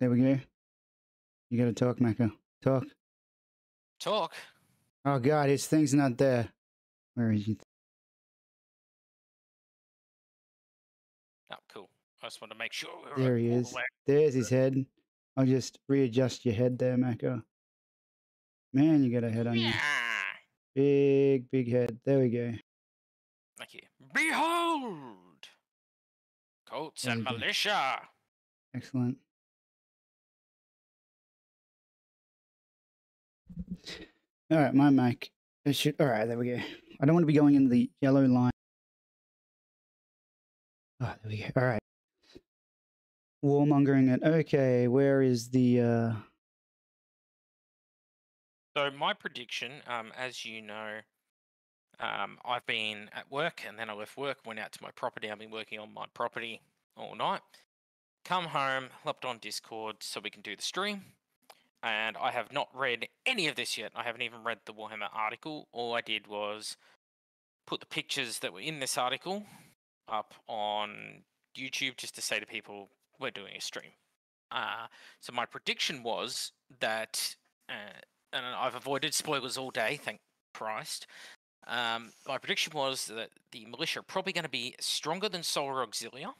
There we go. You gotta talk, Mako. Talk. Talk? Oh god, his thing's not there. Where is it? Oh, cool. I just want to make sure. There he is. There's his head. I'll just readjust your head there, Mako. Man, you got a head on you. Big, big head. There we go. Thank you. Behold! Cults and militia! Excellent. Alright, my mic. Alright, there we go. I don't want to be going into the yellow line. Oh, there we go. Alright. Warmongering it. Okay, where is the... So my prediction, as you know, I've been at work and then I left work, went out to my property. I've been working on my property all night. Come home, hopped on Discord so we can do the stream. And I have not read any of this yet. I haven't even read the Warhammer article. All I did was put the pictures that were in this article up on YouTube just to say to people, we're doing a stream. So my prediction was that, and I've avoided spoilers all day, thank Christ. My prediction was that the militia are probably going to be stronger than Solar Auxilia,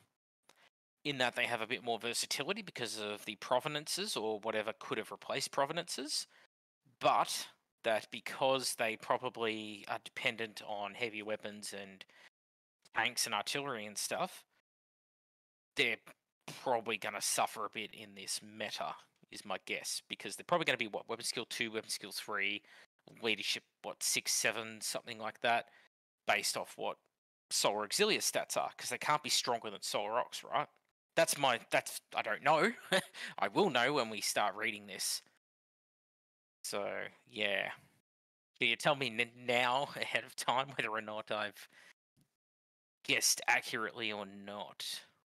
in that they have a bit more versatility because of the provenances or whatever could have replaced provenances, but that because they probably are dependent on heavy weapons and tanks and artillery and stuff, they're probably going to suffer a bit in this meta, is my guess, because they're probably going to be, what, weapon skill 2, weapon skill 3, leadership, what, 6, 7, something like that, based off what Solar Auxilia stats are, because they can't be stronger than Solar Ox, right? That's I don't know. I will know when we start reading this. So, yeah. Can you tell me now, ahead of time, whether or not I've guessed accurately or not?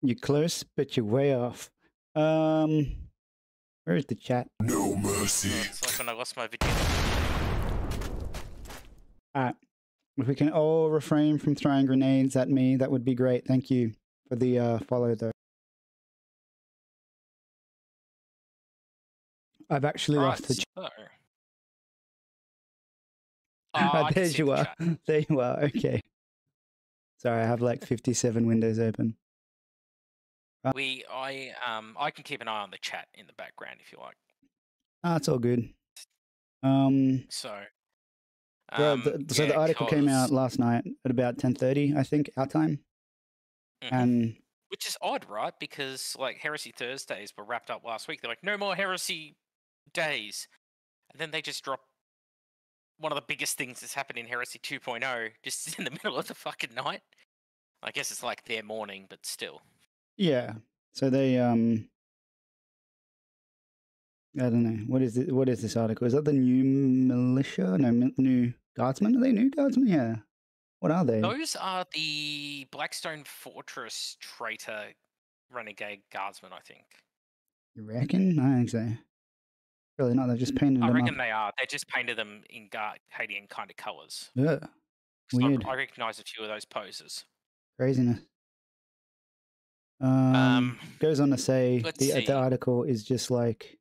You're close, but you're way off. Where is the chat? No mercy. It's like when I lost my video. Alright. If we can all refrain from throwing grenades at me, that would be great. Thank you for the follow, though. I've actually lost the chat. Oh, there you are. There you are. Okay. Sorry, I have like 57 windows open. I can keep an eye on the chat in the background if you like. Ah, it's all good. So the article came out last night at about 10:30, I think, our time. Mm-hmm. And which is odd, right? Because like Heresy Thursdays were wrapped up last week. They're like, no more Heresy Days, and then they just drop one of the biggest things that's happened in Heresy 2.0 just in the middle of the fucking night. I guess it's like their morning, but still. Yeah. So they I don't know. What is this article? Is that the new militia? No, new guardsmen? Are they new guardsmen? Yeah. What are they? Those are the Blackstone Fortress traitor renegade guardsmen, I think. You reckon? I think so. Really not. They've just painted them. I reckon they are. They just painted them in Cadian kind of colours. Yeah. Weird. I recognise a few of those poses. Craziness. Goes on to say the article is just like,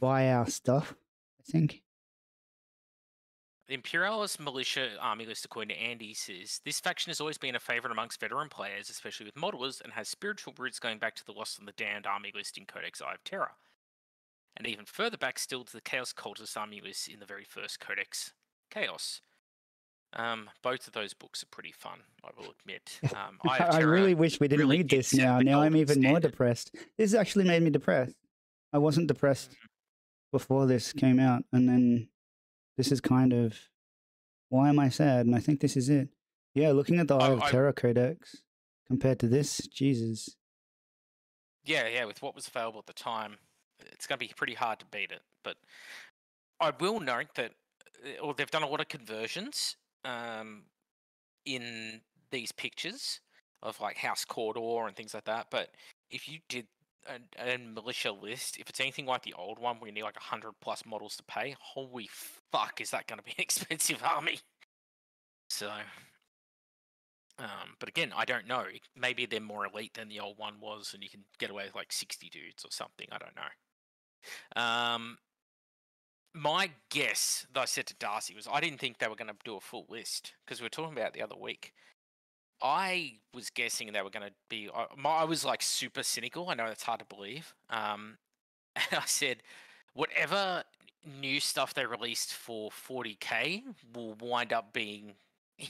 buy our stuff, I think. The Imperialist Militia Army list, according to Andy, says, this faction has always been a favourite amongst veteran players, especially with modelers, and has spiritual roots going back to the Lost and the Damned Army list in Codex Eye of Terror, and even further back still to the Chaos Cultist Army list in the very first Codex, Chaos. Both of those books are pretty fun, I will admit. I really wish we didn't read this now. Now I'm even more depressed. This actually made me depressed. I wasn't depressed before this came out, and then this is kind of, why am I sad? And I think this is it. Yeah, looking at the Eye of Terror Codex compared to this, Jesus. Yeah, yeah, with what was available at the time, it's going to be pretty hard to beat it. But I will note that they've done a lot of conversions in these pictures of like House Cawdor and things like that. But if you did a militia list, if it's anything like the old one, we need like 100+ models to pay. Holy fuck, is that going to be an expensive army? So But again, I don't know. Maybe they're more elite than the old one was, and you can get away with like 60 dudes or something. I don't know. My guess that I said to Darcy was I didn't think they were going to do a full list because we were talking about it the other week. I was guessing they were going to be... I was like super cynical. I know it's hard to believe. And I said, whatever new stuff they released for 40K will wind up being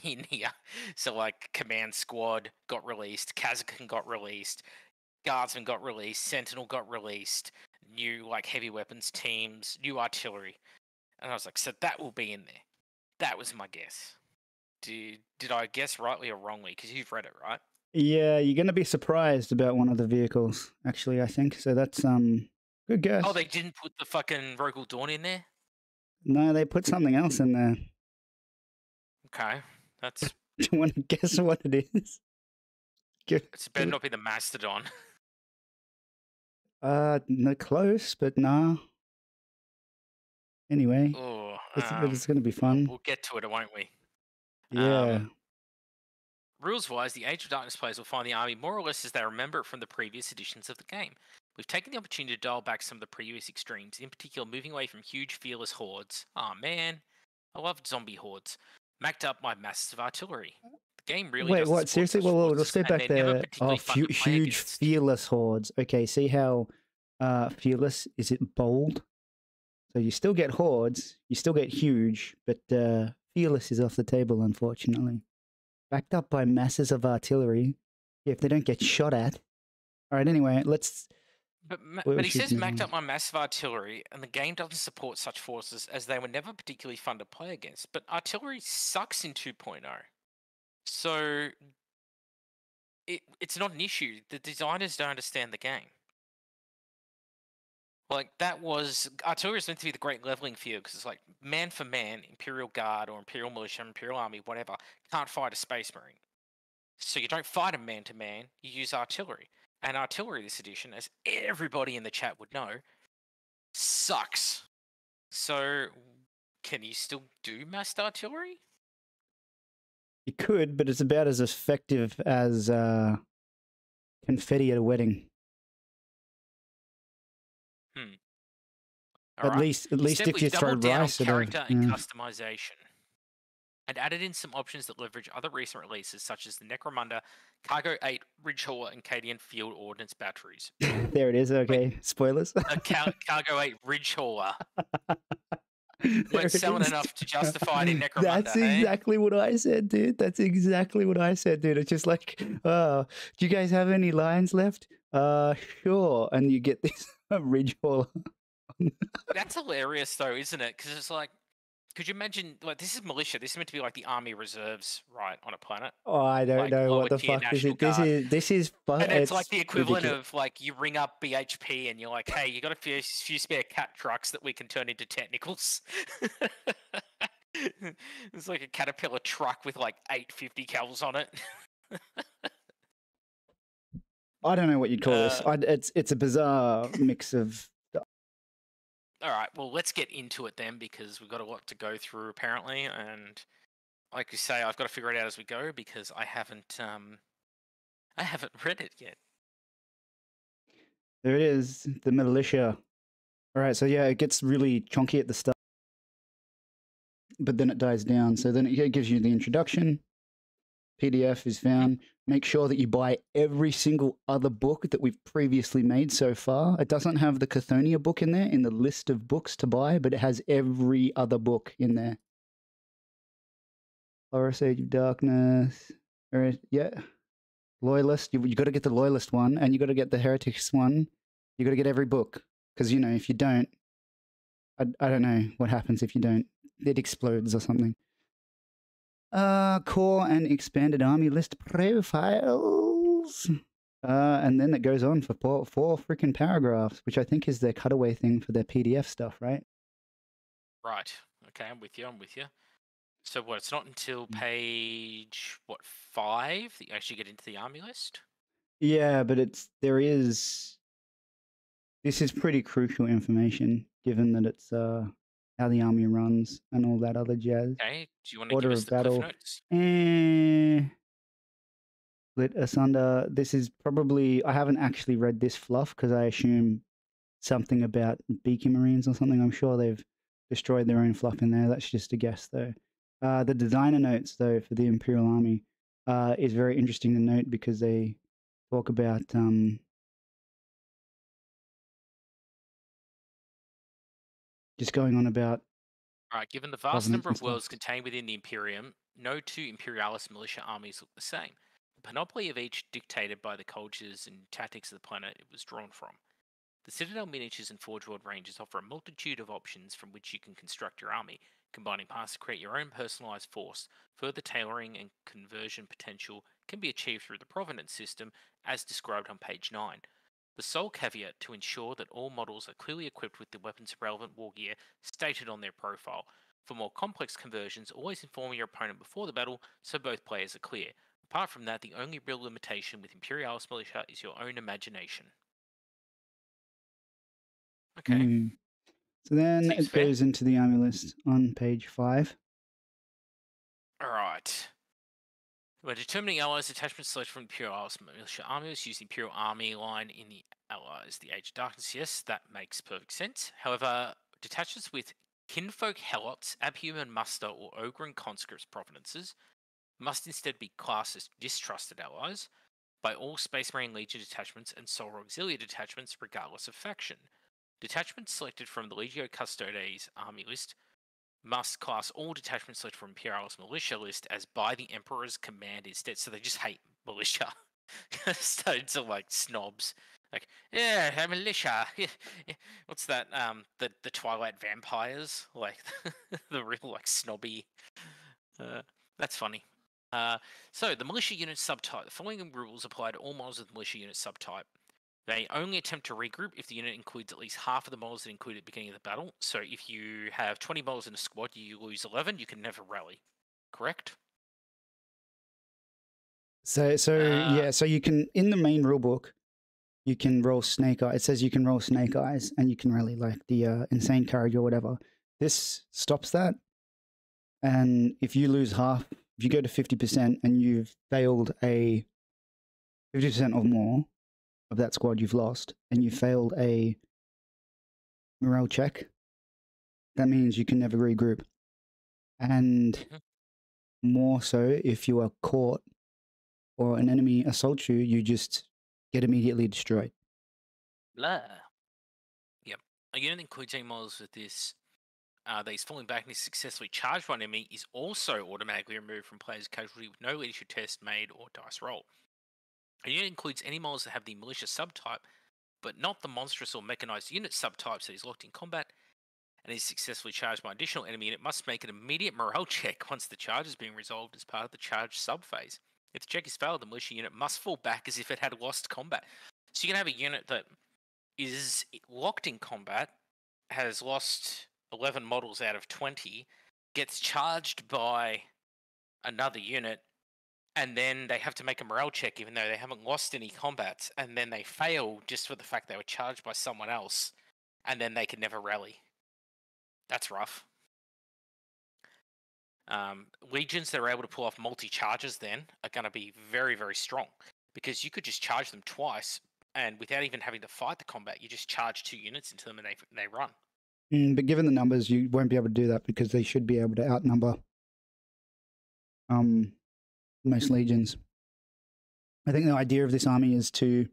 in here. So like Command Squad got released, Kazakin got released, Guardsman got released, Sentinel got released, new like heavy weapons teams, new artillery. And I was like, so that will be in there. That was my guess. Did I guess rightly or wrongly? Because you've read it, right? Yeah, you're going to be surprised about one of the vehicles, actually, I think. So that's good guess. Oh, they didn't put the fucking Rogal Dawn in there? No, they put something else in there. Okay, that's... Do you want to guess what it is? It's better not be the Mastodon. No, close, but nah. Anyway, it's going to be fun. We'll get to it, won't we? Yeah. Rules-wise, the Age of Darkness players will find the army more or less as they remember it from the previous editions of the game. We've taken the opportunity to dial back some of the previous extremes, in particular moving away from huge, fearless hordes. Ah, man, I love zombie hordes. Macked up by masses of artillery. The game really... Wait, what? Seriously? Well, let's go back there. Oh, huge, fearless hordes. Okay, see how fearless, is it bold? So you still get hordes, you still get huge, but... fearless is off the table, unfortunately. Backed up by masses of artillery. Yeah, if they don't get shot at. All right, anyway, let's... But he says backed up by massive artillery, and the game doesn't support such forces as they were never particularly fun to play against. But artillery sucks in 2.0. So it's not an issue. The designers don't understand the game. Like, that was... Artillery is meant to be the great leveling field, because it's like, man for man, Imperial Guard, or Imperial Militia, Imperial Army, whatever, can't fight a Space Marine. So you don't fight them man to man, you use artillery. And artillery this edition, as everybody in the chat would know, sucks. So, can you still do massed artillery? You could, but it's about as effective as confetti at a wedding. At least if you throw rice at character and customization, and added in some options that leverage other recent releases, such as the Necromunda, Cargo 8, Ridge Hauler, and Cadian Field Ordnance Batteries. There it is. Okay, wait, spoilers. Cargo 8 Ridge Hauler. Weren't selling enough to justify it in Necromunda. That's exactly what I said, dude. That's exactly what I said, dude. It's just like, oh, do you guys have any lines left? Sure. And you get this Ridge Hauler. That's hilarious, though, isn't it? Because it's like, could you imagine? Like, this is militia. This is meant to be like the army reserves, right, on a planet. Oh, I don't know what the fuck is it. This is fun. And it's like the equivalent of like you ring up BHP and you're like, hey, you got a few spare cat trucks that we can turn into technicals. It's like a Caterpillar truck with like 850 cals on it. I don't know what you'd call this. It's a bizarre mix of. All right, well, let's get into it then, because we've got a lot to go through, apparently. And like you say, I've got to figure it out as we go, because I haven't read it yet. There it is, the militia. All right, so yeah, it gets really chonky at the start, but then it dies down. So then it gives you the introduction. PDF is found. Make sure that you buy every single other book that we've previously made so far. It doesn't have the Chthoniah book in there, in the list of books to buy, but it has every other book in there. Horus, Age of Darkness. Yeah. Loyalist. You've got to get the Loyalist one, and you've got to get the Heretics one. You've got to get every book. Because, you know, if you don't, I don't know what happens if you don't. It explodes or something. Core and expanded army list profiles. And then it goes on for four freaking paragraphs, which I think is their cutaway thing for their PDF stuff, right? Right. Okay, I'm with you. So what, it's not until page, what, 5 that you actually get into the army list? Yeah, but this is pretty crucial information, given that it's, how the army runs and all that other jazz. Okay, do you want to give us the cliff notes? split asunder. This is probably, I haven't actually read this fluff because I assume something about Beaky Marines or something. I'm sure they've destroyed their own fluff in there. That's just a guess though. The designer notes though for the Imperial Army is very interesting to note because they talk about just going on about. All right, given the vast number of worlds contained within the Imperium, no two Imperialist militia armies look the same. The panoply of each dictated by the cultures and tactics of the planet it was drawn from. The Citadel miniatures and Forge World Rangers offer a multitude of options from which you can construct your army, combining parts to create your own personalized force. Further tailoring and conversion potential can be achieved through the Provenance system, as described on page 9. The sole caveat to ensure that all models are clearly equipped with the weapons-relevant war gear stated on their profile. For more complex conversions, always inform your opponent before the battle so both players are clear. Apart from that, the only real limitation with Imperialis Militia is your own imagination. Okay. So then it goes into the army list on page 5. Alright. When determining allies, detachment selection from Imperialis Militia armies use the Imperial Army line in the allies. The Age of Darkness, yes, that makes perfect sense. However, detachments with kinfolk helots, abhuman muster, or ogren conscripts provenances must instead be classed as distrusted allies by all Space Marine Legion detachments and Solar Auxilia detachments, regardless of faction. Detachments selected from the Legio Custodes army list must class all detachments selected from Imperialis Militia list as by the Emperor's command instead. So they just hate militia. So it's like snobs. Like, yeah, I'm militia. What's that? The Twilight Vampires? Like, the real, like, snobby. That's funny. So, the militia unit subtype. The following rules apply to all models of the militia unit subtype. They only attempt to regroup if the unit includes at least half of the models that included at the beginning of the battle. So if you have 20 models in a squad, you lose 11, you can never rally. Correct? So you can, in the main rulebook, you can roll snake eyes. It says you can roll snake eyes and you can rally like the insane courage or whatever. This stops that. And if you lose half, if you go to 50% and you've failed a 50% or more, of that squad you've lost, and you failed a morale check, that means you can never regroup. And more so, if you are caught or an enemy assaults you, you just get immediately destroyed. Blah. Yep. A unit includes any models with this that is falling back and is successfully charged by an enemy is also automatically removed from player's casualty with no leadership test made or dice roll. A unit includes any models that have the militia subtype, but not the monstrous or mechanized unit subtypes that is locked in combat and is successfully charged by an additional enemy unit must make an immediate morale check once the charge is being resolved as part of the charge subphase. If the check is failed, the militia unit must fall back as if it had lost combat. So you can have a unit that is locked in combat, has lost 11 models out of 20, gets charged by another unit, and then they have to make a morale check even though they haven't lost any combats, and then they fail just for the fact they were charged by someone else, and then they can never rally. That's rough. Legions that are able to pull off multi-charges then are going to be very, very strong, because you could just charge them twice, and without even having to fight the combat, you just charge two units into them and they run. But given the numbers, you won't be able to do that because they should be able to outnumber most legions. I think the idea of this army is to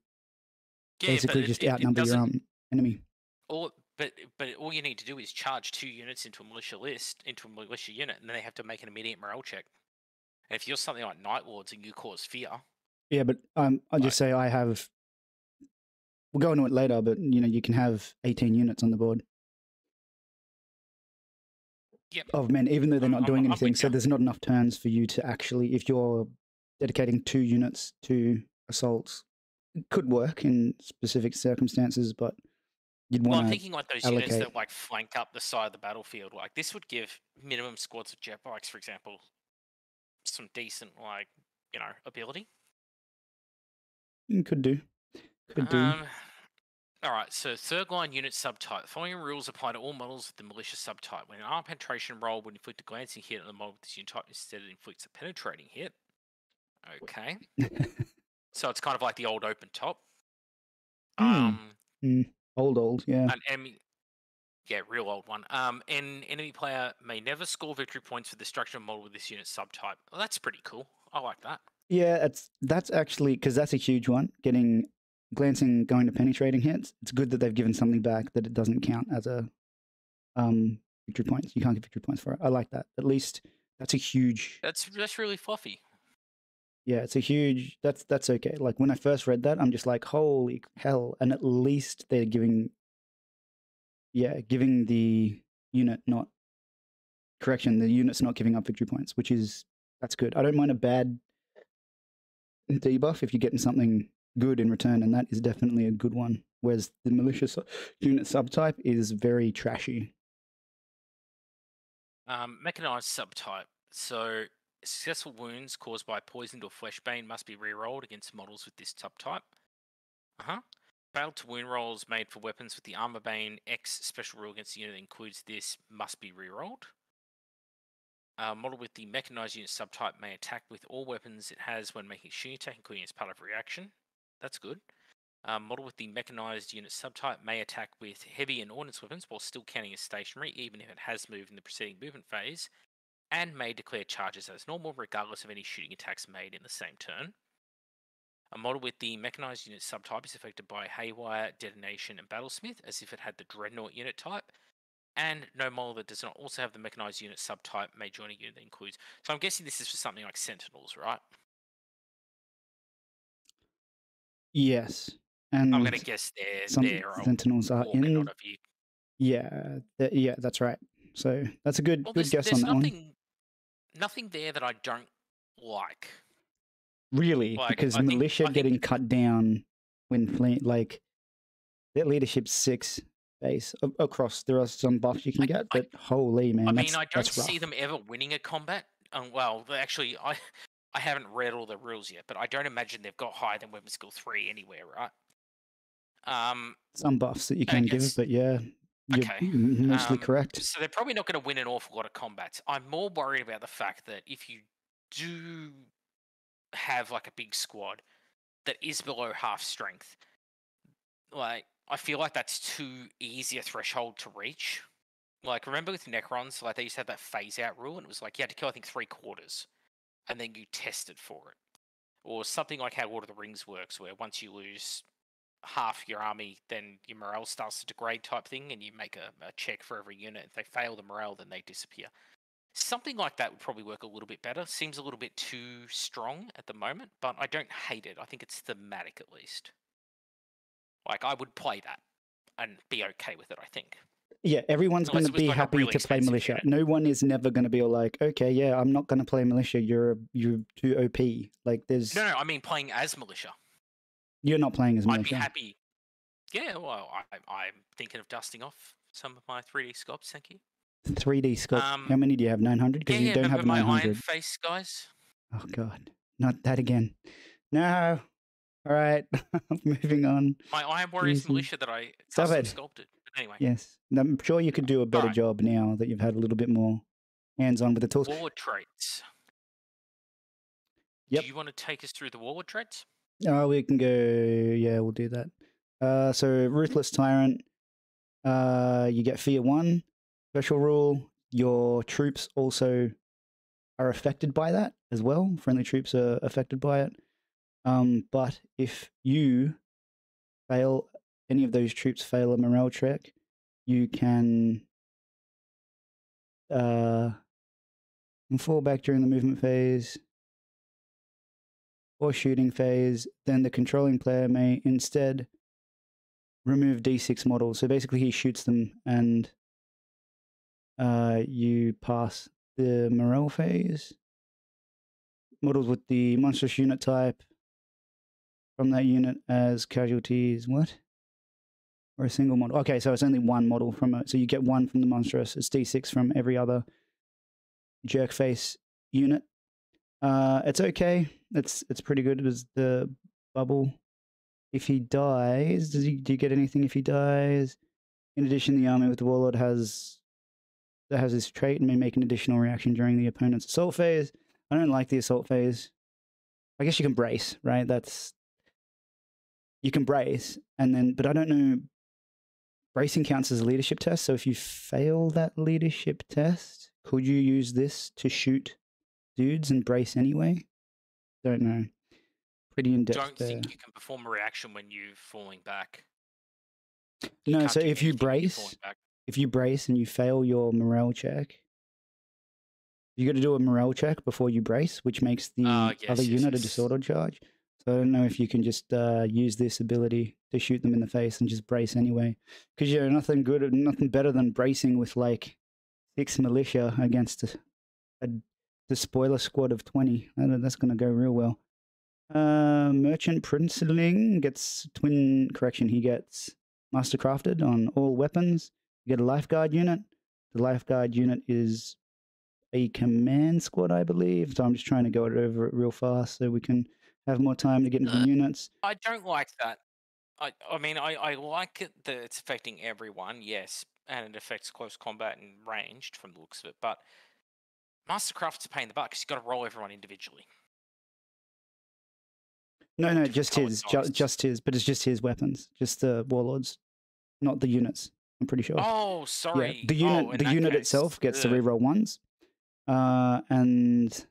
basically just outnumber your enemy. But all you need to do is charge two units into a militia unit, and then they have to make an immediate morale check. And if you're something like Night Lords and you cause fear, yeah. But I'll just say I have. We'll go into it later, but you know you can have 18 units on the board. Yep. Of men, even though they're not doing anything, so there's not enough turns for you to actually, if you're dedicating two units to assaults, it could work in specific circumstances, but you'd want to. Well, I'm thinking like those units that like flank up the side of the battlefield, like this would give minimum squads of jet bikes, for example, some decent, like, you know, ability. Could do. Could do. Alright, so third line unit subtype. The following rules apply to all models with the militia subtype. When an arm penetration roll would inflict a glancing hit on the model with this unit type, instead it inflicts a penetrating hit. Okay. So it's kind of like the old open top. Old, yeah. Yeah, real old one. An enemy player may never score victory points for the structure model with this unit subtype. Well, that's pretty cool. I like that. Yeah, that's actually, because that's a huge one. Going to penetrating hits. It's good that they've given something back that it doesn't count as a victory points. You can't get victory points for it. I like that. At least that's a huge. That's really fluffy. Yeah, it's a huge. That's okay. Like when I first read that, I'm just like, holy hell! And at least they're giving. Yeah, giving the unit not correction. The unit's not giving up victory points, which is that's good. I don't mind a bad debuff if you're getting something good in return, and that is definitely a good one. Whereas the militia unit subtype is very trashy. Mechanized subtype. So successful wounds caused by poisoned or fleshbane must be rerolled against models with this subtype. Failed to wound rolls made for weapons with the Armor Bane X special rule against the unit that includes this must be rerolled. A model with the mechanized unit subtype may attack with all weapons it has when making a shooting attack, including its part of reaction. That's good. A model with the mechanized unit subtype may attack with heavy and ordnance weapons while still counting as stationary, even if it has moved in the preceding movement phase, and may declare charges as normal, regardless of any shooting attacks made in the same turn. A model with the mechanized unit subtype is affected by Haywire, Detonation, and Battlesmith, as if it had the Dreadnought unit type. And no model that does not also have the mechanized unit subtype may join a unit that includes. So I'm guessing this is for something like Sentinels, right? Yes, and I'm going to guess there are Sentinels are in. Yeah, that's right. So that's a good guess on that one. Nothing there that I don't like. Really, like, because militia getting cut down when like their leadership's 6 base across. There are some buffs you can get, but holy man, I don't see them ever winning a combat. Well, actually, I haven't read all the rules yet, but I don't imagine they've got higher than weapon skill 3 anywhere, right? Some buffs that you can give, but yeah, you're mostly correct. So they're probably not going to win an awful lot of combats. I'm more worried about the fact that if you do have like a big squad that is below half strength, like I feel like that's too easy a threshold to reach. Like remember with Necrons, like they used to have that phase out rule, and it was like you had to kill I think 3/4 and then you tested for it, or something like how Lord of the Rings works, where once you lose half your army then your morale starts to degrade type thing, and you make a check for every unit. If they fail the morale then they disappear. Something like that would probably work a little bit better. Seems a little bit too strong at the moment, but I don't hate it. I think it's thematic at least. Like, I would play that and be okay with it, I think. Yeah, everyone's going to be happy to play militia. No one is never going to be like, okay, yeah, I'm not going to play militia. You're too OP. Like, there's... No, I mean playing as militia. You're not playing as militia. I'd be happy. Yeah, well, I'm thinking of dusting off some of my 3D sculpts, thank you. 3D sculpt. How many do you have? 900? Because you don't have 900. My Iron Face guys. Oh god, not that again. No. All right, moving on. My Iron Warriors militia that I custom sculpted. But anyway. Yes, I'm sure you could do a better job now that you've had a little bit more hands-on with the tools. Warlord traits. Yep. Do you want to take us through the warlord traits? Oh, we can go. Yeah, we'll do that. So Ruthless Tyrant. You get Fear 1. Special rule, your troops also are affected by that as well. Friendly troops are affected by it. But if you fail, any of those troops fail a morale check, you can fall back during the movement phase or shooting phase. Then the controlling player may instead remove D6 models. So basically he shoots them and... you pass the morale phase. Models with the monstrous unit type from that unit as casualties. What? Or a single model. Okay, so it's only one model from it. So you get one from the monstrous. It's D6 from every other jerk face unit. It's okay. It's pretty good. It was the bubble. If he dies, do you get anything if he dies? In addition, the army with the warlord has this trait and may make an additional reaction during the opponent's assault phase. I don't like the assault phase. I guess you can brace, right? That's you can brace, and then, but I don't know, bracing counts as a leadership test. So if you fail that leadership test, could you use this to shoot dudes and brace anyway? Don't know. Pretty in depth. Don't think you can perform a reaction when you're falling back. You no, so if you brace, and you fail your morale check, you got to do a morale check before you brace, which makes the other unit a disorder charge. So I don't know if you can just use this ability to shoot them in the face and just brace anyway, because you know nothing good, nothing better than bracing with like 6 militia against a spoiler squad of 20. I know that's gonna go real well. Merchant Princeling gets twin correction. He gets Mastercrafted on all weapons. You get a lifeguard unit. The lifeguard unit is a command squad, I believe. So I'm just trying to go over it real fast so we can have more time to get into the units. I don't like that. I mean, I like it that it's affecting everyone, yes, and it affects close combat and ranged from the looks of it, but Mastercraft's a pain in the butt because you've got to roll everyone individually. No, no, just his, just his, but it's just his weapons, just the warlords, not the units. I'm pretty sure. Oh, sorry. Yeah, the unit, oh, the unit itself gets to reroll ones, and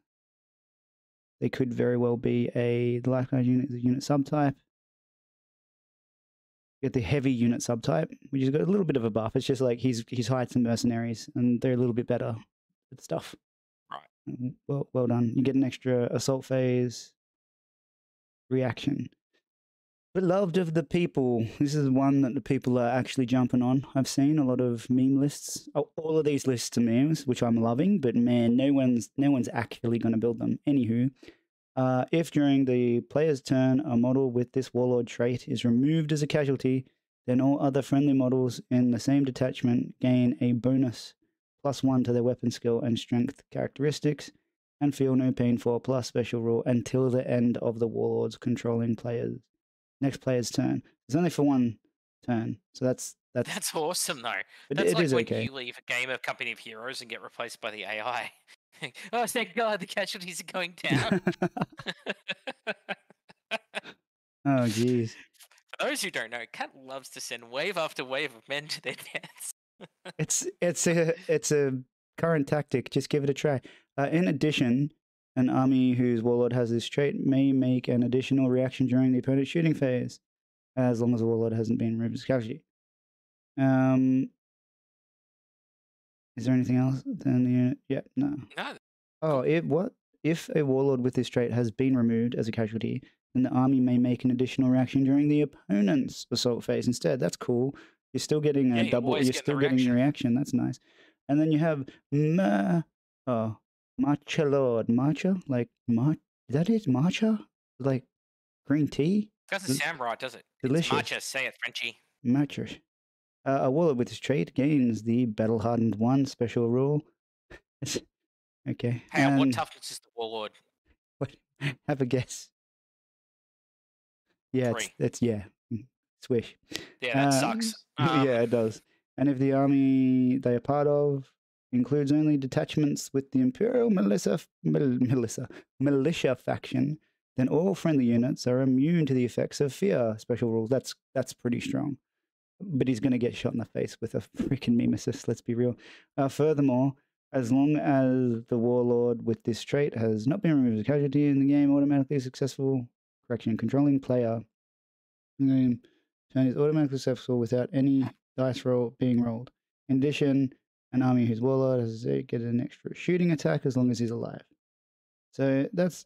they could very well be the lifeguard unit is a unit subtype. You get the heavy unit subtype, which has got a little bit of a buff. It's just like he's hired some mercenaries, and they're a little bit better at stuff. Right. Well, well done. You get an extra assault phase. Reaction. Beloved of the people. This is one that the people are actually jumping on. I've seen a lot of meme lists. Oh, all of these lists are memes, which I'm loving, but man, no one's actually going to build them. Anywho, if during the player's turn a model with this warlord trait is removed as a casualty, then all other friendly models in the same detachment gain a bonus +1 to their weapon skill and strength characteristics, and feel no pain for plus special rule until the end of the warlord's controlling player's next player's turn. It's only for one turn, so that's awesome though. That's like when you leave a game of Company of Heroes and get replaced by the AI. Oh, thank God, the casualties are going down. Oh, geez. For those who don't know, Kat loves to send wave after wave of men to their deaths. it's a current tactic. Just give it a try. In addition, an army whose warlord has this trait may make an additional reaction during the opponent's shooting phase, as long as the warlord hasn't been removed as casualty. Is there anything else than the unit? Yeah, no. No. Oh, if a warlord with this trait has been removed as a casualty, then the army may make an additional reaction during the opponent's assault phase instead. That's cool. You're still getting a You're still getting the reaction. That's nice. And then you have Marchalord. Marcha? Like, is that it? Marcha? Like, green tea? Doesn't sound right, does it? Delicious. It's Marcha, say it, Frenchie. Marcha. A warlord with this trait gains the Battle Hardened 1 special rule. Okay. Hey, what toughness is the warlord? What? Have a guess. Yeah, yeah. Swish. Yeah, that sucks. Yeah, it does. And if the army they are part of includes only detachments with the Imperial Militia faction, then all friendly units are immune to the effects of fear special rules. That's pretty strong. But he's going to get shot in the face with a freaking mimesis, let's be real. Furthermore, as long as the warlord with this trait has not been removed as a casualty in the game, automatically successful correction controlling player turn is automatically successful without any dice roll being rolled. In addition, an army whose warlord has get an extra shooting attack as long as he's alive. So that's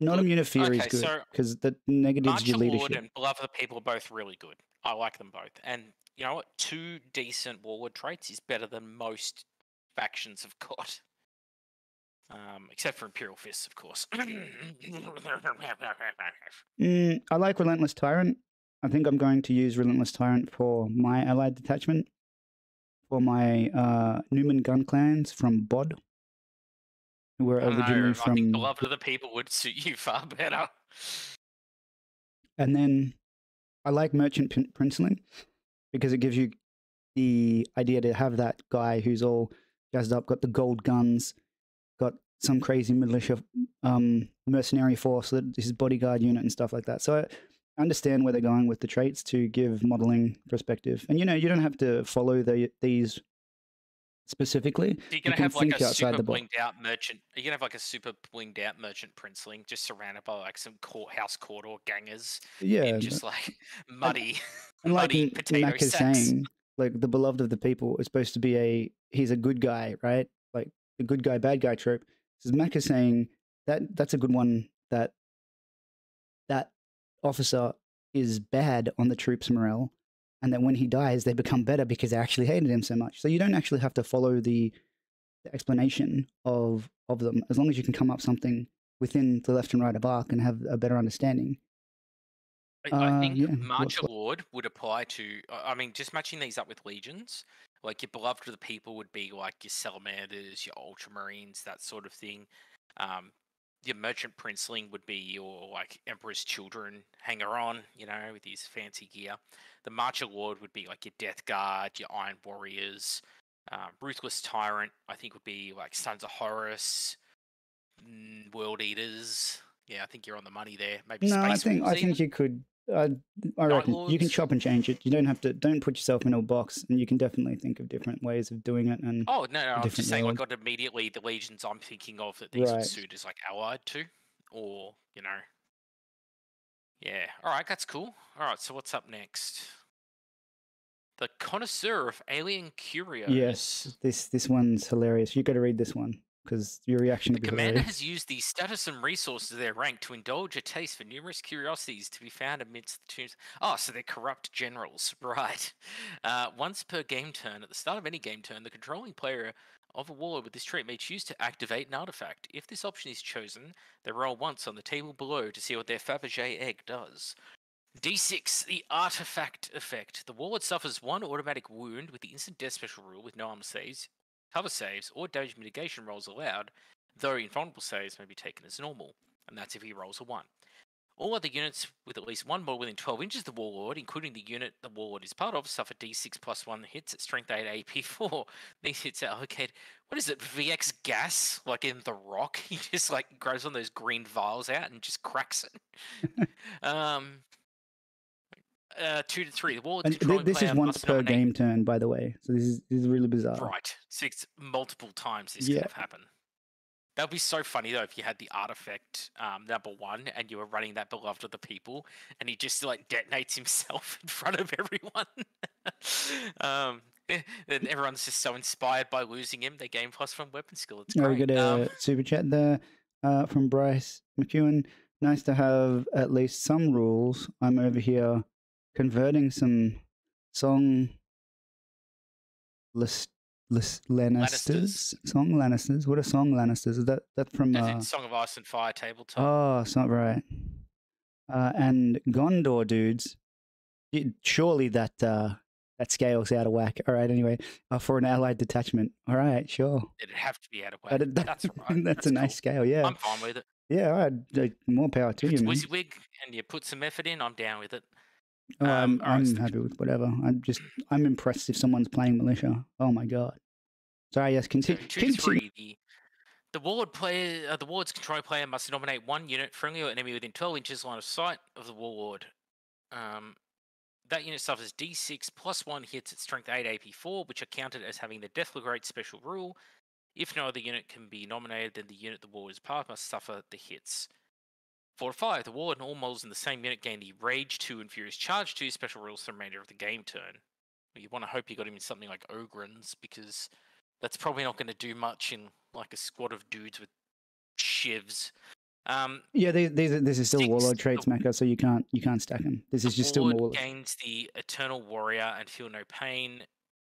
not immune to fear is good because so the negatives your leadership. Martial Lord and Beloved of the People are both really good. I like them both, and you know what? 2 decent warlord traits is better than most factions have got, except for Imperial Fists, of course. I like Relentless Tyrant. I think I'm going to use Relentless Tyrant for my allied detachment. For my Newman Gun Clans from BOD, who were originally from... I think the Love of the People would suit you far better. And then I like Merchant Princeling because it gives you the idea to have that guy who's all jazzed up, got the gold guns, got some crazy militia mercenary force, his bodyguard unit and stuff like that. So understand where they're going with the traits to give modeling perspective. And, you know, you don't have to follow these specifically. So you're going to have like a super blinged out merchant. You're going to have like a super blinged out merchant princeling just surrounded by like some courthouse corridor gangers. Yeah. And just like muddy, and like muddy potato sacks. Saying, like the beloved of the people is supposed to be a, he's a good guy, right? Like the good guy, bad guy trope. So Mac is saying that's a good one, that officer is bad on the troops' morale, and that when he dies, they become better because they actually hated him so much. So you don't actually have to follow the explanation of them, as long as you can come up something within the left and right of arc and have a better understanding. I think martial award would apply to, I mean, just matching these up with legions, like your beloved of the people would be like your salamanders, your ultramarines, that sort of thing. Your merchant princeling would be your like emperor's children hanger-on, you know, with his fancy gear. The martial lord would be like your death guard, your iron warriors. Ruthless tyrant, I think, would be like sons of Horus, world eaters. Yeah, I think you're on the money there. Maybe no, I think you could. I reckon you can chop and change it. You don't have to. Don't put yourself in a box, and you can definitely think of different ways of doing it. And oh no, I'm just saying. Like, immediately the legions I'm thinking of that these would suit is like allied to, or you know. Yeah. All right, that's cool. All right, so what's up next? The Connoisseur of Alien Curios. Yes, this one's hilarious. You got to read this one, because your reaction. The commander has used the status and resources of their rank to indulge a taste for numerous curiosities to be found amidst the tombs. Oh, so they're corrupt generals, right? Once per game turn, at the start of any game turn, the controlling player of a warlord with this trait may choose to activate an artifact. If this option is chosen, they roll once on the table below to see what their Fabergé egg does. D6, the artifact effect. The warlord suffers one automatic wound with the instant death special rule, with no armor saves, cover saves, or damage mitigation rolls allowed, though invulnerable saves may be taken as normal, and that's if he rolls a 1. All other units with at least one mod within 12 inches of the warlord, including the unit the warlord is part of, suffer D6 plus 1 hits at strength 8 AP 4. These hits are allocated. What is it, VX gas? Like in The Rock? He just like grabs one of those green vials out and just cracks it. 2 to 3. The warlord controlling player is once per game turn, by the way. So this is really bizarre. Right. Six multiple times this could have happened. That would be so funny though if you had the artifact number 1 and you were running that beloved of the people and he just like detonates himself in front of everyone. Then everyone's just so inspired by losing him. They gain +1 weapon skill. It's great. We got a super chat there from Bryce McEwen. Nice to have at least some rules. I'm over here converting some Lannisters. What are Song Lannisters? Is that from Song of Ice and Fire tabletop? Oh, it's not right. And Gondor dudes. Surely that scale's out of whack. All right, anyway, for an allied detachment. All right, sure. It'd have to be out of whack. That's right. That's a cool, nice scale. Yeah, I'm fine with it. Yeah, all right. More power to you, man. WYSIWYG, and you put some effort in. I'm down with it. Oh, I'm happy with whatever. I'm impressed if someone's playing militia. Oh my god. Sorry, yes, continue. 2 to 3. The warlord's control player must nominate one unit, friendly or enemy, within 12 inches line of sight of the warlord. That unit suffers D6 plus 1 hits at strength 8 AP 4, which are counted as having the Deflagrate special rule. If no other unit can be nominated, then the unit the warlord is part must suffer the hits. 4 to 5, the warlord and all models in the same unit gain the Rage 2 and Furious Charge 2 special rules for the remainder of the game turn. You want to hope you got him in something like Ogryn's, because that's probably not going to do much in like a squad of dudes with shivs. Yeah, this is still warlord traits, Macca, so you can't stack them. This is just still more. Warlord gains the Eternal Warrior and Feel No Pain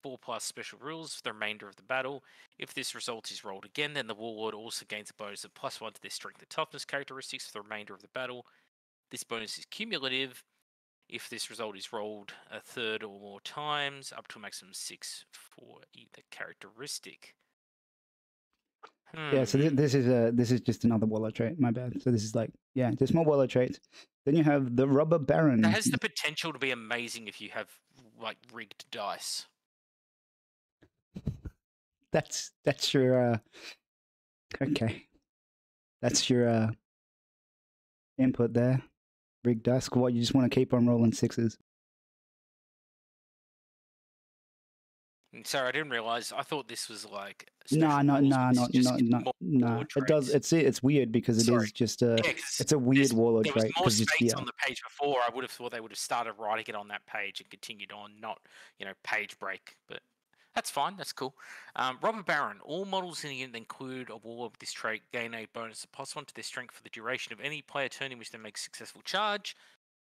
4+ special rules for the remainder of the battle. If this result is rolled again, then the warlord also gains a bonus of +1 to their strength and toughness characteristics for the remainder of the battle. This bonus is cumulative. If this result is rolled a third or more times, up to a maximum 6 for either characteristic. Yeah, so this is just another warlord trait. My bad. So this is like, yeah, just more warlord traits. Then you have the Robber Baron. That has the potential to be amazing if you have like rigged dice. That's your okay. That's your input there. rigged die squad, you just want to keep on rolling sixes. Sorry, I didn't realize. I thought this was like no. It does. It's weird because it is just a. Yeah, it's a weird warlord trait. There was more states on the page before. I would have thought they would have started writing it on that page and continued on, not page break. But that's fine. That's cool. Robert Baron. All models in the unit that include a warlord with this trait gain a bonus plus one to their strength for the duration of any player turn in which they make a successful charge.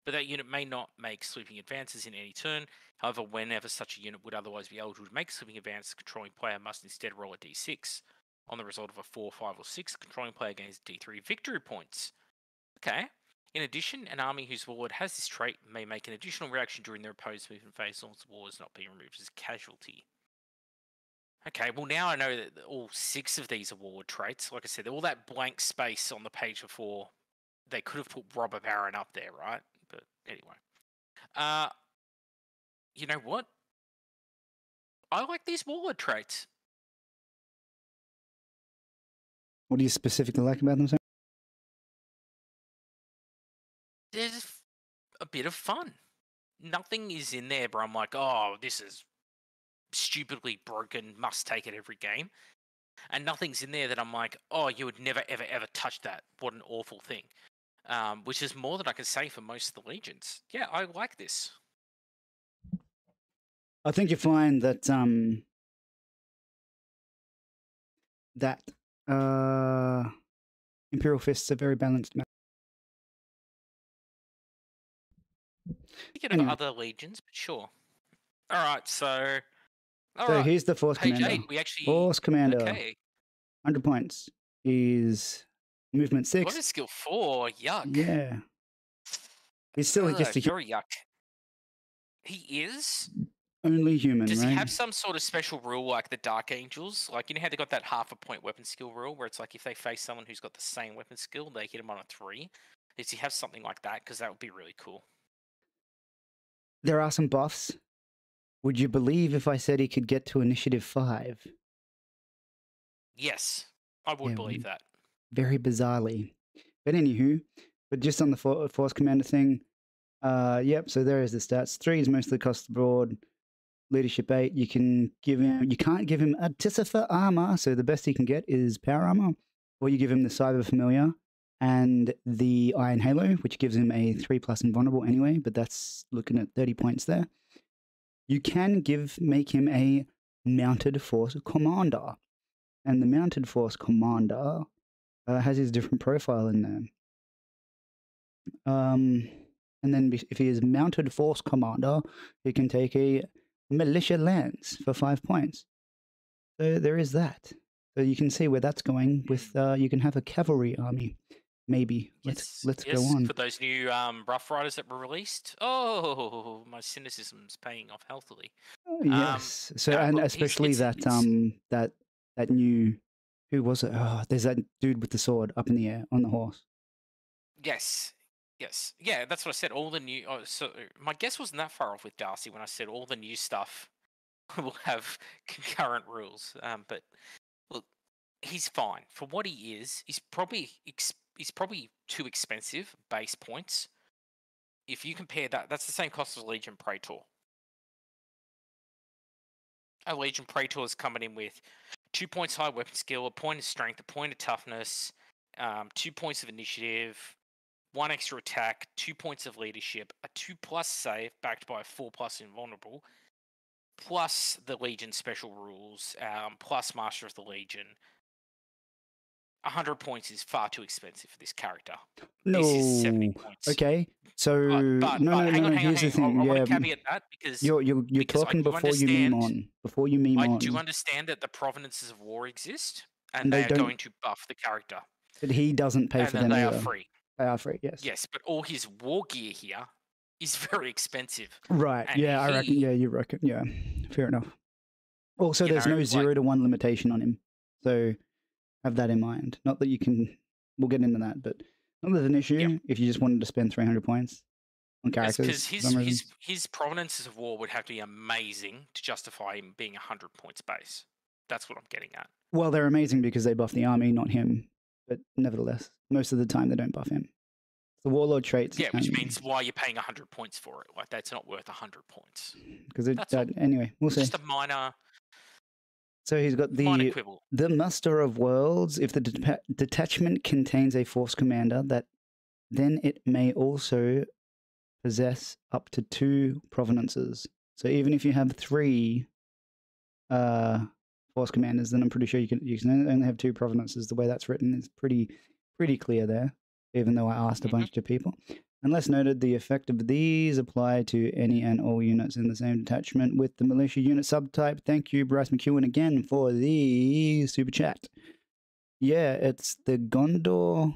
But that unit may not make sweeping advances in any turn. However, whenever such a unit would otherwise be eligible to make a sweeping advance, the controlling player must instead roll a d6. On the result of a 4, 5, or 6, the controlling player gains d3 victory points. Okay. In addition, an army whose warlord has this trait may make an additional reaction during their opponent's movement phase as long as the warlord is not being removed as a casualty. Okay, well now I know that all 6 of these are warlord traits. Like I said, all that blank space on the page before, they could have put Robert Baron up there, right? But anyway, you know what? I like these warlord traits. What do you specifically like about them, Sam? There's a bit of fun. Nothing is in there, but I'm like, oh, this is stupidly broken, must take it every game. And nothing's in there that I'm like, oh, you would never, ever, ever touch that. What an awful thing. Which is more than I can say for most of the legions. Yeah, I like this. I think you find that Imperial Fists are very balanced. Speaking of other legions, but sure. All right, so here's the Force Page Commander. 8, we actually... Force Commander. Okay. 100 points is. Movement 6. What is skill 4? Yuck. Yeah. He's still just a human. Yuck. He is? Only human, Does he have some sort of special rule like the Dark Angels? Like, you know how they got that half a point weapon skill rule where it's like if they face someone who's got the same weapon skill, they hit him on a 3? Does he have something like that? Because that would be really cool. There are some buffs. Would you believe if I said he could get to initiative 5? Yes. I would believe that. Very bizarrely, but anywho, but just on the Force Commander thing, yep. So there is the stats. 3 is mostly across the board. Leadership 8, you can give him. You can't give him a Tisifa armor, so the best he can get is power armor, or you give him the Cyber Familiar and the Iron Halo, which gives him a 3+ invulnerable anyway. But that's looking at 30 points there. You can make him a Mounted Force Commander, and the Mounted Force Commander. Has his different profile in there. And then if he is Mounted Force Commander, he can take a Militia Lance for 5 points. So there is that. So you can see where that's going with, you can have a cavalry army, maybe. Let's go on. For those new Rough Riders that were released. Oh, my cynicism's paying off healthily. Oh, yes. So, no, and especially that new... Who was it? Oh, there's that dude with the sword up in the air on the horse. Yes. Yes. Yeah, that's what I said. All the new... Oh, so my guess wasn't that far off with Darcy when I said all the new stuff will have concurrent rules. But, look, he's fine. For what he is, he's probably too expensive, base points. If you compare that, that's the same cost as Legion Praetor. A Legion Praetor is coming in with... 2 points high weapon skill, a point of strength, a point of toughness, 2 points of initiative, 1 extra attack, 2 points of leadership, a 2+ save backed by a 4+ invulnerable, plus the Legion special rules, plus Master of the Legion. 100 points is far too expensive for this character. No. This is 70 points. Okay. So, here's the thing. I want to caveat that because... You're because talking before you meme on. Before you meme on. I do understand that the provenances of war exist, and they are going to buff the character. But he doesn't pay for them either. They are free. They are free, yes. Yes, but all his war gear here is very expensive. Right, and yeah, I reckon. Yeah, you reckon. Yeah, fair enough. Also, there's no 0 to 1 limitation on him. So... Have that in mind. Not that you can, we'll get into that, but not that it's an issue if you just wanted to spend 300 points on characters. Because his provenances of war would have to be amazing to justify him being 100 points base. That's what I'm getting at. Well, they're amazing because they buff the army, not him. But nevertheless, most of the time they don't buff him. It's The warlord traits. Yeah, which means why you're paying 100 points for it. Like, that's not worth 100 points. Because it anyway, we'll see. Just a minor. So he's got the muster of worlds. If the detachment contains a force commander, that then it may also possess up to 2 provenances. So even if you have 3 force commanders, then I'm pretty sure you can only have 2 provenances. The way that's written is pretty clear there, even though I asked a bunch of people. Unless noted, the effect of these apply to any and all units in the same detachment with the militia unit subtype. Thank you, Bryce McEwen, again for the super chat. Yeah, it's the Gondor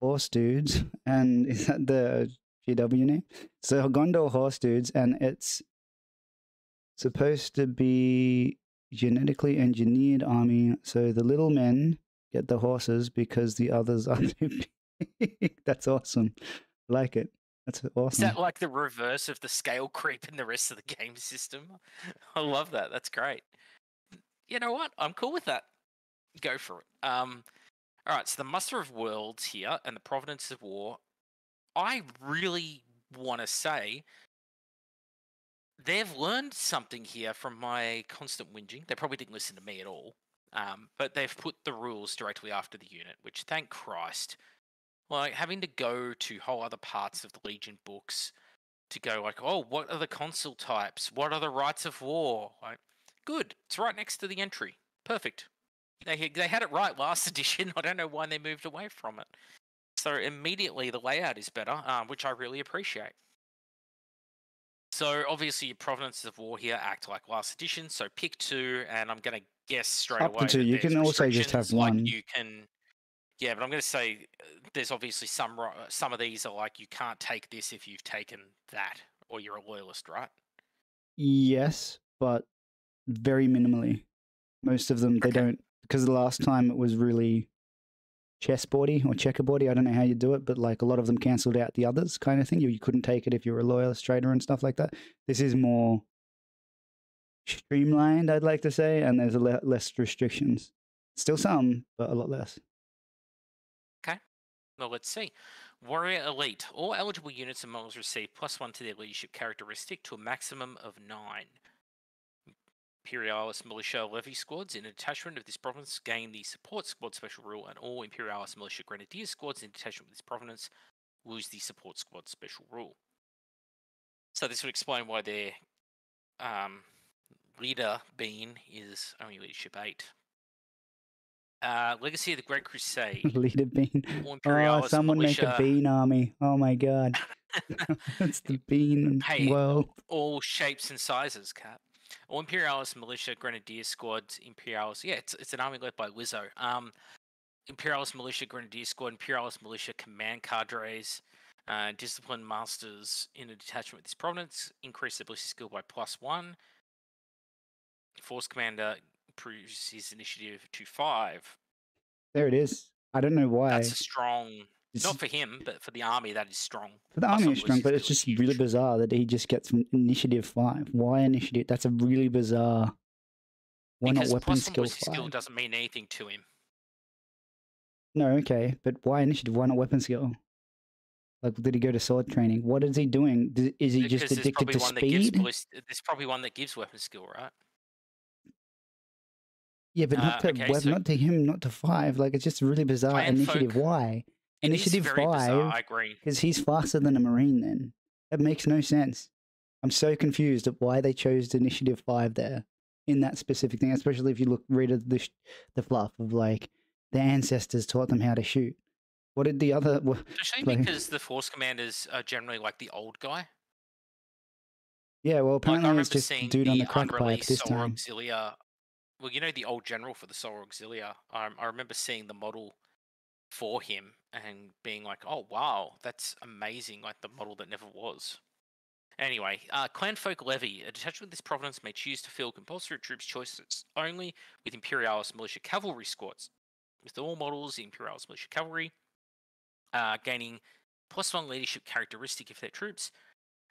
Horse Dudes, and is that the GW name? So Gondor Horse Dudes, and it's supposed to be genetically engineered army. So the little men get the horses because the others are too big. That's awesome. Like it. That's awesome. Is that like the reverse of the scale creep in the rest of the game system? I love that. That's great. You know what? I'm cool with that. Go for it. All right. So the muster of worlds here and the provenance of war. I really want to say they've learned something here from my constant whinging. They probably didn't listen to me at all. But they've put the rules directly after the unit, which, thank Christ. Like, having to go to whole other parts of the Legion books to go like, oh, what are the consul types? What are the rights of war? Like, good. It's right next to the entry. Perfect. They had it right last edition. I don't know why they moved away from it. So immediately the layout is better, which I really appreciate. So obviously your provenances of war here act like last edition. So pick 2, and I'm going to guess straight away. Up to 2. You can also just have 1. Like you can... Yeah, but I'm going to say there's obviously some of these are like, you can't take this if you've taken that, or you're a loyalist, right? Yes, but very minimally. Most of them, they don't, because the last time it was really chessboardy or checkerboardy. I don't know how you do it, but like a lot of them cancelled out the others kind of thing. You couldn't take it if you were a loyalist trader and stuff like that. This is more streamlined, I'd like to say, and there's a less restrictions. Still some, but a lot less. Well, let's see. Warrior Elite. All eligible units and models receive +1 to their leadership characteristic to a maximum of 9. Imperialis Militia Levy Squads in a detachment of this provenance gain the Support Squad Special Rule, and all Imperialis Militia Grenadier Squads in detachment with this provenance lose the Support Squad Special Rule. So this would explain why their leader bean is only leadership 8. Legacy of the Great Crusade. Leader bean. Oh, someone make a bean army. Oh my god. That's the bean world. All shapes and sizes, Cap. All Imperialis Militia Grenadier Squads, Imperialis. Yeah, it's an army led by Wizzo. Imperialis Militia Grenadier Squad, Imperialis Militia Command Cadres, Discipline Masters in a detachment with this provenance. Increase the ballistic skill by +1. Force Commander improves his initiative to 5. There it is. I don't know why. That's a strong, not for him, but for the army, that is strong. For the army is strong, but it's just really bizarre that he just gets initiative 5. Why initiative? That's a really bizarre. Why not weapon skill 5? Skill doesn't mean anything to him. No, okay, but why initiative? Why not weapon skill? Like, did he go to sword training? What is he doing? Is he just addicted to speed? There's probably one that gives weapon skill, right? Yeah, but not to not to him, not to 5. Like, it's just really bizarre. Initiative why? Initiative 5. I agree. Because he's faster than a marine. Then that makes no sense. I'm so confused at why they chose initiative 5 there in that specific thing. Especially if you read the fluff of like their ancestors taught them how to shoot. What did the other? Especially because the force commanders are generally like the old guy. Yeah, well, apparently like, it's just dude on the crack pipe this time. Well, you know the old general for the Solar Auxilia. I remember seeing the model for him and being like, "Oh wow, that's amazing!" Like the model that never was. Anyway, Clanfolk Levy, a detachment of this provenance may choose to fill compulsory troops choices only with Imperialis Militia Cavalry squads. With all models, the Imperialis Militia Cavalry gaining +1 leadership characteristic if they're troops.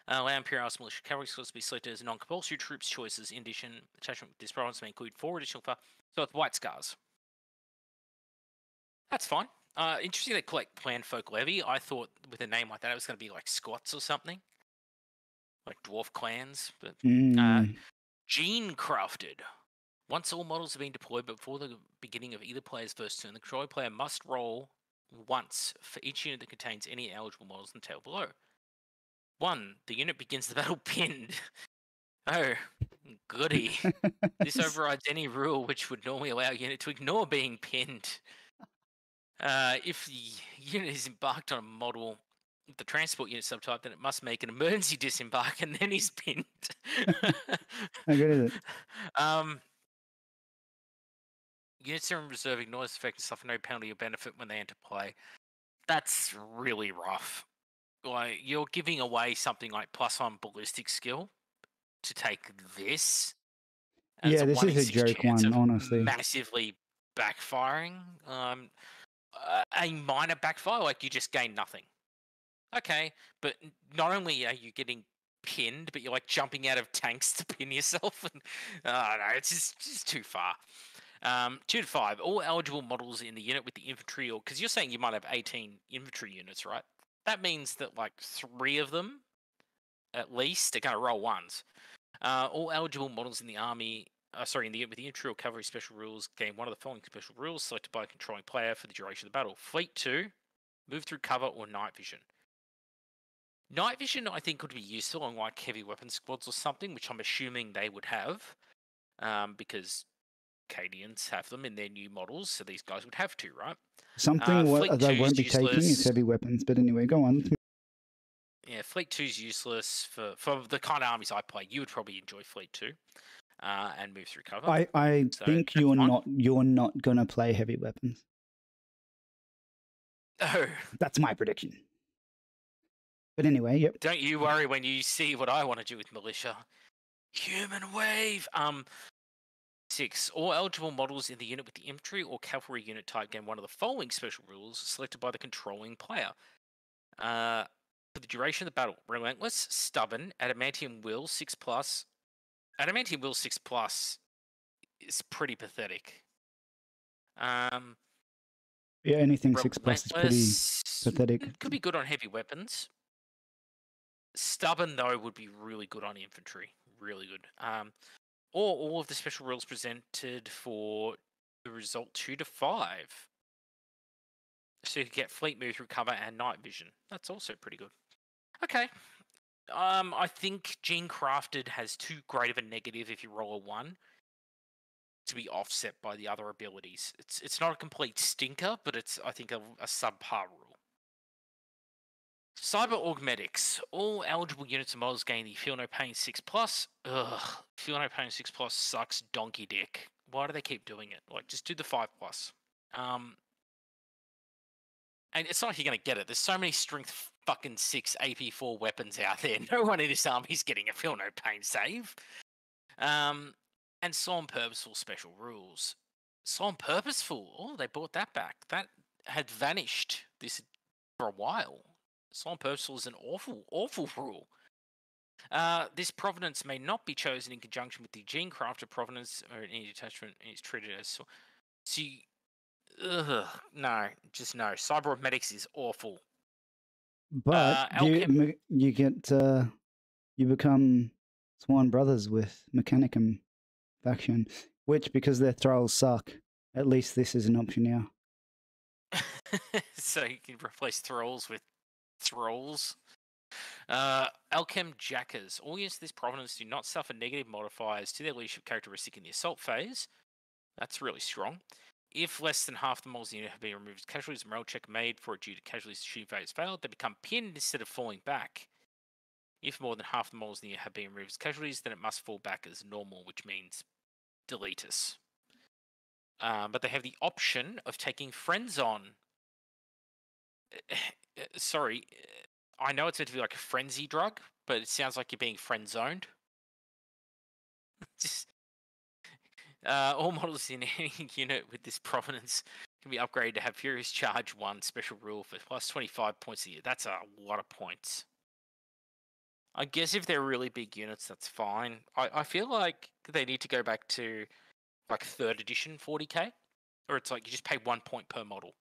Allow Imperialis Militia Cavalry Squads to be selected as non-compulsory troops choices. In addition, attachment with this province may include 4 additional. So it's White Scars. That's fine. Interesting they call it Clan Folk Levy. I thought with a name like that it was going to be like Scots or something, like dwarf clans. But Gene Crafted. Once all models have been deployed, but before the beginning of either player's first turn, the control player must roll once for each unit that contains any eligible models in the table below. 1. The unit begins the battle pinned. Oh, goody. This overrides any rule which would normally allow a unit to ignore being pinned. If the unit is embarked on a model with the transport unit subtype, then it must make an emergency disembark and then is pinned. How good is it? Units are in reserve, ignore this effect, and suffer no penalty or benefit when they enter play. That's really rough. Like, you're giving away something like +1 ballistic skill to take this. And yeah, this is a joke one, honestly. Massively backfiring. A minor backfire, like you just gain nothing. Okay, but not only are you getting pinned, but you're like jumping out of tanks to pin yourself. And, oh no, it's just too far. 2 to 5, all eligible models in the unit with the infantry, or because you're saying you might have 18 infantry units, right? That means that like 3 of them, at least, are going to roll 1s. All eligible models in the army, in the unit with the infantry or cavalry special rules, gain one of the following special rules selected by a controlling player for the duration of the battle. Fleet 2, move through cover, or night vision. Night vision, I think, could be useful on like heavy weapon squads or something, which I'm assuming they would have, because Cadians have them in their new models, so these guys would have to, right? Something they won't be taking is heavy weapons, but anyway, go on. Yeah, Fleet 2 is useless for the kind of armies I play. You would probably enjoy Fleet 2 and move through cover. I think you're not gonna play heavy weapons. No, that's my prediction. But anyway, yep. Don't you worry when you see what I want to do with militia. Human wave. 6. All eligible models in the unit with the infantry or cavalry unit type gain one of the following special rules selected by the controlling player. For the duration of the battle, relentless, stubborn, adamantium will 6+. Adamantium will 6+ is pretty pathetic. Yeah, anything 6+ is pretty pathetic. It could be good on heavy weapons. Stubborn though would be really good on infantry. Really good. Or all of the special rules presented for the result 2 to 5. So you get fleet, move through cover, and night vision. That's also pretty good. Okay. I think Gene Crafted has too great of a negative if you roll a 1 to be offset by the other abilities. It's not a complete stinker, but it's, I think, a subpar rule. Cyber Augmetics. All eligible units and models gain the Feel No Pain 6+. Ugh. Feel No Pain 6+ sucks donkey dick. Why do they keep doing it? Like, just do the 5+. And it's not like you're going to get it. There's so many strength fucking 6 AP4 weapons out there. No one in this army's getting a Feel No Pain save. And Solemn Purposeful special rules. Solemn Purposeful. Oh, they brought that back. That had vanished this for a while. Solemn Purposeful is an awful, awful rule. This provenance may not be chosen in conjunction with the Gene Crafted provenance or any detachment, and it's treated as no. Cyber Medics is awful. But you get you become sworn brothers with Mechanicum faction, which because their thralls suck, at least this is an option now. So you can replace thralls with thralls. Alchem Jackers. All units of this provenance do not suffer negative modifiers to their leadership characteristic in the assault phase. That's really strong. If less than half the models in the unit have been removed as casualties, morale check made for it due to casualties shooting phase failed, they become pinned instead of falling back. If more than half the models in the unit have been removed as casualties, then it must fall back as normal, which means delete us. But they have the option of taking friends on. Sorry, I know it's meant to be like a frenzy drug, but it sounds like you're being friend-zoned. All models in any unit with this provenance can be upgraded to have Furious Charge 1 special rule for +25 points a year. That's a lot of points. I guess if they're really big units, that's fine. I feel like they need to go back to like 3rd edition 40k, or it's like you just pay 1 point per model.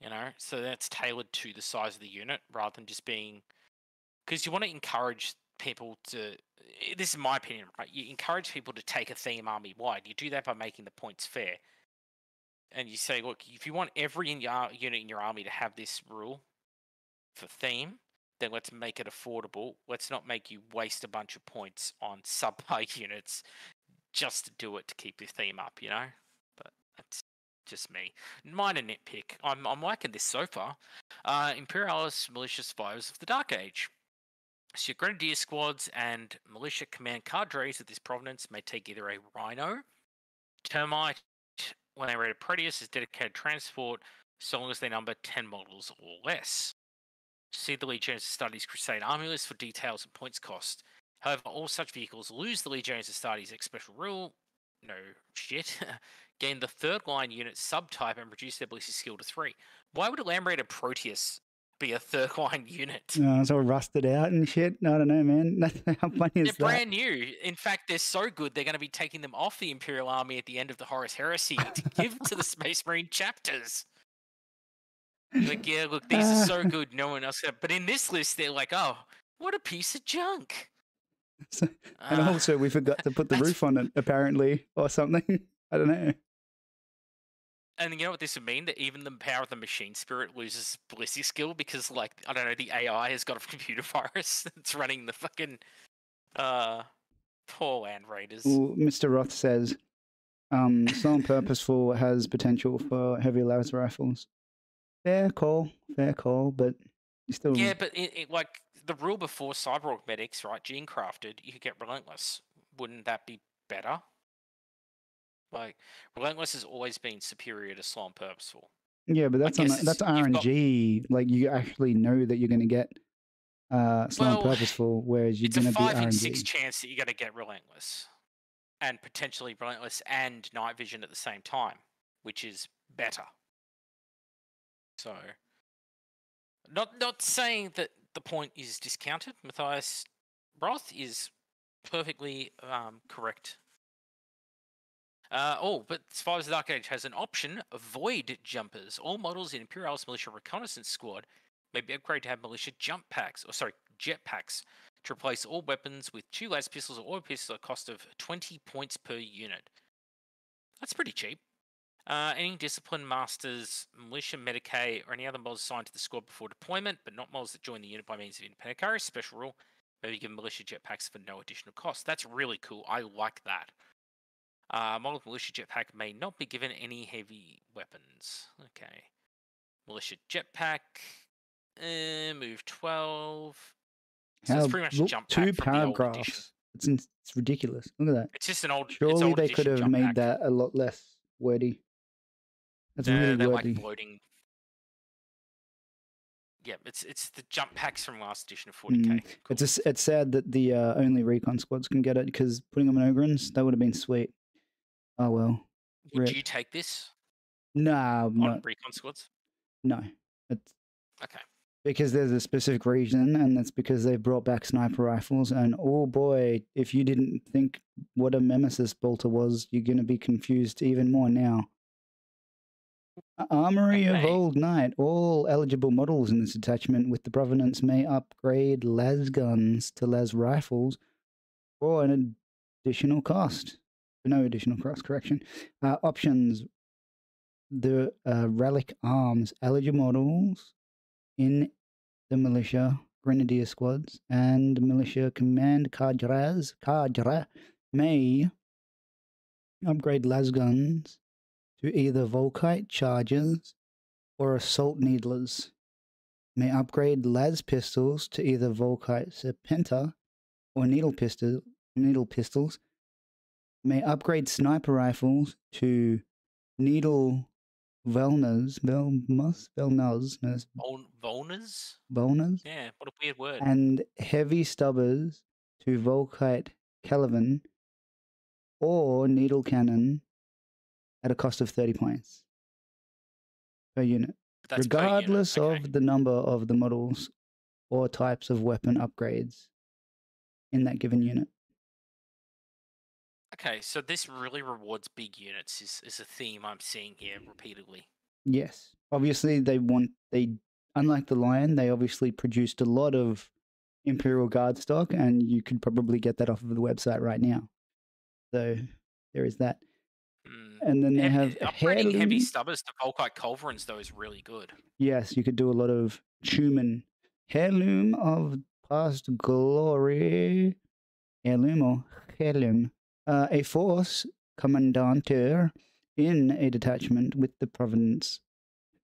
You know, so that's tailored to the size of the unit rather than just being, because you want to encourage people to, this is my opinion, right? You encourage people to take a theme army wide. You do that by making the points fair. And you say, look, if you want every unit in your army to have this rule for theme, then let's make it affordable. Let's not make you waste a bunch of points on subpar units just to do it to keep your theme up, you know? But that's just me. Minor nitpick. I'm liking this so far. Imperialis Militia Survivors of the Dark Age. So your Grenadier squads and militia command cadres of this provenance may take either a Rhino, Termite, when they raid a Proteus, is dedicated transport, so long as they number 10 models or less. See the Legionaries Astartes Crusade Army list for details and points cost. However, all such vehicles lose the Legionaries Astartes X special rule. No shit. Gain the third line unit subtype and reduce their ballistic skill to 3. Why would a Land Raider Proteus be a third line unit? No, it's all rusted out and shit. No, I don't know, man. How funny is that? They're brand new. In fact, they're so good, they're going to be taking them off the Imperial Army at the end of the Horus Heresy to give to the Space Marine chapters. Like, yeah, look, these are so good, no one else. But in this list, they're like, oh, what a piece of junk. So, and also, we forgot to put the roof on it, apparently, or something. I don't know. And you know what this would mean? That even the power of the machine spirit loses ballistic skill because, like, I don't know, the AI has got a computer virus that's running the fucking poor Land Raiders. Well, Mr. Roth says, Slow and Purposeful has potential for heavy laser rifles. Fair call, but you still... Yeah, but like, the rule before Cyborg Medics, right, gene-crafted, you could get Relentless. Wouldn't that be better? Like, Relentless has always been superior to Slow and Purposeful. Yeah, but that's RNG. Got... Like, you actually know that you're going to get Slow and Purposeful, whereas you're going to be RNG. It's a 5 in 6 chance that you're going to get Relentless. And potentially Relentless and Night Vision at the same time, which is better. So, not saying that the point is discounted. Matthias Roth is perfectly correct. But Survivors of the Dark Age has an option of Void Jumpers. All models in Imperialis Militia Reconnaissance Squad may be upgraded to have Militia Jet Packs, to replace all weapons with 2 las pistols or orb pistols at a cost of 20 points per unit. That's pretty cheap. Any Discipline Masters, Militia Medicaid, or any other models assigned to the squad before deployment, but not models that join the unit by means of independent carriers, special rule, may be given Militia Jet Packs for no additional cost. That's really cool. I like that. Model Militia Jetpack may not be given any heavy weapons. Okay. Militia Jetpack. Move 12. So it's pretty much a jump pack. 2 paragraphs. It's ridiculous. Look at that. It's just an old. Surely they could have made that a lot less wordy. That's really wordy. They're like bloating. Yeah, it's the jump packs from last edition of 40k. Cool. It's sad that the only recon squads can get it, because putting them in Ogrins, that would have been sweet. Oh, well. Would you take this? Nah. On not. Recon squads? No. It's... Okay. Because there's a specific reason, and that's because they've brought back sniper rifles, and oh boy, if you didn't think what a Mimesis bolter was, you're going to be confused even more now. Armory of Old Knight. All eligible models in this attachment with the provenance may upgrade las guns to las rifles for an additional cost. No additional cost, correction. Options. The Relic Arms. Eligible models in the Militia Grenadier Squads and Militia Command Cadre may upgrade las guns to either Volkite Chargers or Assault Needlers. May upgrade las pistols to either Volkite Serpenta or Needle Pistols. May upgrade sniper rifles to Needle Velners. Velners? Yeah, what a weird word. And heavy stubbers to Volkite Kelvin or Needle Cannon at a cost of 30 points per unit. That's regardless per unit. Okay. Of the number of the models or types of weapon upgrades in that given unit. Okay, so this really rewards big units is a theme I'm seeing here repeatedly. Yes. obviously unlike the Lion, they obviously produced a lot of Imperial Guard stock, and you could probably get that off of the website right now. So there is that. And then they have upgrading heavy stubbers to Volkite Culverins, though, is really good. Yes, you could do a lot of Tumen. Heirloom of Past Glory. Heirloom or Heirloom. A force commandanteur in a detachment with the province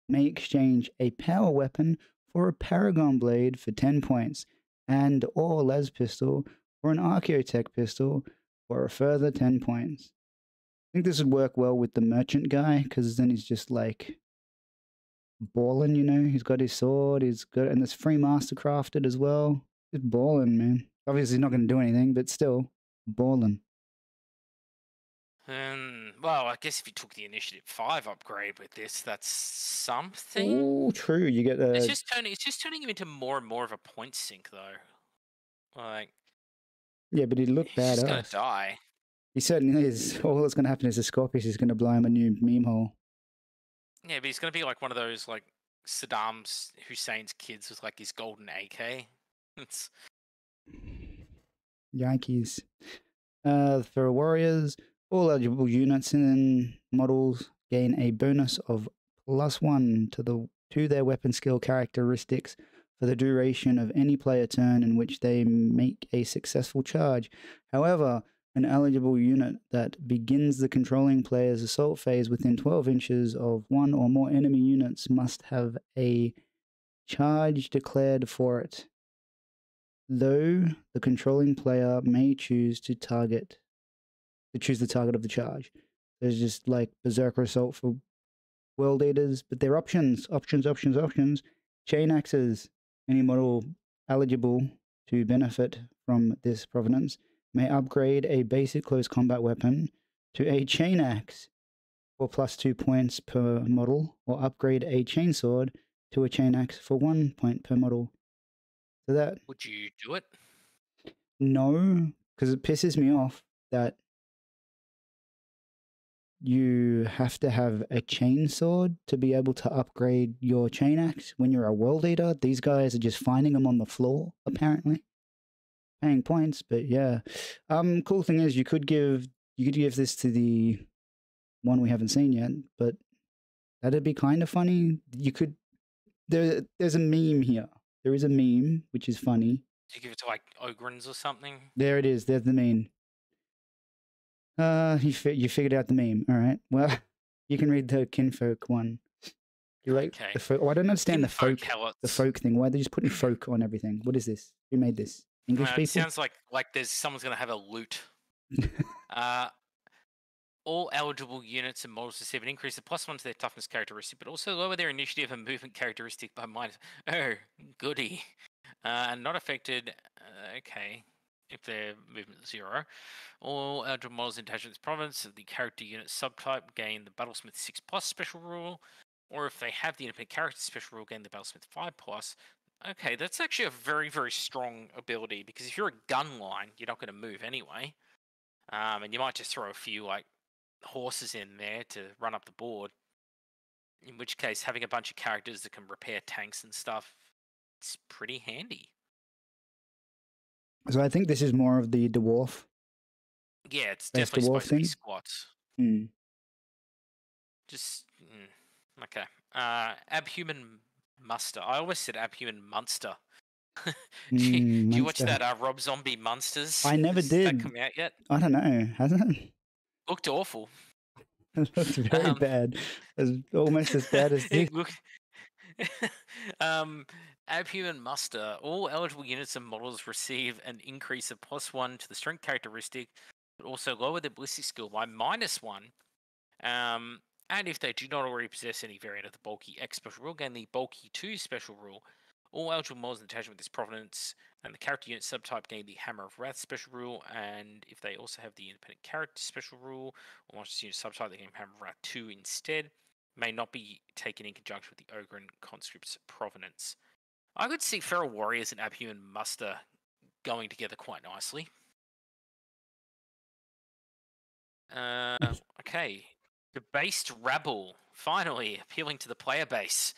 may exchange a power weapon for a Paragon Blade for 10 points and or Les Pistol for an Archaeotech Pistol for a further 10 points. I think this would work well with the merchant guy, because then he's just like balling, you know. He's got his sword, he's got, and it's free mastercrafted as well. Just balling, man. Obviously, he's not going to do anything, but still balling. Well, I guess if you took the Initiative 5 upgrade with this, that's something. Oh, true. You get the. It's just turning him into more and more of a point sink, though. Like. Yeah, but he'd look bad. He's going to die. He certainly is. All that's going to happen is the Scorpius is going to blow him a new meme hole. Yeah, but he's going to be like one of those, like, Saddam Hussein's kids with, like, his golden AK. It's... Yankees. For warriors, all eligible units and models gain a bonus of +1 to their weapon skill characteristics for the duration of any player turn in which they make a successful charge. However, an eligible unit that begins the controlling player's assault phase within 12 inches of one or more enemy units must have a charge declared for it, though the controlling player may choose to choose the target of the charge. There's just like Berserker Assault for World Eaters, but they're options. Chain Axes. Any model eligible to benefit from this provenance may upgrade a basic close combat weapon to a chain axe for +2 points per model, or upgrade a chainsword to a chain axe for 1 point per model. So that would you do it? No, because it pisses me off that you have to have a chainsword to be able to upgrade your chain axe when you're a World Eater. These guys are just finding them on the floor, apparently. Paying points, but yeah. Cool thing is you could give this to the one we haven't seen yet, but that'd be kind of funny. You could there's a meme here. There is a meme which is funny. You give it to like Ogrins or something. There it is. There's the meme. You figured out the meme. All right. Well, you can read the kinfolk one. You like okay. The folk? Oh, I don't understand the folk thing. Why are they just putting folk on everything? What is this? Who made this? English people? It sounds like there's someone's going to have a loot. All eligible units and models receive an increase of +1 to their toughness characteristic, but also lower their initiative and movement characteristic by -. Oh, goody. Not affected. Okay. If their movement 0. All eligible models in Detachment's province of the character unit subtype gain the Battlesmith 6+ special rule, or if they have the independent character special rule, gain the Battlesmith 5+. Okay, that's actually a very, very strong ability, because if you're a gun line, you're not going to move anyway. And you might just throw a few, like, horses in there to run up the board. In which case, having a bunch of characters that can repair tanks and stuff, it's pretty handy. So I think this is more of the dwarf. Yeah, it's definitely supposed to be squats. Mm. Just, okay. Abhuman... Muster. I always said Abhuman Munster. Do you watch that Rob Zombie Munsters? I never did. Has that come out yet? I don't know. Hasn't it? Looked awful. It looked very bad. It was almost as bad as this. Abhuman Muster. All eligible units and models receive an increase of +1 to the strength characteristic, but also lower their ballistic skill by -1. And if they do not already possess any variant of the Bulky X special rule, gain the Bulky 2 special rule. All eligible models in attachment with this provenance and the character unit subtype gain the Hammer of Wrath special rule. And if they also have the independent character special rule, or monster unit subtype, they gain Hammer of Wrath 2 instead. May not be taken in conjunction with the Ogryn conscript's provenance. I could see Feral Warriors and Abhuman Muster going together quite nicely. Okay. Debased Rabble. finally appealing to the player base.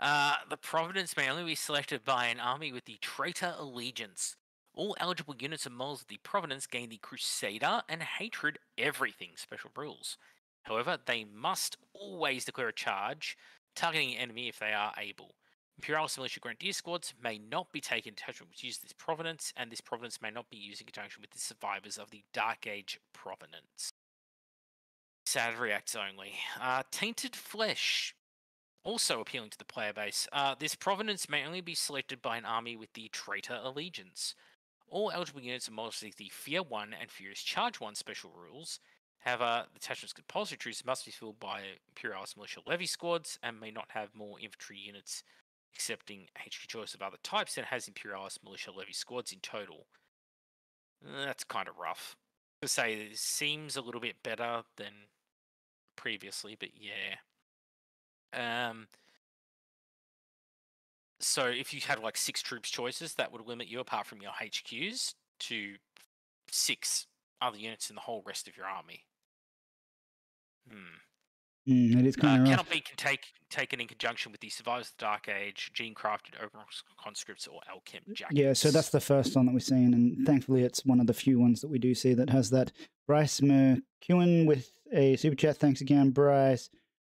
The Providence may only be selected by an army with the Traitor Allegiance. All eligible units and models of the Providence gain the Crusader and Hatred Everything special rules. However, they must always declare a charge, targeting an enemy if they are able. Imperialis Militia Grenadier squads may not be taken in attachment with use of this Providence, and this Providence may not be used in conjunction with the survivors of the Dark Age Providence. Sad reacts only. Tainted Flesh, also appealing to the player base. This Providence may only be selected by an army with the Traitor Allegiance. All eligible units and models seek the Fear 1 and Furious Charge 1 special rules. However, the attachment's compulsories must be filled by Imperialis Militia Levy squads and may not have more infantry units, accepting HQ choice of other types, and has Imperialis Militia Levy squads in total. That's kind of rough. To say it seems a little bit better than previously, but yeah. So if you had like 6 troops choices, that would limit you, apart from your HQs, to 6 other units in the whole rest of your army. That is kind of rough. Cannot be taken in conjunction with the Survivors of the Dark Age, Gene-crafted Open Conscripts, or Alchem Jackets. Yeah, so that's the first one that we're seeing, and thankfully it's one of the few ones that we do see that has that. Bryce McEwen with a super chat. Thanks again, Bryce.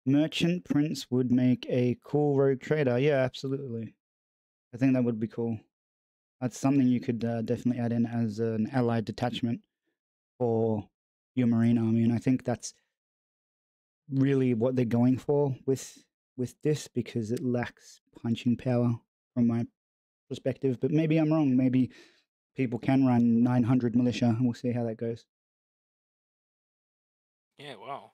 Merchant Prince would make a cool rogue trader. Yeah, absolutely. I think that would be cool. That's something you could definitely add in as an allied detachment for your Marine Army, and I think that's really what they're going for with this, because it lacks punching power from my perspective. But maybe I'm wrong. Maybe people can run 900 militia, and we'll see how that goes. Yeah, wow.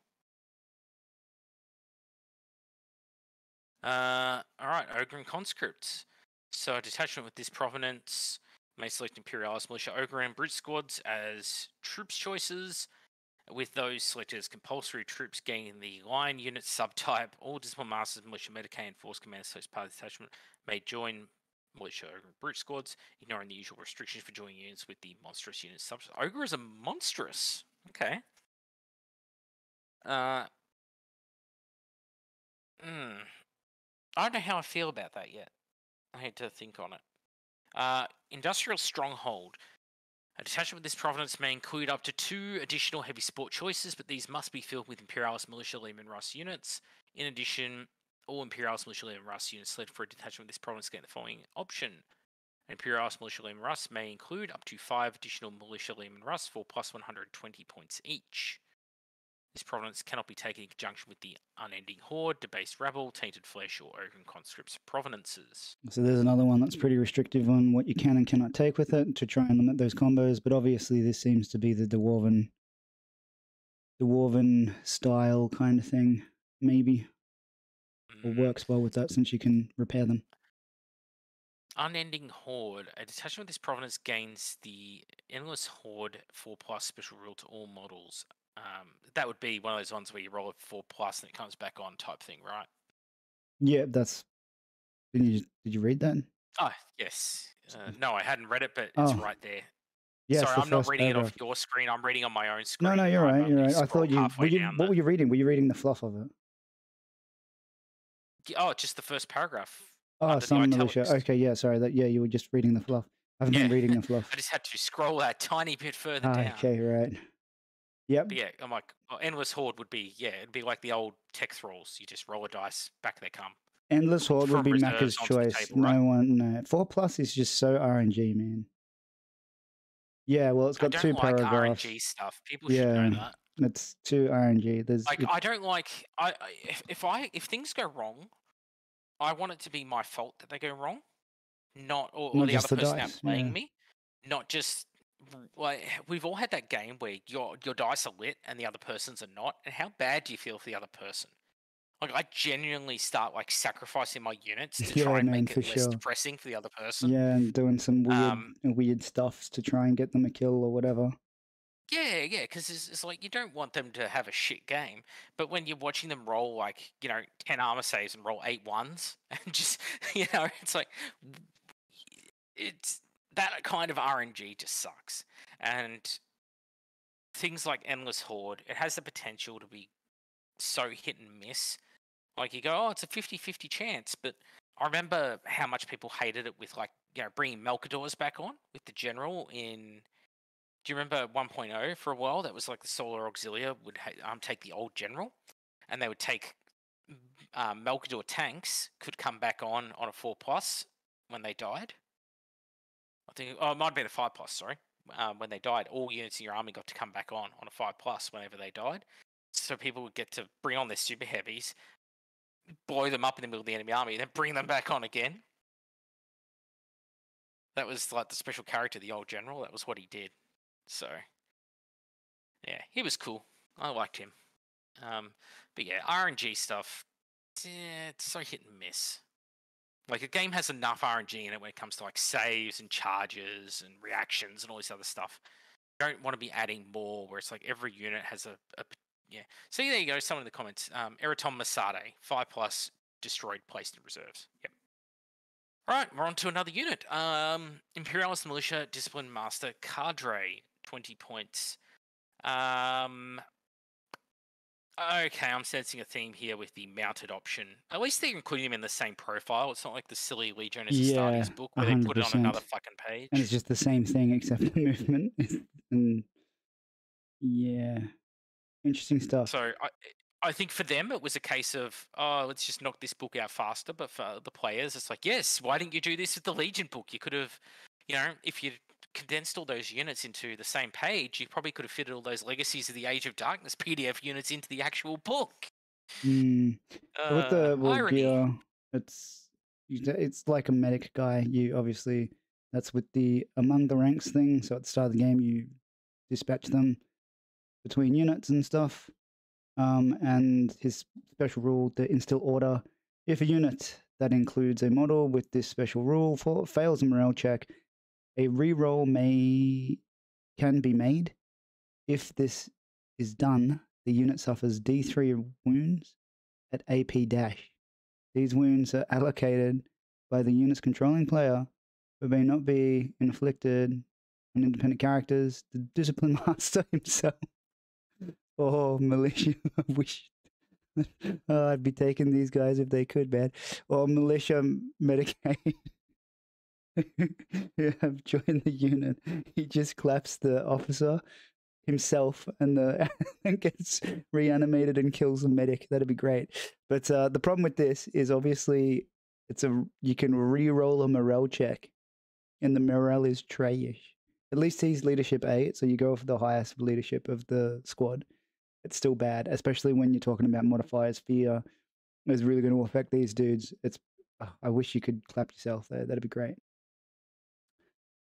All right, Ogre and Conscripts. So a detachment with this provenance may select Imperialis Militia Ogre and Brute squads as troops choices, with those selected as compulsory troops gaining the line unit subtype. All Discipline Masters, Militia Medicaid, and Force Commanders, so as part of the detachment, may join Militia Ogre and Brute squads, ignoring the usual restrictions for joining units with the monstrous unit subtype. Ogre is a monstrous. Okay. I don't know how I feel about that yet. I had to think on it. Industrial Stronghold. A detachment with this provenance may include up to 2 additional heavy support choices, but these must be filled with Imperialis Militia Lehman Russ units. In addition, all Imperialis Militia Lehman Russ units selected for a detachment with this provenance gain the following option. An Imperialis Militia Lehman Russ may include up to 5 additional Militia Lehman Russ for plus 120 points each. This provenance cannot be taken in conjunction with the Unending Horde, Debased Rabble, Tainted Flesh, or Oaken Conscripts provenances. So there's another one that's pretty restrictive on what you can and cannot take with it to try and limit those combos, but obviously this seems to be the Dwarven style kind of thing, maybe. Or works well with that since you can repair them. Unending Horde. A detachment with this provenance gains the Endless Horde 4+ special rule to all models. That would be one of those ones where you roll a 4+ and it comes back on type thing, right? Yeah, that's... Did you read that? Oh, yes. No, I hadn't read it, but it's right there. Yeah, sorry, I'm not reading it off your screen. I'm reading on my own screen. No, you're right. You're right. I thought you... What were you reading? Were you reading the fluff of it? Oh, just the first paragraph. Oh, some militia. Okay, yeah, sorry. Yeah, you were just reading the fluff. I haven't been reading the fluff. I just had to scroll that tiny bit further down. Okay, right. Yep. But yeah, I'm like, Endless Horde would be, it'd be like the old Tech Thralls. You just roll a dice, back they come. Endless Horde would be Macca's choice. Table, right? No. 4+ is just so RNG, man. Yeah, well, it's got 2 like paragraphs. RNG stuff. People should know that. It's too RNG. I don't like. If things go wrong, I want it to be my fault that they go wrong, or the other person out playing me, not just. Like, we've all had that game where your dice are lit and the other person's are not, and how bad do you feel for the other person? Like, I genuinely start like sacrificing my units to try and make it less depressing for the other person. Yeah, and doing some weird stuff to try and get them a kill or whatever. Yeah, because it's like you don't want them to have a shit game, but when you're watching them roll like 10 armor saves and roll 8 ones, and just it's like it's. That kind of RNG just sucks. And things like Endless Horde, it has the potential to be so hit and miss Like, you go, oh, it's a 50-50 chance. But I remember how much people hated it with, like, you know, bringing Malcador's back on with the General in... Do you remember 1.0 for a while? That was like the Solar Auxilia would take the old General, and they would take Malcador tanks could come back on a 4+ when they died. I think it might have been a 5+. Sorry, when they died, all units in your army got to come back on a 5+ whenever they died. So people would get to bring on their super heavies, blow them up in the middle of the enemy army, and then bring them back on again. That was like the special character, the old General. That was what he did. So, yeah, he was cool. I liked him. But yeah, RNG stuff, it's so hit and miss. Like, a game has enough RNG in it when it comes to, like, saves and charges and reactions and all this other stuff. You don't want to be adding more where it's like every unit has a yeah. See, there you go, someone in the comments. Eratom Masade, 5+ destroyed, placed in reserves. Yep. All right, we're on to another unit. Imperialist Militia Discipline Master Cadre. 20 points. Okay, I'm sensing a theme here with the mounted option. At least they're including him in the same profile. It's not like the silly Legionis Astartes book where 100%. They put it on another fucking page. And it's just the same thing except the movement. And yeah, interesting stuff. So I think for them it was a case of, oh, let's just knock this book out faster. But for the players, it's like, yes, why didn't you do this with the Legion book? You could have, you know, if you condensed all those units into the same page, you probably could have fitted all those Legacies of the Age of Darkness PDF units into the actual book. With the gear, it's like a medic guy. You obviously, that's with the among the ranks thing. So at the start of the game, you dispatch them between units and stuff. And his special rule, the instill order. If a unit that includes a model with this special rule fails a morale check, a reroll can be made. If this is done, the unit suffers D3 wounds at AP dash. These wounds are allocated by the unit's controlling player, but may not be inflicted on independent characters, the Discipline Master himself, or militia. I wish I'd be taking these guys if they could, man. Or militia Medicaid. Who have joined the unit. He just claps the officer himself and gets reanimated and kills the medic. That'd be great. But the problem with this is obviously you can re-roll a morale check, and the morale is trash. At least he's leadership 8, so you go for the highest leadership of the squad. It's still bad, especially when you're talking about modifiers. Fear is really going to affect these dudes. I wish you could clap yourself there. That'd be great.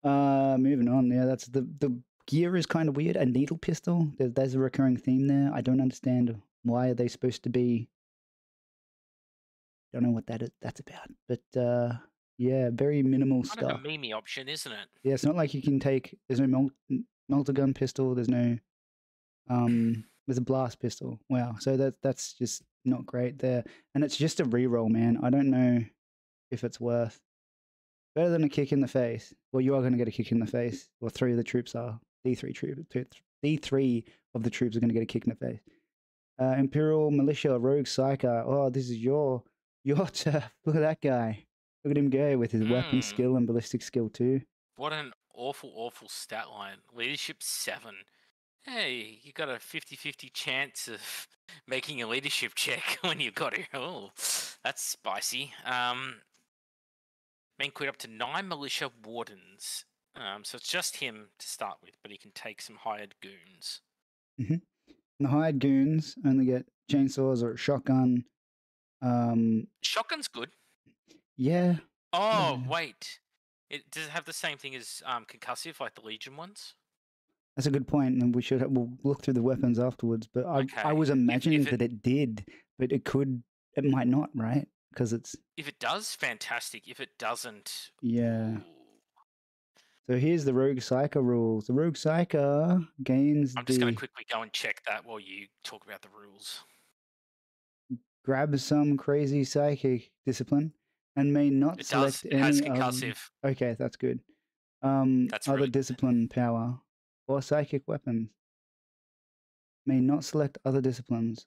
Moving on. Yeah, that's the gear is kind of weird. A needle pistol. There's a recurring theme there. I don't understand why are they supposed to be. Don't know what that's about. But yeah, very minimal kind stuff. Of a meme option, isn't it? Yeah, it's not like you can take. There's no multi-gun pistol. There's no. There's a blast pistol. Wow. So that's just not great there, and it's just a reroll, man. I don't know if it's worth. Better than a kick in the face. Well, you are going to get a kick in the face. Well, 3 of the troops are. D3 of the troops are going to get a kick in the face. Imperial Militia, Rogue Psyker. Oh, this is your turf. Look at that guy. Look at him go with his weapon skill and ballistic skill too. What an awful, awful stat line. Leadership 7. Hey, you got a 50-50 chance of making a leadership check when you got it. Oh, that's spicy. Men quit up to 9 militia wardens. So it's just him to start with, but he can take some hired goons. And the hired goons only get chainsaws or a shotgun. Shotgun's good. Yeah. Oh, wait. Does it have the same thing as concussive, like the Legion ones? That's a good point, and we'll look through the weapons afterwards. But I was imagining that it did, but it might not, right? Because if it does, fantastic. If it doesn't, yeah. So here's the Rogue Psyker rules. The Rogue Psyker gains. I'm just going to quickly go and check that while you talk about the rules. Grab some crazy psychic discipline, and may not select any. It has concussive. Okay, that's good. That's other discipline power. Or psychic weapons. May not select other disciplines.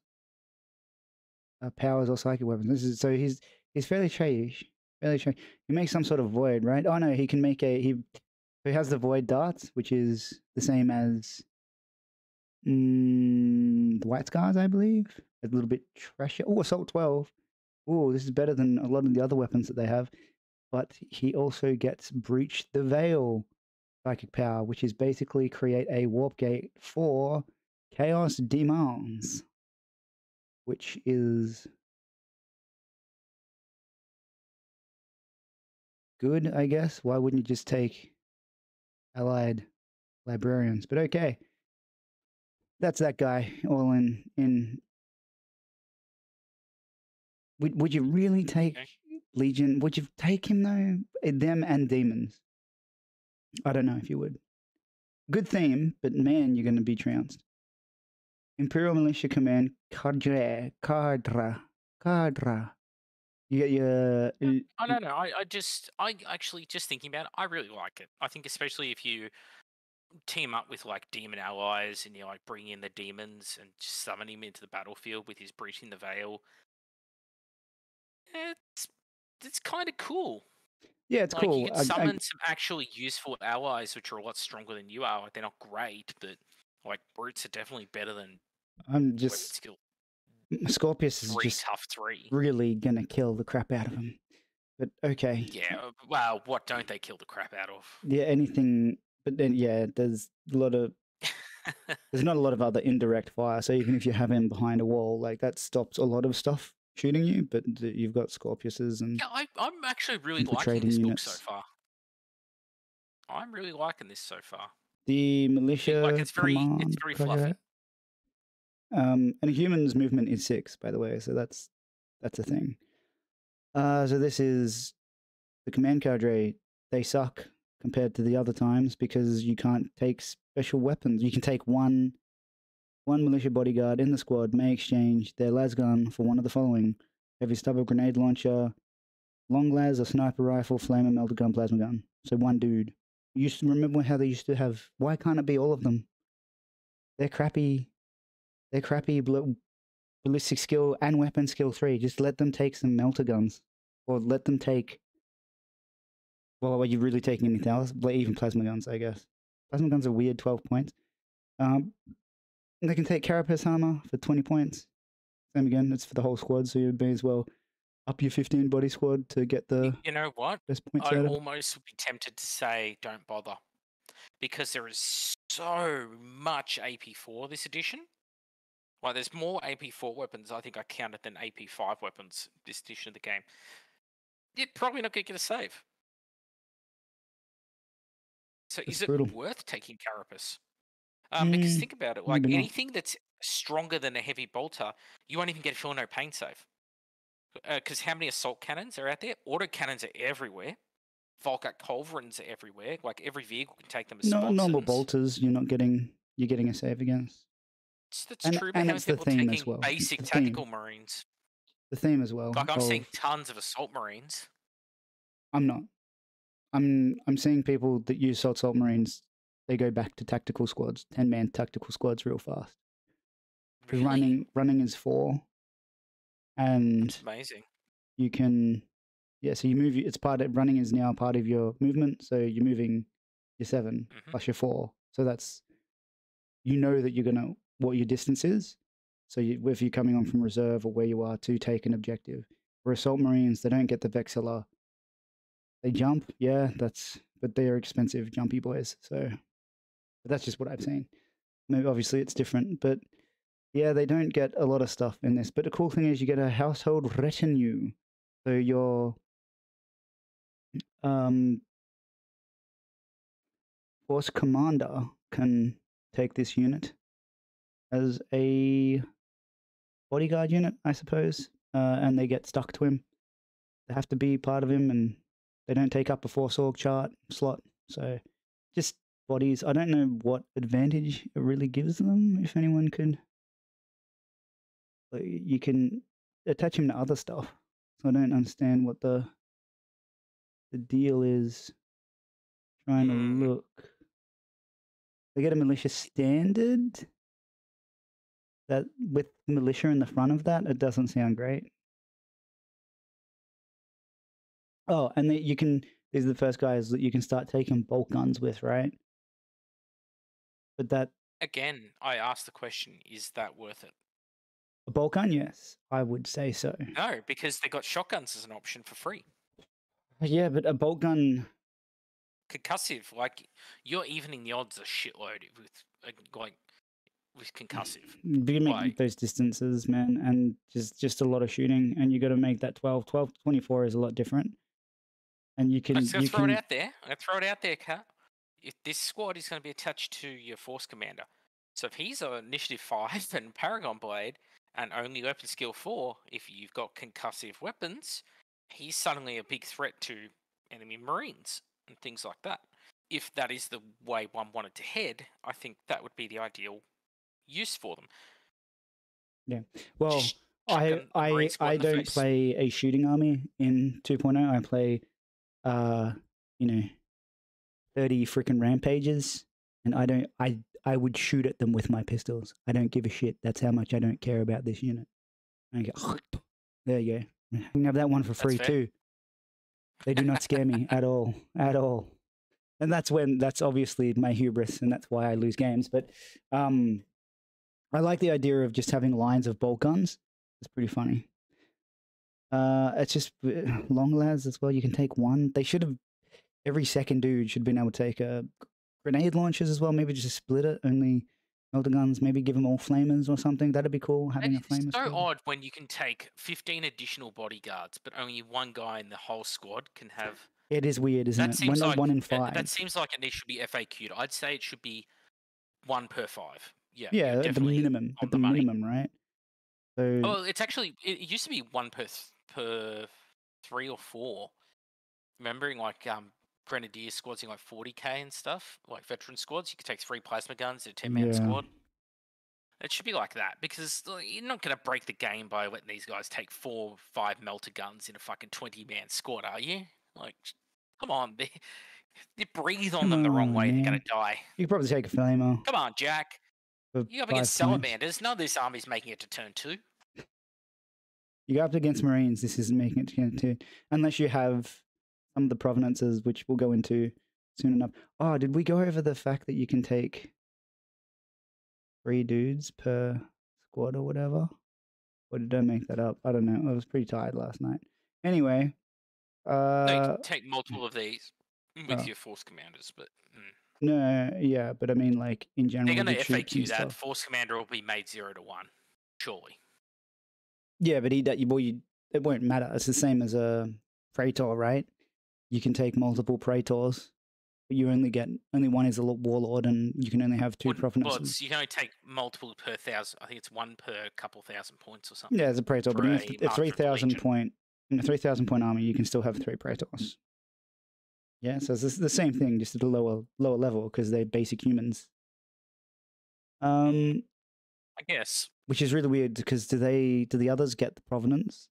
powers or psychic weapons. This is so he's fairly trayish. Fairly tray. He makes some sort of void, right? Oh no, he can make a he has the void darts, which is the same as the White Scars, I believe. A little bit trashier. Oh, Assault 12. Oh, this is better than a lot of the other weapons that they have. But he also gets Breach the Veil psychic power, which is basically create a warp gate for Chaos Demons, which is good, I guess. Why wouldn't you just take allied librarians? But okay, that's that guy all in. Would you really take Legion? Would you take him though? Them and demons. I don't know if you would. Good theme, but man, you're going to be trounced. Imperial Militia Command Cadre. You get your. I don't know. I actually just thinking about it, I really like it. I think especially if you team up with like demon allies and you like bring in the demons and just summon him into the battlefield with his breaching the veil. It's kind of cool. Yeah, it's like, cool. You can summon some actually useful allies, which are a lot stronger than you are. Like, they're not great, but like brutes are definitely better than. I'm just skill. Scorpius is just tough three. Really gonna kill the crap out of him. But okay. Yeah. Well, what don't they kill the crap out of? Yeah, anything. But then yeah, there's a lot of. There's not a lot of other indirect fire. So even if you have him behind a wall, like that stops a lot of stuff shooting you, but you've got Scorpiuses and... Yeah, I'm actually really liking this units. Book so far. I'm really liking this so far. The Militia like it's very fluffy. And Humans movement is 6, by the way, so that's a thing. So this is the Command Cadre. They suck compared to the other times because you can't take special weapons. You can take one militia bodyguard in the squad may exchange their lasgun for one of the following: heavy stub or grenade launcher, long las, a sniper rifle, flamer, melted gun, plasma gun. So one dude. You used to remember how they used to have? Why can't it be all of them? They're crappy. They're crappy. Ballistic skill and weapon skill 3. Just let them take some melter guns, or let them take. Well, are you really taking anything else? Even plasma guns, I guess. Plasma guns are weird. 12 points. They can take Carapace Armor for 20 points. Same again, it's for the whole squad, so you may as well up your 15-body squad to get the you know what? Best points I out almost would be tempted to say don't bother, because there is so much AP4 this edition. Like, there's more AP4 weapons, I think I counted, than AP5 weapons this edition of the game. You're probably not going to get a save. So that's is brutal. It worth taking Carapace? Because think about it, like anything that's stronger than a heavy bolter, you won't even get a feel no pain save. Because how many assault cannons are out there? Auto cannons are everywhere. Volkart culverins are everywhere. Like every vehicle can take them as sponsors. No, normal bolters, you're getting a save against. That's true, but how many people taking as well. Basic tactical marines? The theme as well. Like I'm seeing tons of assault marines. I'm not. I'm seeing people that use assault marines. They go back to tactical squads, 10-man tactical squads, real fast. Really? Running is 4, and that's amazing. You can, yeah. So you move. It's part of running is now part of your movement. So you're moving your 7 plus your 4. So that's that you're gonna what your distance is. So if you're coming on from reserve or where you are to take an objective. For assault marines, they don't get the Vexilla. They jump. Yeah, but they are expensive jumpy boys. So. But that's just what I've seen. Maybe obviously it's different, but yeah, they don't get a lot of stuff in this. But the cool thing is you get a household retinue. So your force commander can take this unit as a bodyguard unit, I suppose, and they get stuck to him. They have to be part of him, and they don't take up a force org chart slot. So just... bodies. I don't know what advantage it really gives them. If anyone could, you can attach him to other stuff. So I don't understand what the deal is. Trying to look. They get a militia standard. that with militia in the front of that, it doesn't sound great. Oh, and you can, these are the first guys that you can start taking bolt guns with, right? But that... Again, I asked the question, is that worth it? A bolt gun? Yes, I would say so. No, because they got shotguns as an option for free. Yeah, but a bolt gun... Concussive, like, you're evening the odds a shitload with concussive. You can make those distances, man, and just a lot of shooting, and you got to make that 12 to 24 is a lot different. And you can... I'm just going to throw it out there. I'm going to throw it out there, Kat. If this squad is going to be attached to your force commander. So if he's on Initiative 5 and Paragon Blade and only Weapon Skill 4, if you've got concussive weapons, he's suddenly a big threat to enemy Marines and things like that. If that is the way one wanted to head, I think that would be the ideal use for them. Yeah. Well, I don't play a shooting army in 2.0. I play, you know, 30 freaking rampages, and I would shoot at them with my pistols. I don't give a shit. That's how much I don't care about this unit. I go, there you go. You can have that one for free too. They do not scare me at all, at all. And that's obviously my hubris, and that's why I lose games. But I like the idea of just having lines of bolt guns. It's pretty funny. It's just long lads as well. You can take one. They should have, every second dude should have been able to take a grenade launchers as well. Maybe just split it, only melter guns. Maybe give them all flamers or something. That'd be cool, having a flamer. It's so odd when you can take 15 additional bodyguards, but only one guy in the whole squad can have... It is weird, isn't it? Like, 1 in 5. That seems like it should be FAQ'd. I'd say it should be 1 per 5. Yeah, yeah, at the minimum. At the minimum, right? So... Oh, it's actually... It used to be 1 per 3 or 4. Remembering, like... Grenadier squads in like 40k and stuff, like veteran squads, you could take 3 plasma guns in a 10-man squad. It should be like that, because you're not going to break the game by letting these guys take 4 or 5 melter guns in a fucking 20-man squad, are you? Like, come on, you breathe on them the wrong way, they're going to die. You could probably take a flamer. Come on, Jack. You're up against salamanders. None of this army's making it to turn 2. You go up against Marines. This isn't making it to turn 2, unless you have some of the provenances, which we'll go into soon enough. Oh, did we go over the fact that you can take 3 dudes per squad or whatever? Or did I make that up? I don't know. I was pretty tired last night. Anyway. No, you can take multiple of these with your force commanders, but... No, yeah, but I mean, like, in general... They're going to FAQ that. Force commander will be made 0 to 1, surely. Yeah, but it won't matter. It's the same as a Praetor, right? You can take multiple Praetors, but you only get... Only one is a Warlord, and you can only have 2 Provenances. You can only take multiple per 1,000. I think it's 1 per couple thousand points or something. Yeah, as a Praetor, but a 3,000-point... In a 3,000-point army, you can still have 3 Praetors. Yeah, so it's the same thing, just at a lower level, because they're basic humans. I guess. Which is really weird, because do the others get the Provenance?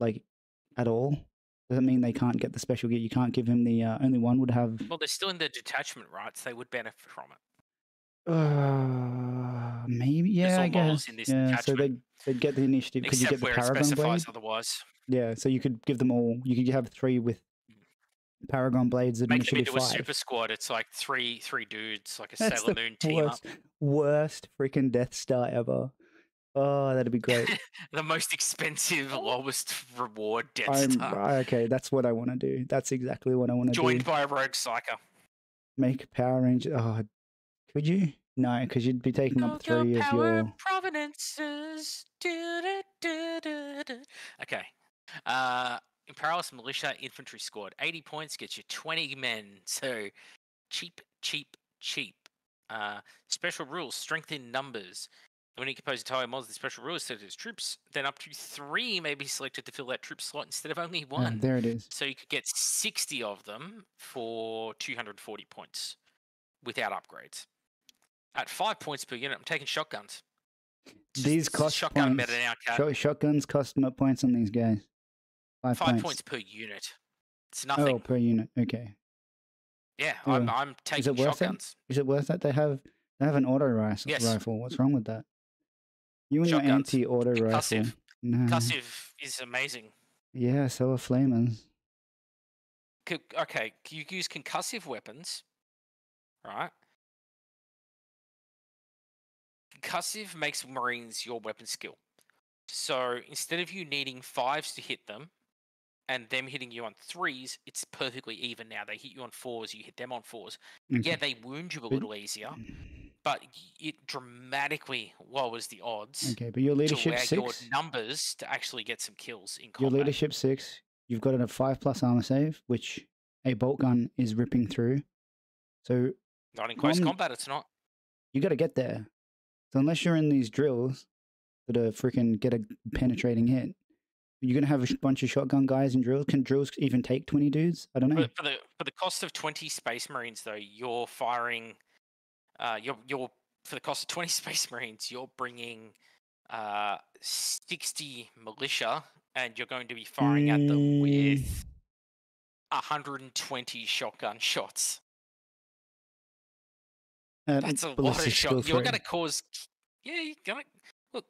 Like, at all? Doesn't mean they can't get the special gear. You can't give him the only one would have. Well, they're still in the detachment rights. They would benefit from it. Maybe. Yeah, I guess. In this so they'd get the initiative. Except could you get where the Paragon it specifies Blade? Otherwise. Yeah, so you could give them all. You could have 3 with Paragon Blades. Make them into 5. A super squad. It's like three dudes, like a Sailor Moon team up. Worst freaking Death Star ever. Oh, that'd be great. The most expensive, lowest reward Death Star. Okay, that's what I want to do. That's exactly what I want to do. Joined by a rogue psyker. Make Power Ranger. Oh, could you? No, because you'd be taking up 3 of your... Provenances. Okay. Imperialist Militia Infantry Squad. 80 points gets you 20 men. So, cheap, cheap, cheap. Special rules. Strength in numbers. When he composed entire mods, the special rules set as troops, then up to 3 may be selected to fill that troop slot instead of only 1. There it is. So you could get 60 of them for 240 points without upgrades. At 5 points per unit, I'm taking shotguns. These cost shotgun points. Shotguns cost points on these guys. 5 points per unit. It's nothing. Oh, per unit. Okay. Yeah, oh. I'm taking shotguns. Is it worth it? They have an auto rifle. Yes. What's wrong with that? You and your anti-order rifle. No. Cussive is amazing. Yeah, so are Flamens. Okay, you use concussive weapons, right? Concussive makes Marines your weapon skill. So instead of you needing 5s to hit them and them hitting you on 3s, it's perfectly even now. They hit you on 4s, you hit them on 4s. Okay. Yeah, they wound you a little easier, but it dramatically lowers the odds. Okay, but your leadership 6? Your numbers to actually get some kills in combat. Your leadership 6, you've got a 5+ armor save, which a bolt gun is ripping through. So not in close combat, it's not. You got to get there. So unless you're in these drills that are freaking get a penetrating hit, you're going to have a bunch of shotgun guys in drills. Can drills even take 20 dudes? I don't know. For the cost of 20 Space Marines, though, you're firing... for the cost of 20 Space Marines, you're bringing 60 militia, and you're going to be firing at them with 120 shotgun shots. That's a lot of shots. You're going to cause... Yeah, you're going to... Look,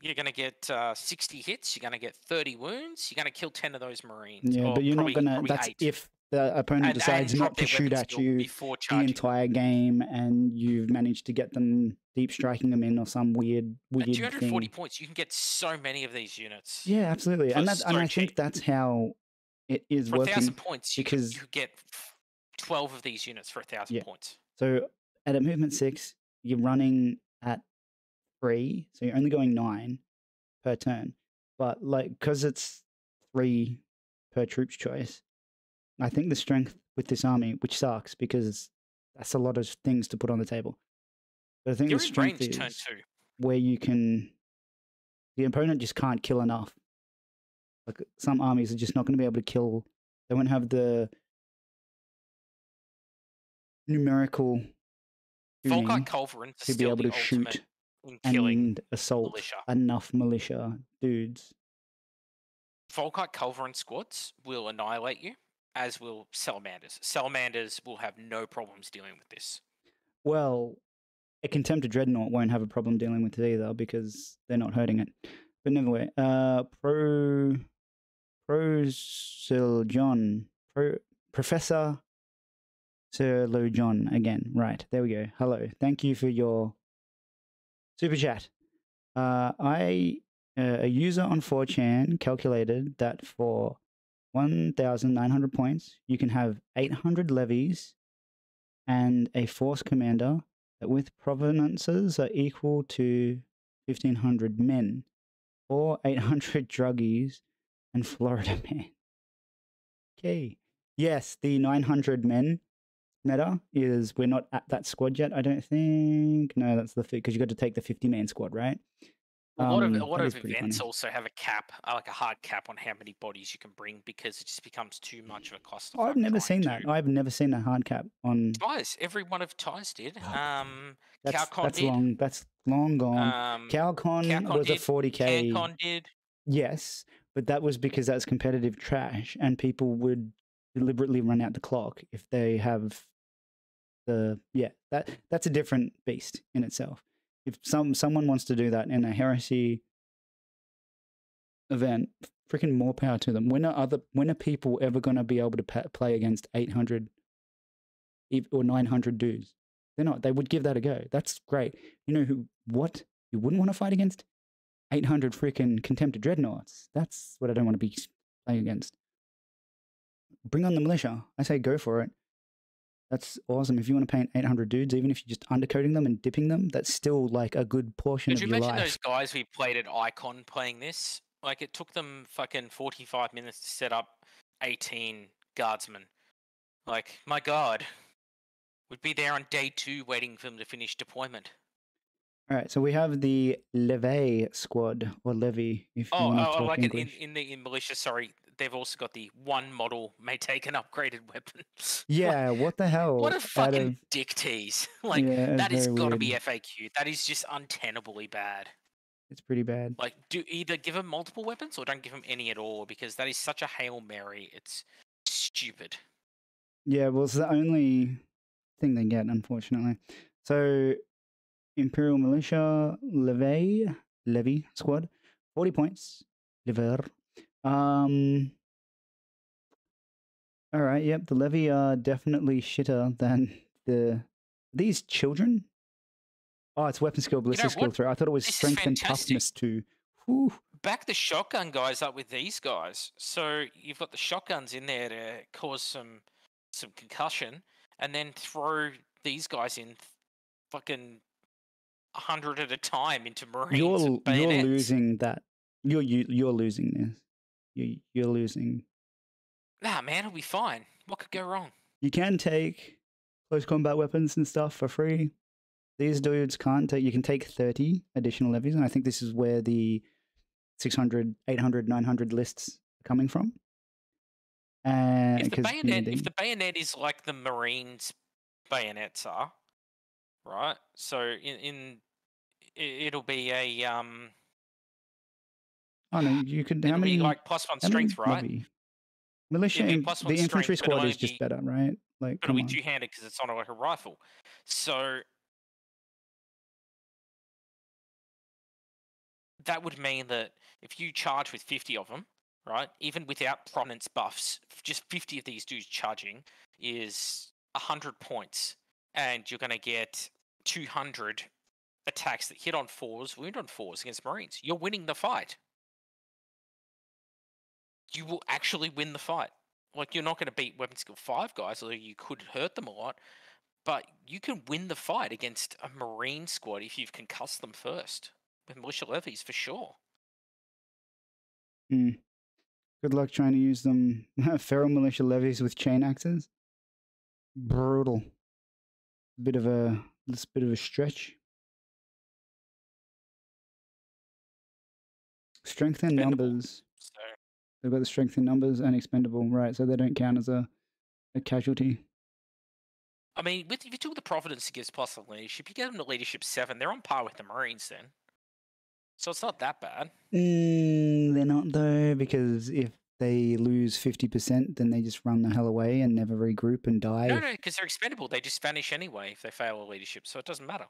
you're going to get 60 hits, you're going to get 30 wounds, you're going to kill 10 of those Marines. Yeah, but you're probably not going to... That's 8. If... The opponent decides not to shoot at you the entire game, and you've managed to get them deep striking them in or some weird thing. 240 points, you can get so many of these units. Yeah, absolutely, and I think that's how it is working. For 1,000 points, because you get 12 of these units for 1,000 points. So at a movement 6, you're running at 3, so you're only going 9 per turn. But like, because it's 3 per troop's choice. I think the strength with this army, which sucks because that's a lot of things to put on the table. But I think the strength is where you can, the opponent just can't kill enough. Like some armies are just not going to be able to kill. They won't have the numerical Volkite Culverin to be able to shoot and assault enough militia dudes. Volkite Culverin squads will annihilate you. As will Salamanders. Salamanders will have no problems dealing with this. Well, a Contemptor Dreadnought won't have a problem dealing with it either because they're not hurting it. But anyway, Professor Sir Lo John again. Right, there we go. Hello. Thank you for your super chat. A user on 4chan calculated that for 1,900 points, you can have 800 levies and a force commander that with provenances are equal to 1,500 men or 800 druggies and Florida men. Okay. Yes, the 900 men meta is we're not at that squad yet, I don't think. No, that's the thing, because you've got to take the 50-man squad, right? A lot of events also have a cap, like a hard cap on how many bodies you can bring because it just becomes too much of a cost. I've never seen that. I've never seen a hard cap on Ties. Every one of Ties did. Calcon did. That's long gone. Calcon was a 40K. Calcon did. Yes, but that was because that's competitive trash, and people would deliberately run out the clock if they have the That's a different beast in itself. If someone wants to do that in a heresy event, freaking more power to them. When are people ever going to be able to play against 800 or 900 dudes? They're not. They would give that a go. That's great. You know who? What you wouldn't want to fight against? 800 freaking Contemptor Dreadnoughts. That's what I don't want to be playing against. Bring on the militia. I say go for it. That's awesome. If you want to paint 800 dudes, even if you're just undercoating them and dipping them, that's still like a good portion of your life. Did you mention those guys we played at Icon playing this? Like it took them fucking 45 minutes to set up 18 guardsmen. Like, my God, we'd be there on day 2 waiting for them to finish deployment. All right, so we have the levee squad or levy. If you want to talk like in militia, sorry. They've also got the one model may take an upgraded weapon. Yeah, like, what the hell? What a fucking dick tease. Like, yeah, that has got to be FAQ. That is just untenably bad. It's pretty bad. Like, do either give them multiple weapons or don't give them any at all because that is such a Hail Mary. It's stupid. Yeah, well, it's the only thing they get, unfortunately. So, Imperial Militia, Levee, Levy squad, 40 points. Liver. All right, yep, the Levy are definitely shitter than these children. Oh, it's weapon skill, ballistic skill throw. I thought it was strength and toughness too. Whew. Back the shotgun guys up with these guys. So you've got the shotguns in there to cause some concussion, and then throw these guys in fucking 100 at a time into Marines. You're losing that. You're losing this. You're losing. Nah, man, it'll be fine. What could go wrong? You can take close combat weapons and stuff for free. These dudes can't take, you can take 30 additional levies, and I think this is where the 600, 800, 900 lists are coming from. And if the bayonet is like the Marines' bayonets are, right? So it'll be a I don't know, you could, how many, like +1 strength, right? Levy. Militia, the infantry squad is just better, right? Like, it'll be two-handed because it's on like a rifle. So that would mean that if you charge with 50 of them, right, even without prominence buffs, just 50 of these dudes charging is 100 points, and you're going to get 200 attacks that hit on 4s, wound on 4s against Marines. You're winning the fight. You will actually win the fight. Like, you're not going to beat weapon skill 5 guys, although you could hurt them a lot, but you can win the fight against a Marine squad if you've concussed them first. With militia levies, for sure. Hmm. Good luck trying to use them. Feral militia levies with chain axes. Brutal. Bit of a stretch. Strength in numbers. Sorry. They've got the strength in numbers and expendable, right? So they don't count as a casualty. I mean, if you took the Providence to give plus leadership, you get them to leadership 7. They're on par with the Marines then. So it's not that bad. They're not, though, because if they lose 50%, then they just run the hell away and never regroup and die. No, because they're expendable. They just vanish anyway if they fail a leadership, so it doesn't matter.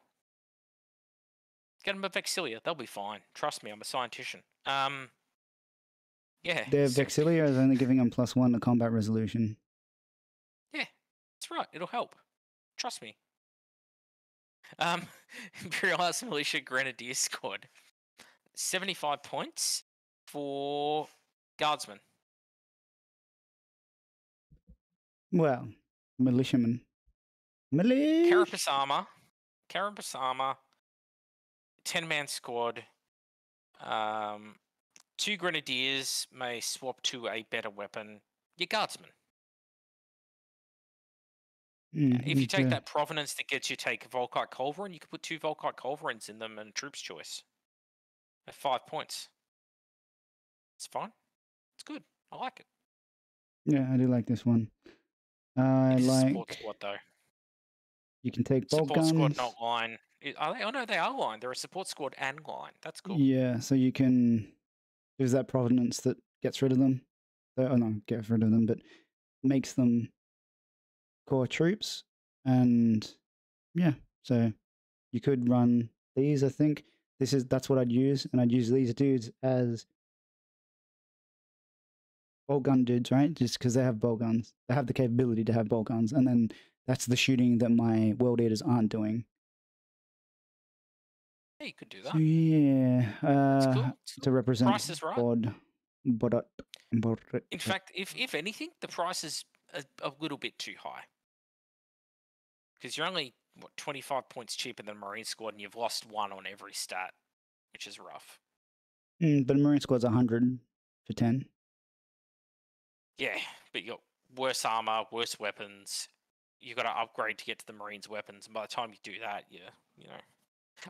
Get them a Vexilia. They'll be fine. Trust me, I'm a scientician. Yeah. Their Vexilia is only giving them +1 to combat resolution. Yeah, that's right. It'll help. Trust me. Imperial Arts Militia Grenadier Squad. 75 points for guardsmen. Well, militiamen. Carapace armor. 10-man squad. 2 grenadiers may swap to a better weapon. Your guardsmen. If you take that provenance that gets you take Volkite Culverin, you can put 2 Volkite Culverins in them and Troops Choice. At 5 points. It's fine. It's good. I like it. Yeah, I do like this one. I like... support squad, though. You can take bolt guns. Support squad, not line. Are they? Oh, no, they are line. They're a support squad and line. That's cool. Yeah, so you can... There's that provenance that gets rid of them. Oh, no, gets rid of them, but makes them core troops. And, yeah, so you could run these, I think. That's what I'd use, and I'd use these dudes as bow gun dudes, right? Just because they have bow guns, they have the capability to have bow guns, and then that's the shooting that my world eaters aren't doing. Yeah, you could do that. So, yeah, it's cool. To represent price is right. In fact, if anything, the price is a little bit too high because you're only. What, 25 points cheaper than Marine Squad, and you've lost 1 on every stat, which is rough. But Marine Squad's 100 for 10. Yeah, but you got worse armor, worse weapons. You've got to upgrade to get to the Marines' weapons, and by the time you do that, you know,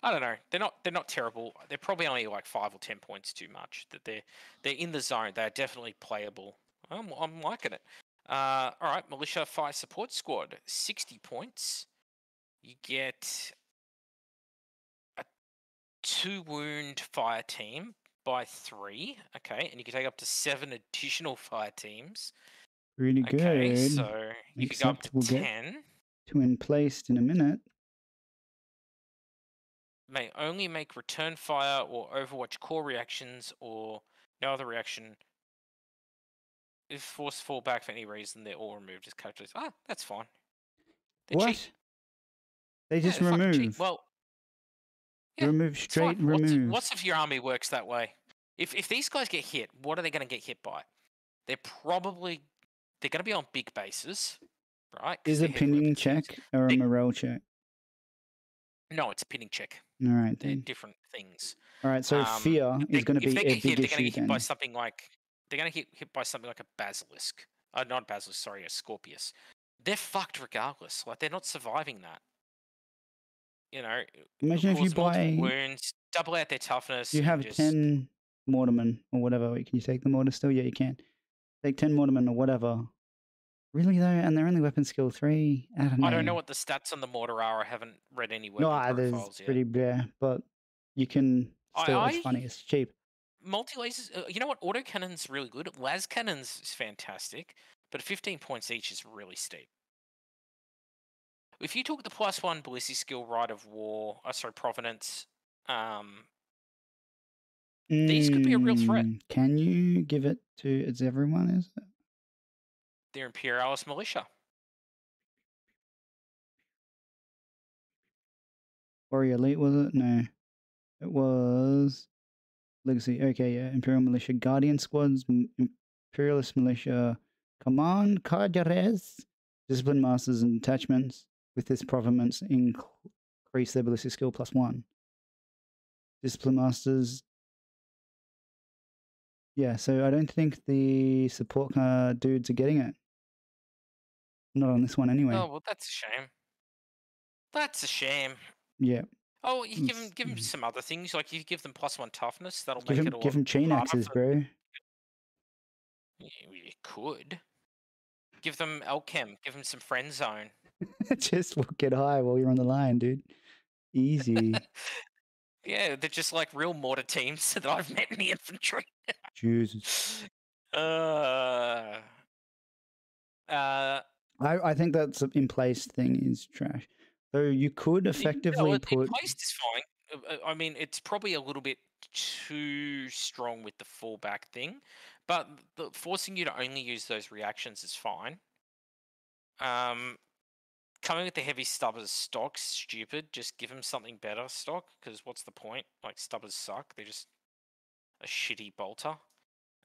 I don't know. They're not terrible. They're probably only like 5 or 10 points too much. That they're in the zone. They're definitely playable. I'm liking it. All right, Militia Fire Support Squad, 60 points. You get a 2-wound fire team by 3, okay, and you can take up to 7 additional fire teams. Really good. Okay, so you can go up to 10. Two in place in a minute. may only make return fire or Overwatch core reactions or no other reaction. If forced fall back for any reason, they're all removed as characters. Ah, that's fine. They're what? Cheap. They just remove. Well, yeah, remove straight. Remove. What's if your army works that way? If these guys get hit, what are they going to get hit by? They're going to be on big bases, right? Is a pinning check or a morale check? No, it's a pinning check. All right, they're different things. All right, so fear is going to be a big issue. They're going to get hit by something like a basilisk. Not a basilisk, sorry, a Scorpius. They're fucked regardless. Like, they're not surviving that. You know, imagine if you buy wounds, double out their toughness. You have 10 Mortarmen or whatever. Wait, can you take the mortar still? Yeah, you can. Take 10 Mortarmen or whatever. Really though, and they're only weapon skill 3. I don't know what the stats on the mortar are. I haven't read any weapon profiles yet. Pretty bare, but you can still. It's funny. It's cheap. Multi lasers. You know what? Auto cannons really good. Las cannons is fantastic, but 15 points each is really steep. If you took the +1 ballistic skill, Rite of War, Provenance, these could be a real threat. Can you give it to everyone? Is it? Their Imperialis Militia. Warrior Elite, was it? No. It was Legacy. Okay, yeah. Imperial Militia, Guardian Squads, Imperialist Militia, Command, Cadres, Discipline Masters, and Detachments. With this provenance, increase their ballistic skill +1. Discipline Masters. Yeah, so I don't think the support dudes are getting it. Not on this one anyway. Oh, well, that's a shame. That's a shame. Yeah. Oh, you give them some other things. Like, you give them +1 toughness. That'll give it all. Give them chain axes, bro. Yeah, you could. Give them Elchem. Give them some friend zone. Just get high while you're on the line, dude. Easy. Yeah, they're just like real mortar teams that I've met in the infantry. Jesus. I think that's in place thing is trash. So you could effectively put... In place is fine. I mean, it's probably a little bit too strong with the fallback thing, but forcing you to only use those reactions is fine. Coming with the heavy stubbers stock's stupid. Just give them something better stock, because what's the point? Like, stubbers suck. They're just a shitty bolter.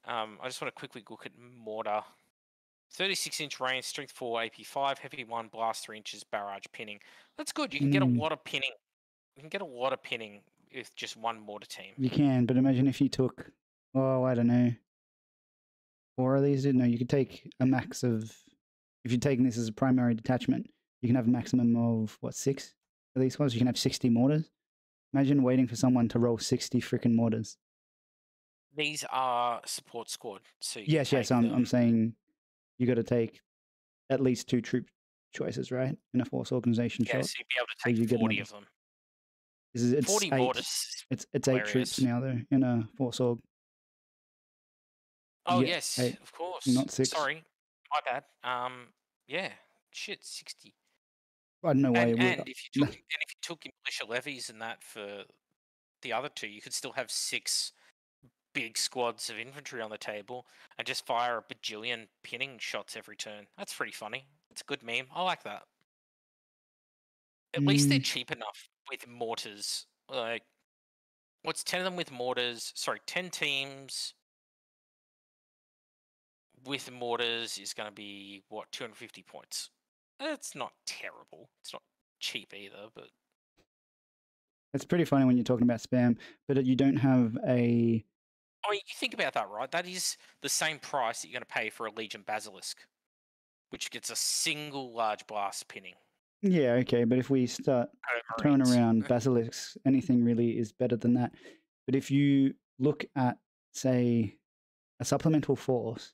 I just want to quickly look at mortar. 36-inch range, strength 4, AP 5, heavy 1, blast 3 inches, barrage pinning. That's good. You can get a lot of pinning. You can get a lot of pinning with just one mortar team. You can, but imagine if you took, oh, I don't know, 4 of these. No, you could take a max of, if you're taking this as a primary detachment, you can have a maximum of, what, 6 of these ones? You can have 60 mortars. Imagine waiting for someone to roll 60 freaking mortars. These are support squad. So yes, I'm saying you got to take at least 2 troop choices, right? In a force organization shot. Yes, so you'd be able to take 40 of them. It's 40 mortars. It's 8 troops now, though, in a force org. Oh, yes, of course. Not 6. Sorry, my bad. Yeah, shit, 60. I don't know why you would. And if you took militia levies and that for the other 2, you could still have 6 big squads of infantry on the table and just fire a bajillion pinning shots every turn. That's pretty funny. It's a good meme. I like that. At least they're cheap enough with mortars. Like, what's 10 of them with mortars? Sorry, 10 teams with mortars is going to be, what, 250 points. It's not terrible. It's not cheap either, but... It's pretty funny when you're talking about spam, but you don't have a... I mean, you think about that, right? That is the same price that you're going to pay for a Legion Basilisk, which gets a single large blast pinning. Yeah, okay, but if we start throwing around Basilisks, anything really is better than that. But if you look at, say, a supplemental force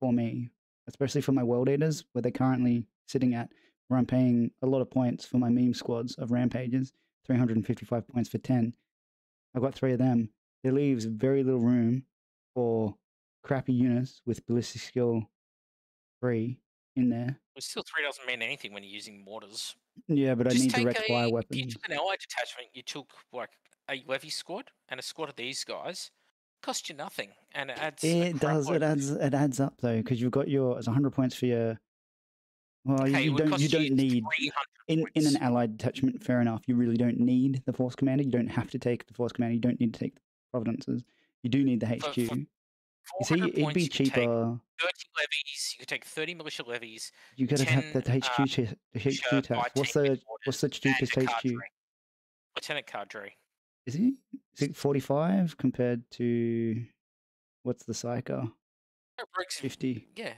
for me, especially for my World Eaters, where they're currently sitting at, where I'm paying a lot of points for my meme squads of Rampages, 355 points for 10. I've got 3 of them. It leaves very little room for crappy units with ballistic skill 3 in there. Well, still 3 doesn't mean anything when you're using mortars. Yeah, but just I need direct fire weapons. You took an eye detachment, you took like a levy squad and a squad of these guys. Cost you nothing, and it adds. It does. It adds. It adds up though, because you've got your. It's 100 points for your. Well, okay, you don't. You don't need in an allied detachment. Fair enough. You really don't need the force commander. You don't have to take the force commander. You don't need to take the providences. You do need the HQ. For see, it'd be cheaper. 30 levies. You could take 30 militia levies. You gotta have the HQ. HQ tax. What's the cheapest HQ? Lieutenant Cadre. Is he? Is it 45 compared to what's the Psyker? 50. Yeah.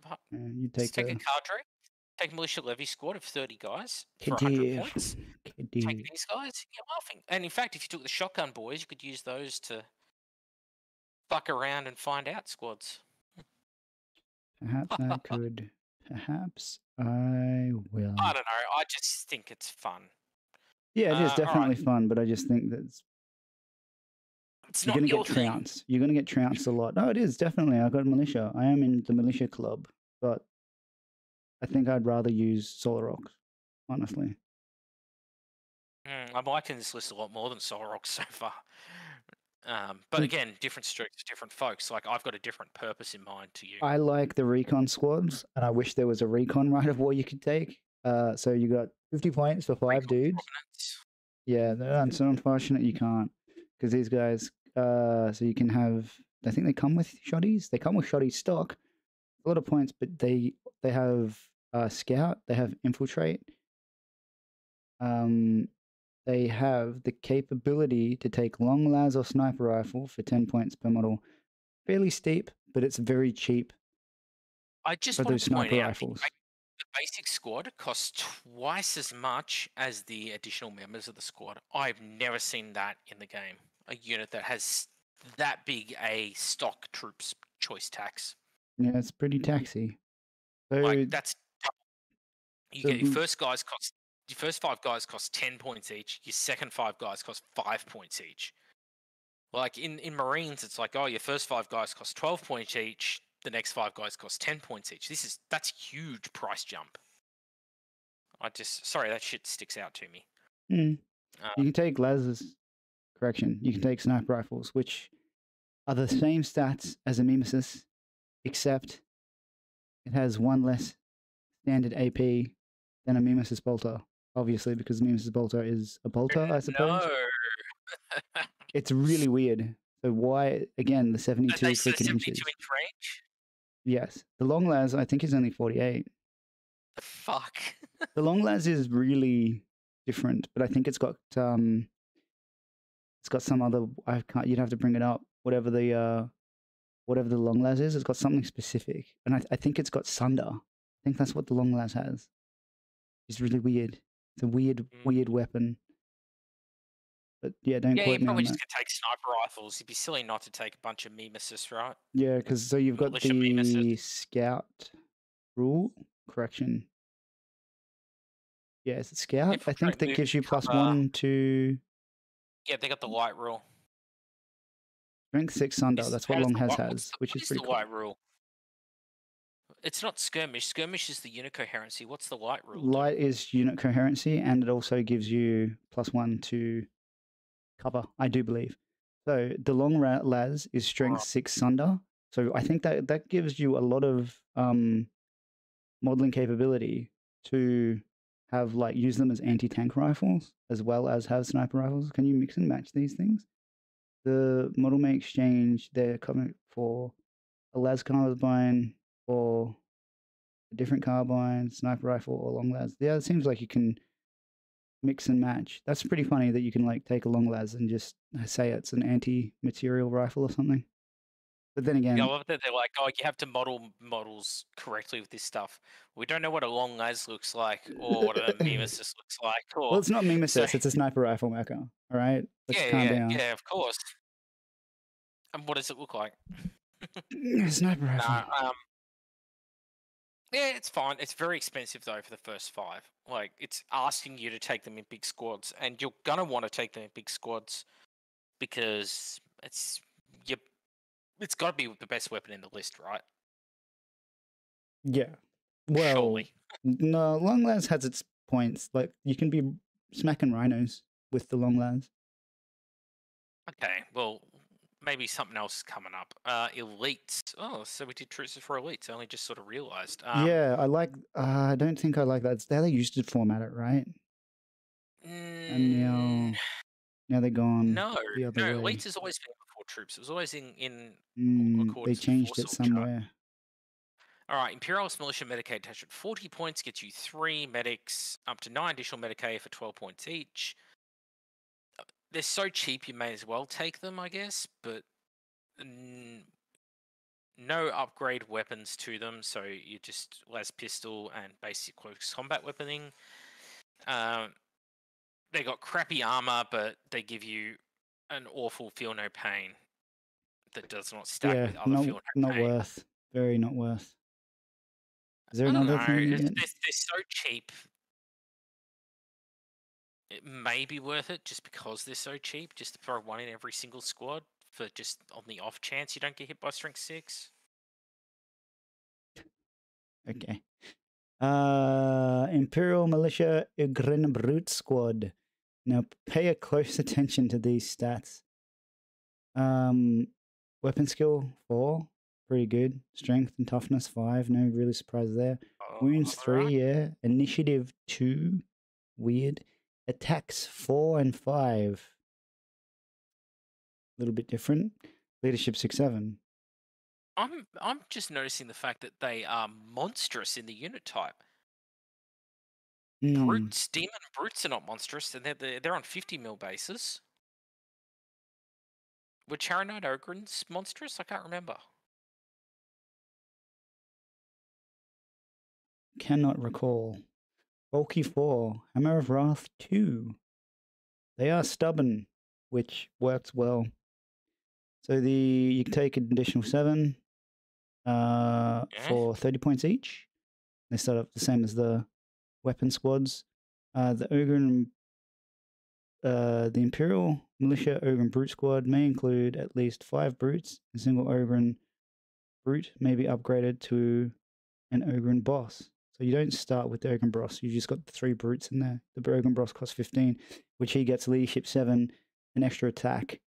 Come on. You take a cadre, take militia levy squad of 30 guys for 100 points. Take these guys, you're laughing. And in fact, if you took the shotgun boys, you could use those to fuck around and find out squads. Perhaps I could. Perhaps I will. I don't know. I just think it's fun. Yeah, it is definitely fun, but I just think that's you're going to get trounced. You're going to get trounced a lot. No, it is definitely. I got militia. I am in the militia club, but I think I'd rather use Solorox, honestly. I'm liking this list a lot more than Solorox so far. But again, different streaks, different folks. Like I've got a different purpose in mind to you. I like the recon squads, and I wish there was a recon right of war you could take. So you got 50 points for 5 dudes. Yeah, it's unfortunate you can't. Because these guys, so you can have, I think they come with shotties. They come with shotty stock, a lot of points, but they have scout, they have infiltrate. They have the capability to take long las or sniper rifle for 10 points per model. Fairly steep, but it's very cheap. I just want to point out the basic squad costs twice as much as the additional members of the squad. I've never seen that in the game. A unit that has that big a stock troops choice tax. Yeah, it's pretty taxy. So, like that's you get your first guys cost your first 5 guys cost 10 points each. Your second 5 guys cost 5 points each. Like in Marines, it's like oh your first 5 guys cost 12 points each. The next 5 guys cost 10 points each. That's huge price jump. Sorry, that shit sticks out to me. You can take Laz's correction. You can take sniper rifles, which are the same stats as a mimesis, except it has 1 less standard AP than a mimesis bolter. Obviously, because a mimesis bolter is a bolter, I suppose. No. It's really weird. So why again the 72 freaking inches? Range? Yes, the long las I think is only 48. The fuck. The long las is really different, but I think it's got some other. I can't. You'd have to bring it up. Whatever the long las is, it's got something specific, and I think it's got Sunder. I think that's what the long las has. It's really weird. It's a weird weapon. But yeah, don't quote me on that. Yeah, you probably just could take sniper rifles. It'd be silly not to take a bunch of mimesis, right? Yeah, because so you've got militia the mimesis. Scout rule correction. Yeah, is it scout? I think that gives you plus 1 to. Yeah, they got the light rule. Rank 6 Sunder. That's what Long has, which is pretty cool. What's the light rule? It's not skirmish. Skirmish is the unit coherency. What's the light rule? Light is unit coherency, and it also gives you plus 1 to. Cover, I do believe. So the long las is strength 6 Sunder. So I think that gives you a lot of modeling capability to have like use them as anti-tank rifles as well as have sniper rifles. Can you mix and match these things? The model may exchange their covenant for a las carbine or a different carbine, sniper rifle or long las. Yeah, it seems like you can mix and match. That's pretty funny that you can like take a long las and just say it's an anti-material rifle or something. But then again, I love that they're like, oh, you have to model models correctly with this stuff. We don't know what a long las looks like or what a mimesis looks like. Or... Well, it's not mimesis; it's a sniper rifle maker. All right. Let's calm down. Of course. And what does it look like? Sniper rifle. Nah, yeah, it's fine. It's very expensive, though, for the first 5. Like, it's asking you to take them in big squads, and you're going to want to take them in big squads because it's got to be the best weapon in the list, right? Yeah. Well, surely. No, long las has its points. Like, you can be smacking rhinos with the long lands. Okay, well, maybe something else is coming up. Elites. Oh, so we did Troops for Elites. I only just sort of realized. Yeah, I like... I don't think I like that. It's how they used to format it, right? And now they're gone. No, Elites has always been before Troops. It was always in they changed it somewhere. Chart. All right, Imperialist Militia Medicaid attachment. 40 points gets you 3 medics, up to 9 additional Medicaid for 12 points each. They're so cheap, you may as well take them, I guess, but no upgrade weapons to them, so you just las pistol and basic close combat weaponing. They got crappy armor, but they give you an awful feel no pain that does not stack with other feel no pain. Not worth. Very not worth. Is there another thing? They're so cheap. It may be worth it just because they're so cheap, just to throw one in every single squad for just on the off chance you don't get hit by strength 6. Okay. Imperial Militia Ugrinbrut Squad. Now pay a close attention to these stats. Weapon skill 4. Pretty good. Strength and toughness 5. No really surprise there. Wounds 3, right. Yeah. Initiative 2. Weird. Attacks 4 and 5. A little bit different. Leadership 6, 7. I'm just noticing the fact that they are monstrous in the unit type. Brutes, demon brutes are not monstrous, and they're on 50 mil bases. Were Charonite Ogrins monstrous? I can't remember. Cannot recall. Bulky 4, Hammer of Wrath 2. They are stubborn, which works well. So you can take an additional 7 for 30 points each. They start up the same as the weapon squads. The Ogre and the Imperial Militia Ogre and Brute Squad may include at least 5 brutes. A single Ogre and Brute may be upgraded to an Ogre and Boss. So you don't start with the Ogunbross. You've just got the 3 brutes in there. The Ogunbross costs 15, which he gets leadership 7, an extra attack,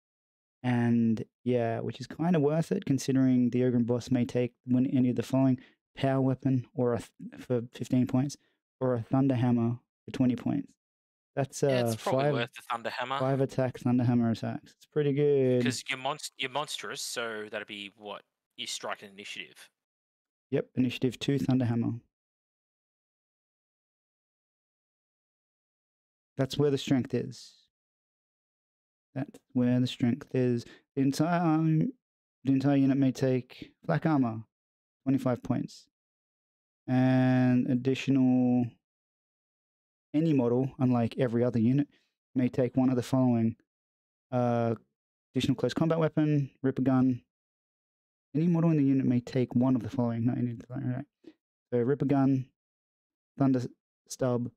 and yeah, which is kind of worth it considering the Ogunbross may take when any of the following: power weapon or for 15 points, or a thunderhammer for 20 points. That's it's probably worth the thunderhammer. 5 attack, thunderhammer attacks. It's pretty good because you're monstrous. So that'd be what you strike an initiative. Yep, initiative 2, thunderhammer. That's where the strength is. That's where the strength is. The entire unit may take flak armor, 25 points. And additional, any model, unlike every other unit, may take one of the following. Additional close combat weapon, ripper gun. Any model in the unit may take one of the following, not any of the following, right? So ripper gun, thunder stub,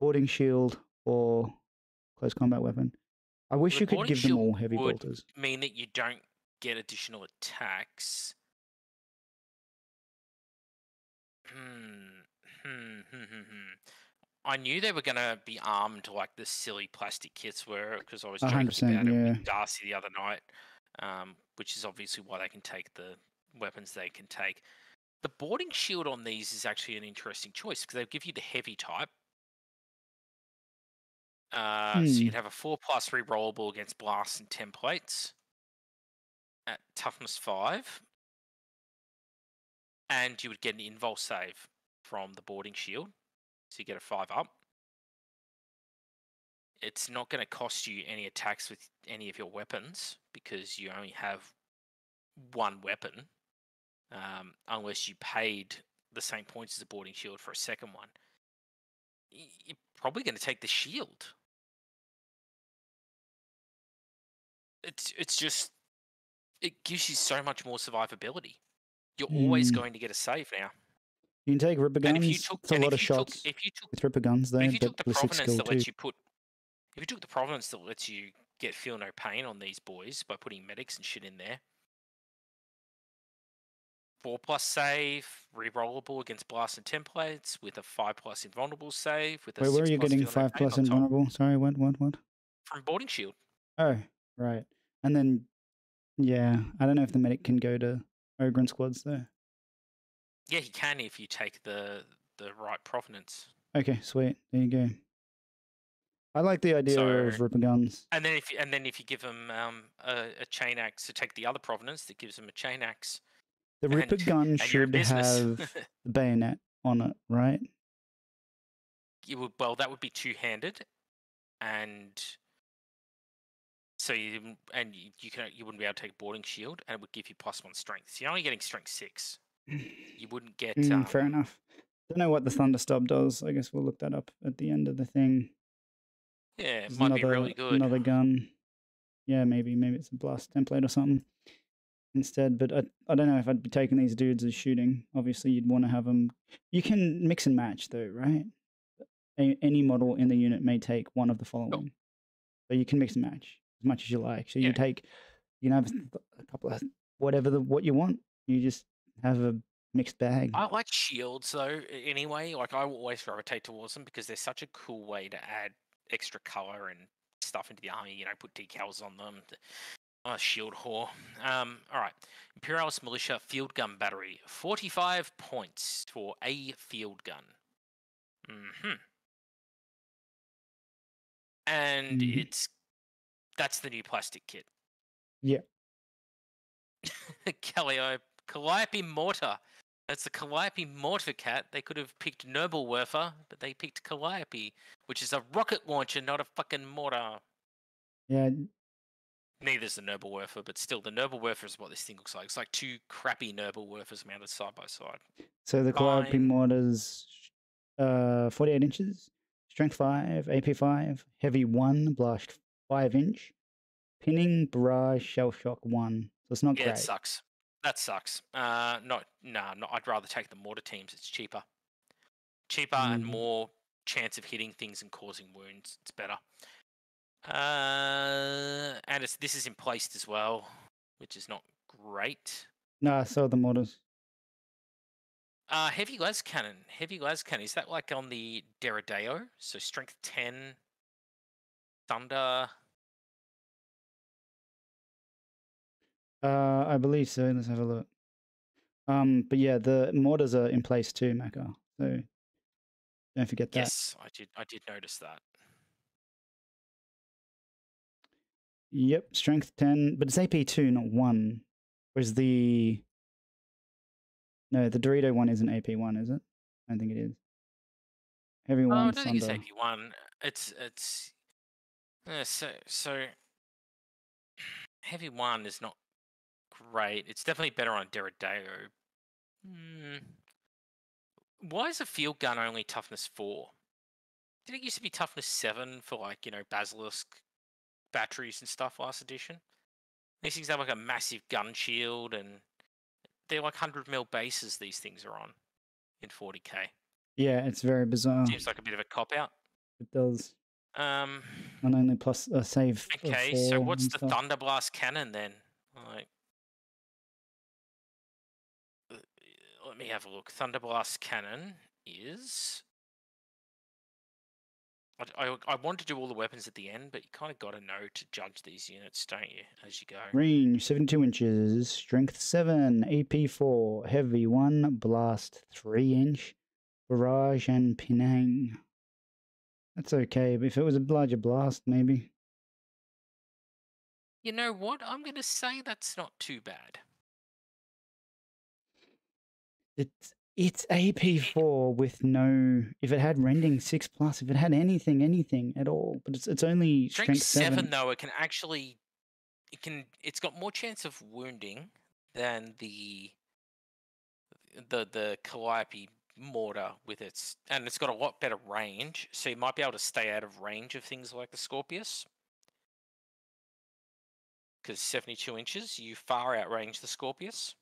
boarding shield, or close combat weapon. I wish you could give them all heavy bolters. Mean that you don't get additional attacks. I knew they were going to be armed like the silly plastic kits were, because I was joking about it with Darcy the other night, which is obviously why they can take the weapons they can take. The boarding shield on these is actually an interesting choice, because they give you the heavy type. So you'd have a 4+ rerollable against blasts and 10 plates at toughness 5, and you would get an invul save from the boarding shield, so you get a 5 up. It's not going to cost you any attacks with any of your weapons because you only have one weapon, unless you paid the same points as the boarding shield for a second one. You're probably going to take the shield. It's just, it gives you so much more survivability. You're always going to get a save now. You can take ripper guns. It's a lot of shots with ripper guns, though. If you took the provenance that lets you put, if you took the provenance that lets you get feel no pain on these boys by putting medics and shit in there, 4+ save, rerollable against blast and templates with a 5+ invulnerable save. With a wait, where are you getting 5+ invulnerable? Sorry, what? From boarding shield. Oh, right. And then, yeah, I don't know if the medic can go to Ogren squads though. Yeah, he can if you take the right provenance. Okay, sweet. There you go. I like the idea of ripper guns. And then if you give them a chain axe, so take the other provenance that gives them a chain axe. The ripper gun should have the bayonet on it, right? It would, well, that would be two-handed, and so you wouldn't be able to take a boarding shield, and it would give you +1 strength. So you're only getting strength 6. You wouldn't get. Fair enough. Don't know what the thunderstub does. I guess we'll look that up at the end of the thing. Yeah, it might be really good. Another gun. Yeah, maybe it's a blast template or something instead. But I don't know if I'd be taking these dudes as shooting. Obviously, you'd want to have them. You can mix and match though, right? Any model in the unit may take one of the following, but you can mix and match as much as you like. So you take, you can have a couple of what you want. You just have a mixed bag. I like shields though. Anyway, like I will always gravitate towards them because they're such a cool way to add extra color and stuff into the army, you know, put decals on them. Shield whore. All right. Imperialis Militia Field Gun Battery. 45 points for a field gun. And that's the new plastic kit. Yeah. Calliope Mortar. That's the Calliope Mortar Cat. They could have picked Noblewerfer, but they picked Calliope, which is a rocket launcher, not a fucking mortar. Yeah. Neither's the Noblewerfer, but still, the Noblewerfer is what this thing looks like. It's like two crappy Noblewerfers mounted side by side. So the Calliope Mortar's 48 inches, strength 5, AP 5, heavy 1, blast 5-inch, pinning, barrage, shell shock 1. So it's not great. Yeah, it sucks. That sucks. No, I'd rather take the mortar teams. It's cheaper. And more chance of hitting things and causing wounds. It's better. And this is in placed as well, which is not great. No, I saw the mortars. Heavy las cannon. Heavy las cannon. Is that like on the Derrideo? So strength 10, thunder. I believe so. Let's have a look. But yeah, the mortars are in place too, Macca. So don't forget that. Yes, I did notice that. Yep, strength 10, but it's AP 2, not 1. Whereas the Dorito one isn't AP 1, is it? I don't think it is. Heavy 1. Oh, I don't think it's AP 1. It's so heavy 1 is not great. It's definitely better on Derrideo. Why is a field gun only toughness 4? Did it used to be toughness 7 for like, you know, Basilisk batteries and stuff last edition? These things have like a massive gun shield and they're like 100mm bases these things are on in 40k. Yeah, it's very bizarre. Seems like a bit of a cop-out. It does. And only plus a save. Okay, so what's the Thunderblast cannon then? Like, let me have a look. Thunderblast cannon is. I want to do all the weapons at the end, but you kind of got to know to judge these units, don't you? As you go. Range 72 inches, strength 7, AP 4, heavy 1, blast 3-inch, barrage and pinning. That's okay, but if it was a larger blast, maybe. You know what? I'm going to say that's not too bad. It's AP4 with no... If it had rending 6+, if it had anything at all, but it's only strength 7 though, it can actually... It's got more chance of wounding than the Calliope mortar with its... And it's got a lot better range, so you might be able to stay out of range of things like the Scorpius. Because 72 inches, you far outrange the Scorpius.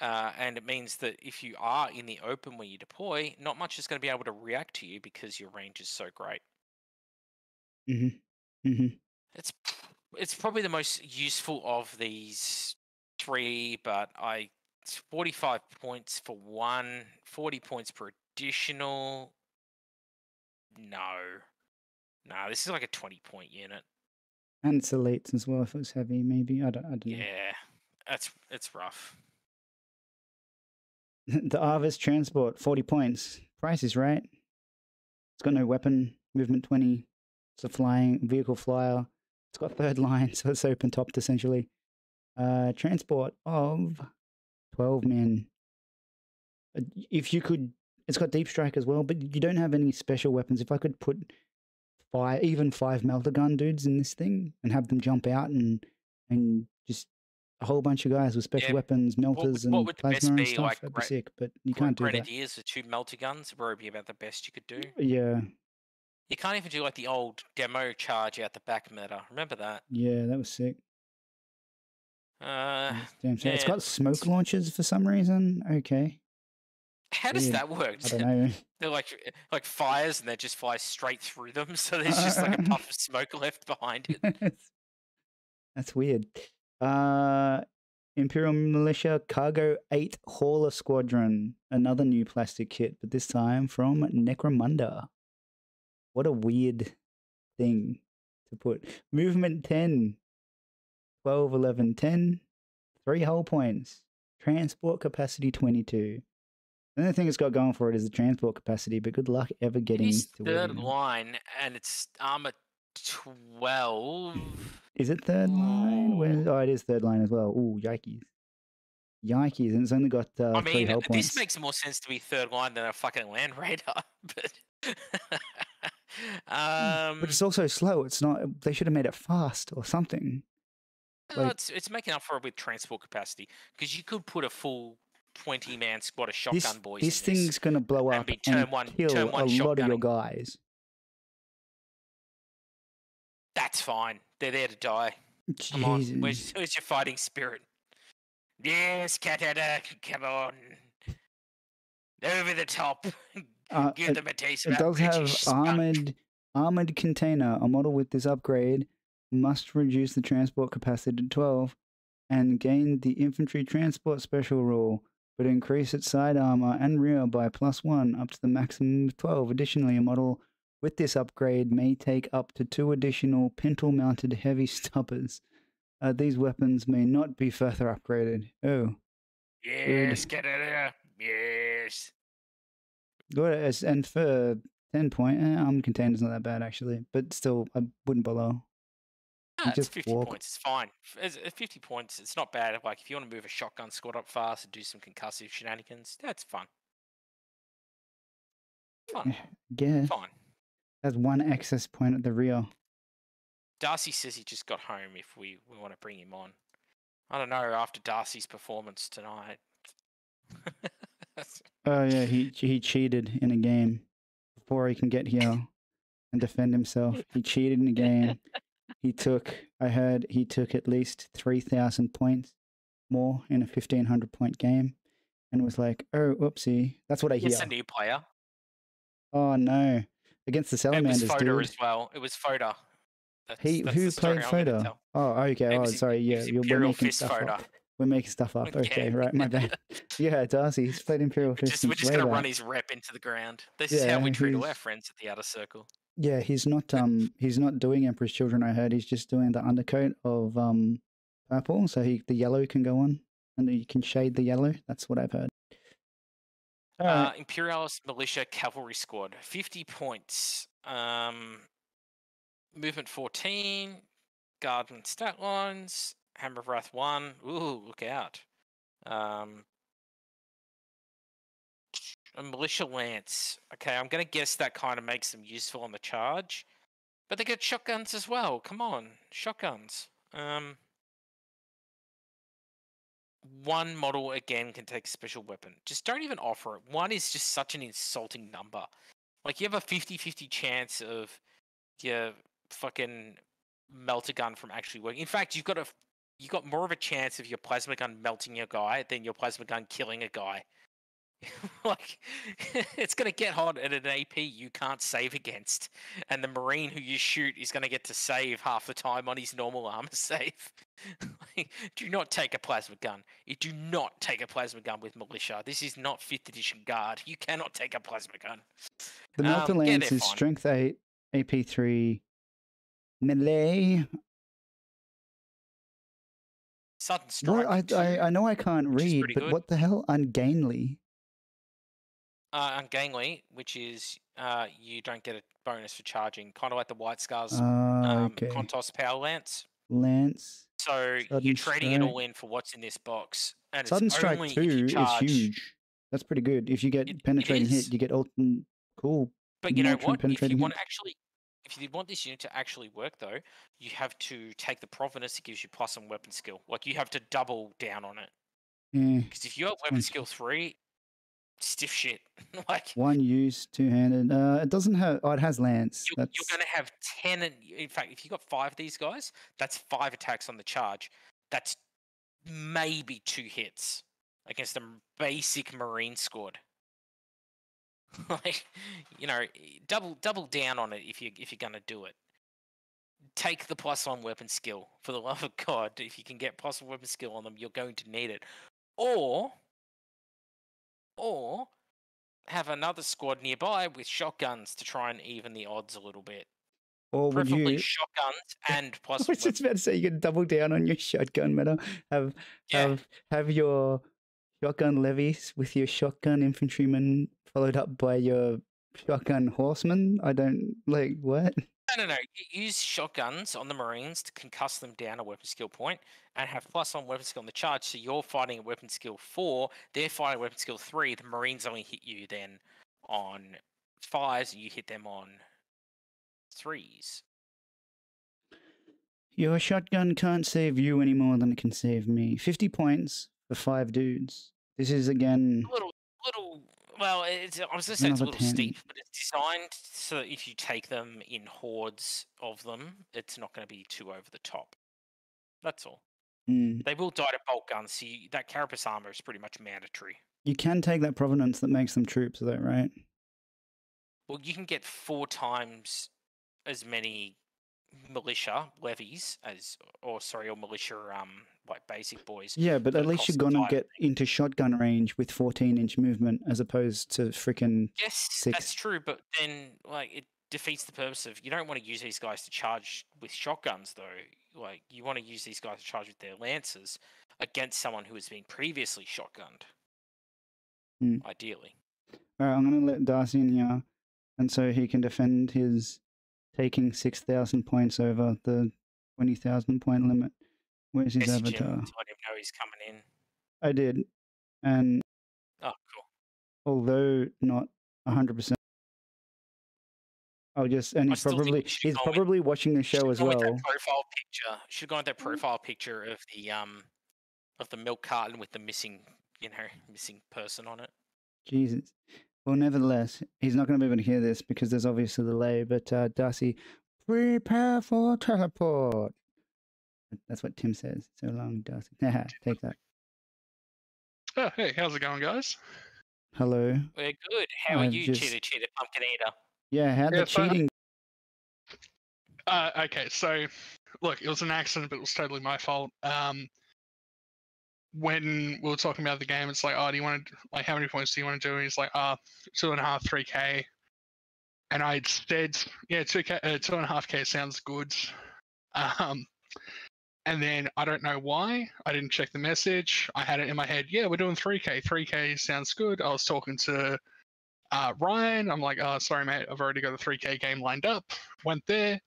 And it means that if you are in the open when you deploy, not much is going to be able to react to you because your range is so great. It's probably the most useful of these three, but I It's 45 points for one, 40 points per additional. No, this is like a 20-point unit. And it's elites as well. If it was heavy, maybe I don't know. Yeah, it's rough. The Arvis transport, 40 points. Price is right. It's got no weapon. Movement 20. It's a flying vehicle flyer. It's got third line, so it's open topped essentially. Transport of 12 men. If you could, it's got deep strike as well, but you don't have any special weapons. If I could put even five melter gun dudes in this thing and have them jump out and just a whole bunch of guys with special weapons, melters, and plasma and stuff, like, that'd be sick, but you can't do that. Grenadiers with two melter guns would probably be about the best you could do. Yeah. You can't even do like the old demo charge out the back meta. Remember that? Yeah, that was sick. Damn sick. It's got smoke launchers for some reason. Okay. How does that work? I don't know. They're like fires, and they just fly straight through them. So there's just like a puff of smoke left behind it. That's weird. Imperial Militia Cargo 8 Hauler Squadron. Another new plastic kit, but this time from Necromunda. What a weird thing to put. Movement 10. 12, 11, 10. 3 hull points. Transport capacity 22. The only thing it's got going for it is the transport capacity, but good luck ever getting to third line, and it's armor 12. Is it third line? Oh, it is third line as well. Ooh, yikes. Yikes, and it's only got 3 hull points. I mean, this makes more sense to be third line than a fucking land radar, but... but it's also slow. It's not. They should have made it fast or something. No, like, it's making up for it with transport capacity, because you could put a full 20-man squad of shotgun boys. This thing's going to blow up and kill a lot of your guys. That's fine. They're there to die. Jesus. Come on. Where's your fighting spirit? Yes, Katana, come on. Over the top. Give them a taste of it. It does have armored container. A model with this upgrade must reduce the transport capacity to 12 and gain the infantry transport special rule, but increase its side armor and rear by +1 up to the maximum of 12. Additionally, a model with this upgrade may take up to 2 additional pintle-mounted heavy stubbers. These weapons may not be further upgraded. Oh. Yes, get out of there. Yes. Good. And for 10 point, armored container's not that bad, actually. But still, I wouldn't bother. No, it's 50 points. It's fine. It's 50 points. It's not bad. Like, if you want to move a shotgun squad up fast and do some concussive shenanigans, that's fun. Fun. Yeah. Fine. That's 1 access point at the rear. Darcy says he just got home if we want to bring him on. I don't know, after Darcy's performance tonight. Oh, yeah, he cheated in a game before he can get here and defend himself. He cheated in a game. I heard he took at least 3,000 points more in a 1,500-point game and was like, oh, oopsie. That's what I hear. It's a new player. Oh, no. Against the Salamanders, dude. It was Fodor as well. It was Fodor. Who played Fodor? Oh, okay. Oh, sorry. Yeah, you're making stuff up. We're making stuff up. Okay, right. My bad. Yeah, Darcy, he's played Imperial Fist. We're just going to run his rep into the ground. This is how we treat all our friends at the Outer Circle. Yeah, he's not doing Emperor's Children, I heard. He's just doing the undercoat of purple, so the yellow can go on, and you can shade the yellow. That's what I've heard. Right. Imperialis Militia Cavalry Squad, 50 points. Movement 14, Guardman stat lines, Hammer of Wrath 1. Ooh, look out. A Militia Lance. Okay, I'm going to guess that kind of makes them useful on the charge. But they get shotguns as well. Come on. Shotguns. 1 model, again, can take a special weapon. Just don't even offer it. 1 is just such an insulting number. Like, you have a 50-50 chance of your fucking melter gun from actually working. In fact, you've got more of a chance of your plasma gun melting your guy than your plasma gun killing a guy. Like, it's going to get hot at an AP you can't save against, and the Marine who you shoot is going to get to save half the time on his normal armor save. Like, do not take a plasma gun. You do not take a plasma gun with Militia. This is not 5th edition Guard. You cannot take a plasma gun. The Melter Lance is Strength 8, AP 3, Melee. Sudden Strike. What, I know I can't read, but good. What the hell? Ungainly. Ungainly, which is you don't get a bonus for charging, kind of like the White Scar's Kontos Power Lance. So you're trading it all in for what's in this box. And Sudden Strike 2 is huge. That's pretty good. If you get penetrating hit, you get ultimate. Cool. But you know what? If you want if you want this unit to actually work, though, you have to take the Provenance. It gives you +1 weapon skill. Like, you have to double down on it. Because if you have weapon skill 3. Stiff shit. Like, one use, two-handed. It doesn't have. Oh, it has Lance. You're going to have 10. In fact, if you got 5 of these guys, that's 5 attacks on the charge. That's maybe 2 hits against a basic Marine squad. Like, you know, double down on it if you're going to do it. Take the +1 weapon skill, for the love of God. If you can get +1 weapon skill on them, you're going to need it. Or have another squad nearby with shotguns to try and even the odds a little bit. Or preferably shotguns and +1. I was just about to say, you can double down on your shotgun meta. Have your shotgun levies with your shotgun infantrymen followed up by your shotgun horsemen. I don't like what. No. You use shotguns on the Marines to concuss them down a weapon skill point and have +1 weapon skill on the charge. So you're fighting a weapon skill 4, they're fighting a weapon skill 3. The Marines only hit you then on 5s, and you hit them on 3s. Your shotgun can't save you any more than it can save me. 50 points for 5 dudes. This is, again, a little. Well, I was going to say it's a little steep, but it's designed so that if you take them in hordes of them, it's not going to be too over the top. That's all. They will die to bolt guns, so that Carapace armor is pretty much mandatory. You can take that Provenance that makes them troops, though, right? Well, you can get 4 times as many Militia levies or Militia like basic boys. Yeah, but at least you're gonna get into shotgun range with 14-inch movement as opposed to freaking 6. That's true, but then like it defeats the purpose of, you don't want to use these guys to charge with shotguns though. Like, you want to use these guys to charge with their lances against someone who has been previously shotgunned. Ideally. Alright, I'm gonna let Darcy in here and so he can defend his taking 6,000 points over the 20,000 point limit. Where's his avatar? I didn't know he's coming in. I did. And oh, cool. Although not 100%, I'll just, and he's probably watching the show as well. Should go on that profile picture of the milk carton with the missing person on it. Jesus. Well, nevertheless, he's not going to be able to hear this because there's obviously a delay, but Darcy, prepare for teleport. That's what Tim says. So long, Darcy. Take that. Oh, hey, how's it going, guys? Hello. We're good. How are you, Cheetah Pumpkin Eater? Yeah, how's the cheating? Okay, so, look, it was an accident, but it was totally my fault. When we were talking about the game, it's like, oh, do you want to, like, how many points do you want to do? And he's like, 2.5, 3K. And I said, yeah, 2.5K sounds good. And then I don't know why I didn't check the message. I had it in my head. Yeah, we're doing 3K. 3K sounds good. I was talking to Ryan. I'm like, oh, sorry, mate. I've already got a 3K game lined up. Went there.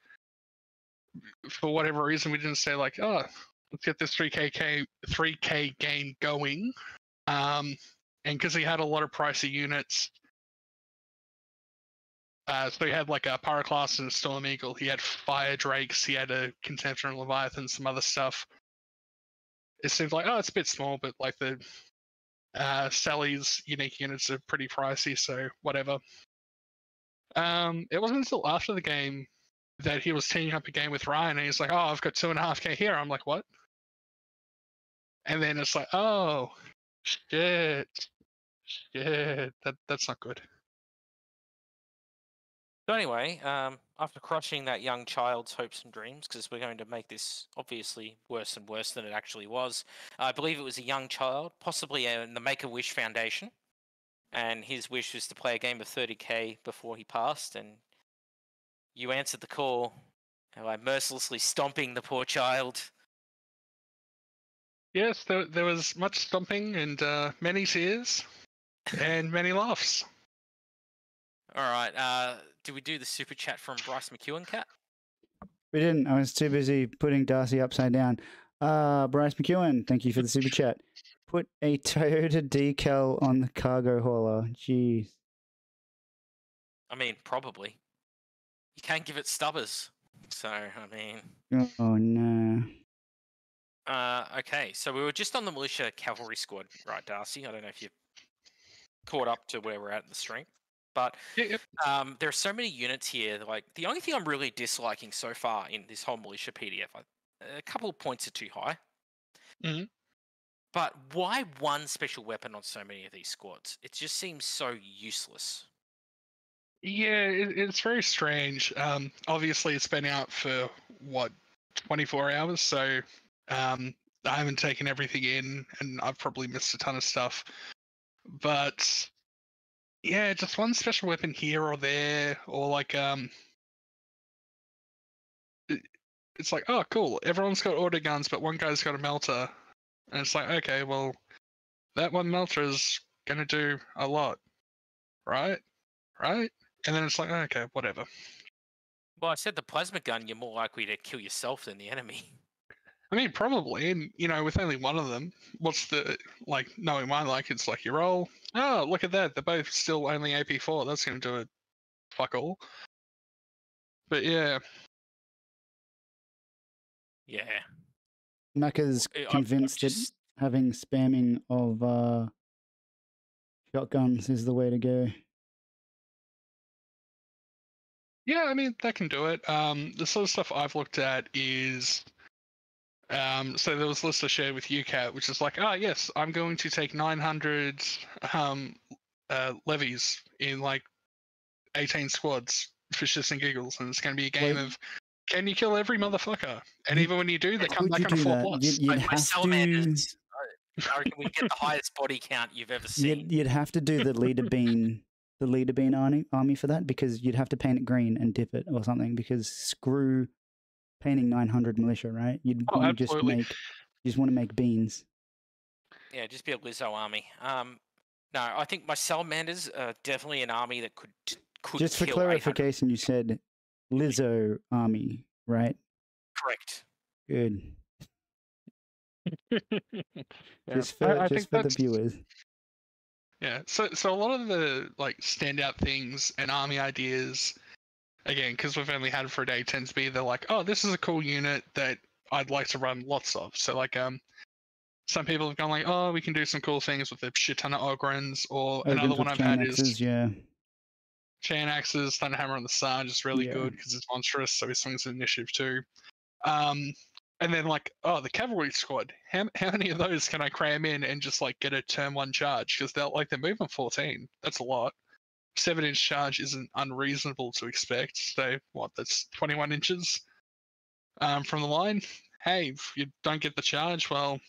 For whatever reason, we didn't say like, oh, let's get this 3K game going. And because he had a lot of pricey units, so he had like a Pyroclast and a Storm Eagle, he had Fire Drakes, he had a Contemptor and Leviathan, some other stuff. It seemed like, oh, it's a bit small, but like the Sally's unique units are pretty pricey, so whatever. It wasn't until after the game that he was teaming up a game with Ryan, and he's like, oh, I've got 2.5K here. I'm like, what? And then it's like, oh, shit. Yeah, that's not good. So anyway, after crushing that young child's hopes and dreams, because we're going to make this obviously worse and worse than it actually was, I believe it was a young child, possibly in the Make-A-Wish Foundation, and his wish was to play a game of 30K before he passed, and you answered the call by mercilessly stomping the poor child. Yes, there was much stomping and many tears and many laughs. All right, did we do the super chat from Bryce McEwen, Cat? We didn't. I was too busy putting Darcy upside down. Bryce McEwen, thank you for the super chat. Put a Toyota decal on the cargo hauler. Jeez. I mean, probably. You can't give it stubbers. So, I mean... Oh, no. Okay, so we were just on the militia cavalry squad, right, Darcy? I don't know if you've caught up to where we're at in the stream. But there are so many units here. Like, the only thing I'm really disliking so far in this whole militia PDF, a couple of points are too high. Mm-hmm. But why one special weapon on so many of these squads? It just seems so useless. Yeah, it's very strange. Obviously, it's been out for, what, 24 hours? So I haven't taken everything in, and I've probably missed a ton of stuff. But... yeah, just one special weapon here or there, or like, it's like, oh, cool, everyone's got auto guns, but one guy's got a melter, and it's like, okay, well, that one melter is gonna do a lot, right? And then it's like, okay, whatever. Well, I said the plasma gun, you're more likely to kill yourself than the enemy. I mean, probably, and, you know, with only one of them, what's the, like, knowing one, like, it's like you roll, oh, look at that, they're both still only AP4, that's going to do it fuck all. But, yeah. Yeah. Macca's convinced that having spamming of shotguns is the way to go. Yeah, I mean, that can do it. The sort of stuff I've looked at is... so there was a list I shared with you, Kat, which is like, ah, oh, yes, I'm going to take 900 levies in, like, 18 squads for shits and giggles, and it's going to be a game of, can you kill every motherfucker? And even when you do, they come back on 4 plots. My salamanders, I reckon we get the highest body count you've ever seen. You'd have to do the leader bean, army for that, because you'd have to paint it green and dip it or something, because screw... painting 900 militia, right? You'd just want to make beans. Yeah, just be a Lizzo army. No, I think my salamanders are definitely an army that could just kill. Just for clarification, you said Lizzo army, right? Correct. Good. just for the viewers. Yeah. So a lot of the like standout things and army ideas. Again, because we've only had it for a day, tends to be they're like, oh, this is a cool unit that I'd like to run lots of. So, like, some people have gone like, oh, we can do some cool things with a shit ton of Ogrens, or another one I've had is... yeah. Chain Axes, Thunderhammer on the Sarge is really good because it's monstrous, so he swings at initiative too. And then, like, oh, the Cavalry Squad. How many of those can I cram in and just, like, get a turn 1 charge? Because they're, like, they're movement 14. That's a lot. 7-inch charge isn't unreasonable to expect. So, what, that's 21 inches from the line? Hey, if you don't get the charge, well,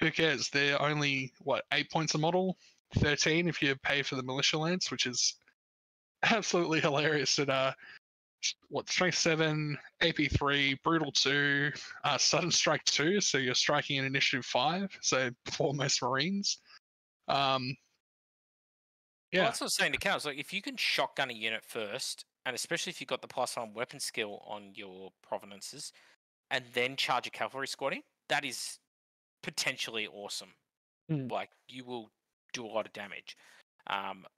who cares? They're only, what, 8 points a model? 13 if you pay for the Militia Lance, which is absolutely hilarious. At, what, Strength 7, AP3, Brutal 2, Sudden Strike 2, so you're striking in Initiative 5, so before most Marines. Yeah. Well, that's what I was saying to Cal. It's like, if you can shotgun a unit first, and especially if you've got the +1 weapon skill on your provenances, and then charge a cavalry squad in, that is potentially awesome. Mm. Like, you will do a lot of damage.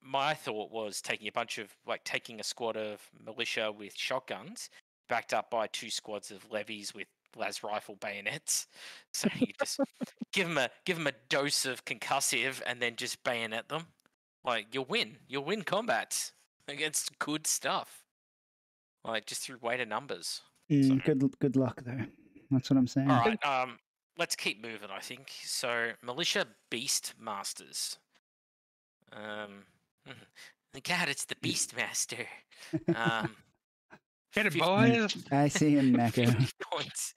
My thought was taking a bunch of, like, taking a squad of militia with shotguns, backed up by 2 squads of levies with las rifle bayonets. So you just give them a dose of concussive and then just bayonet them. Like, you'll win combats against good stuff. Like, just through weight of numbers. Mm, so. Good luck though. That's what I'm saying. All right, let's keep moving. I think so. Militia Beast Masters. God, it's the Beastmaster. Get it, boys. I see him, Mecca. Points.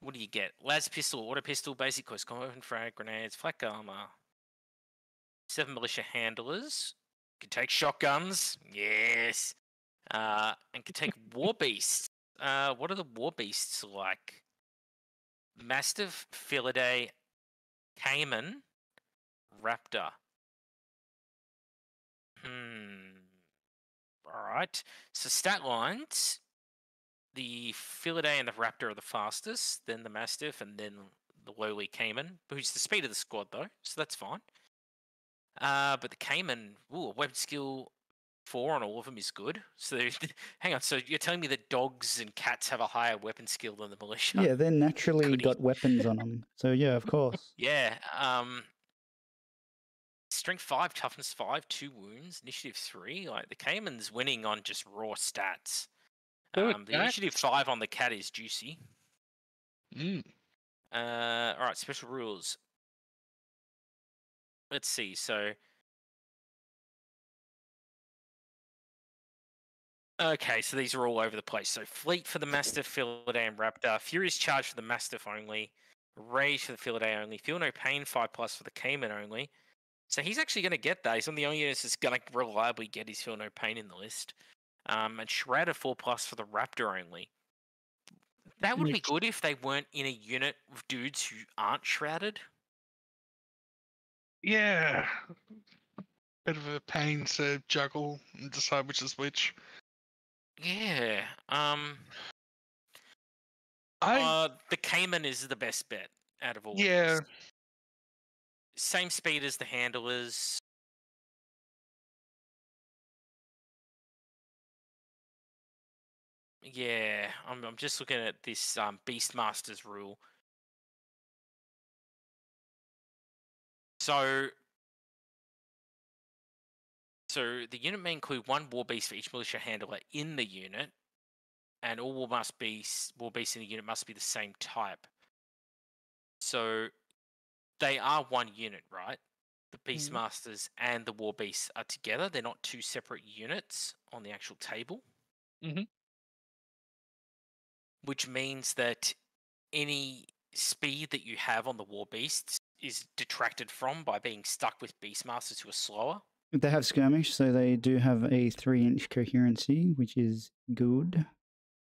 What do you get? Las pistol, auto pistol, basic course, combo and frag, grenades, flak armor. 7 militia handlers. Can take shotguns. Yes. And can take war beasts. What are the war beasts like? Mastiff, Felidae, Caiman, Raptor. Alright. So stat lines. The Felidae and the Raptor are the fastest, then the Mastiff, and then the lowly Caiman, who's the speed of the squad though, so that's fine. But the Caiman, ooh, weapon skill 4 on all of them is good. So hang on, so you're telling me that dogs and cats have a higher weapon skill than the militia? Yeah, they're naturally got weapons on them. So yeah, of course. Yeah. Strength 5, toughness 5, 2 wounds, initiative 3. Like the Caiman's winning on just raw stats. The initiative 5 on the cat is juicy. All right, special rules. Let's see. So, okay, so these are all over the place. So, Fleet for the Mastiff, Felidae, and Raptor. Furious Charge for the Mastiff only. Rage for the Felidae only. Feel No Pain 5+ for the Caiman only. So he's actually going to get that. He's on the only unit that's going to reliably get his Feel No Pain in the list. And Shroud of 4+ for the Raptor only. That would be good if they weren't in a unit of dudes who aren't shrouded. Yeah. Bit of a pain to juggle and decide which is which. Yeah. The Caiman is the best bet out of all. Yeah. Same speed as the handlers. Yeah, I'm just looking at this Beastmaster's rule. So the unit may include 1 war beast for each militia handler in the unit, and all war beasts in the unit must be the same type. So they are one unit, right? The Beastmasters and the war beasts are together. They're not 2 separate units on the actual table. Which means that any speed that you have on the war beasts is detracted from by being stuck with Beastmasters who are slower. They have skirmish, so they do have a 3-inch coherency, which is good.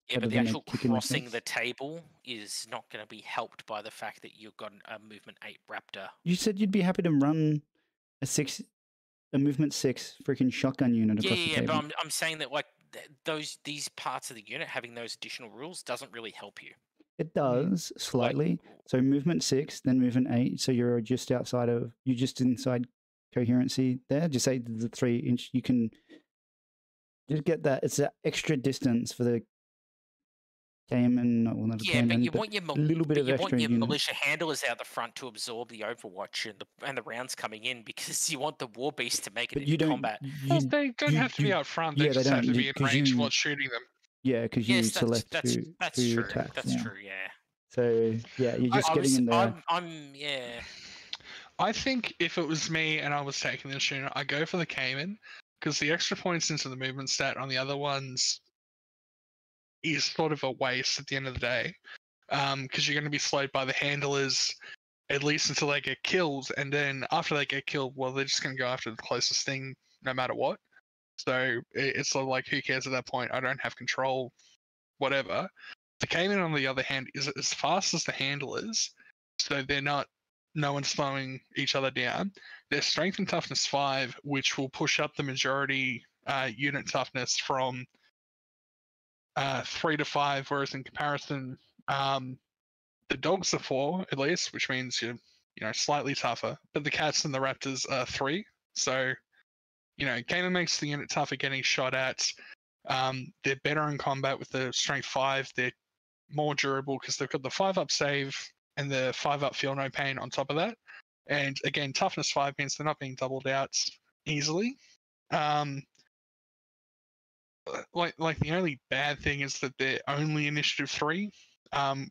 Yeah, but the actual crossing the table is not going to be helped by the fact that you've got a movement 8 Raptor. You said you'd be happy to run a movement 6 freaking shotgun unit across the table. Yeah, but I'm saying that like these parts of the unit having those additional rules doesn't really help you. It does slightly. So movement 6, then movement 8. So you're just outside of inside coherency there. Just say the 3-inch. You can just get that. It's an extra distance for the Caiman. Well, not yeah, Caiman, but you want your militia handlers out the front to absorb the Overwatch and the rounds coming in because you want the war beast to make it into combat. They don't have to be out front. They just have to be in range while shooting them. Yeah, because you select who attacks. That's true. Yeah. So yeah, you're just getting in there. I think if it was me and I was taking this unit, I go for the Caiman because the extra points into the movement stat on the other ones is sort of a waste at the end of the day, because you're going to be slowed by the handlers at least until they get killed, and then after they get killed, well, they're just going to go after the closest thing no matter what. So it's sort of like, who cares at that point? I don't have control, whatever. The Caiman, on the other hand, is as fast as the handlers, so they're not, no one's slowing each other down. They're strength and toughness 5, which will push up the majority unit toughness from 3 to 5, whereas in comparison, the dogs are 4 at least, which means you're slightly tougher. But the cats and the raptors are 3, so Caiman makes the unit tougher getting shot at. They're better in combat with the strength 5. They're more durable because they've got the 5-up save and the 5-up feel no pain on top of that. And again, toughness 5 means they're not being doubled out easily. Like the only bad thing is that they're only initiative 3,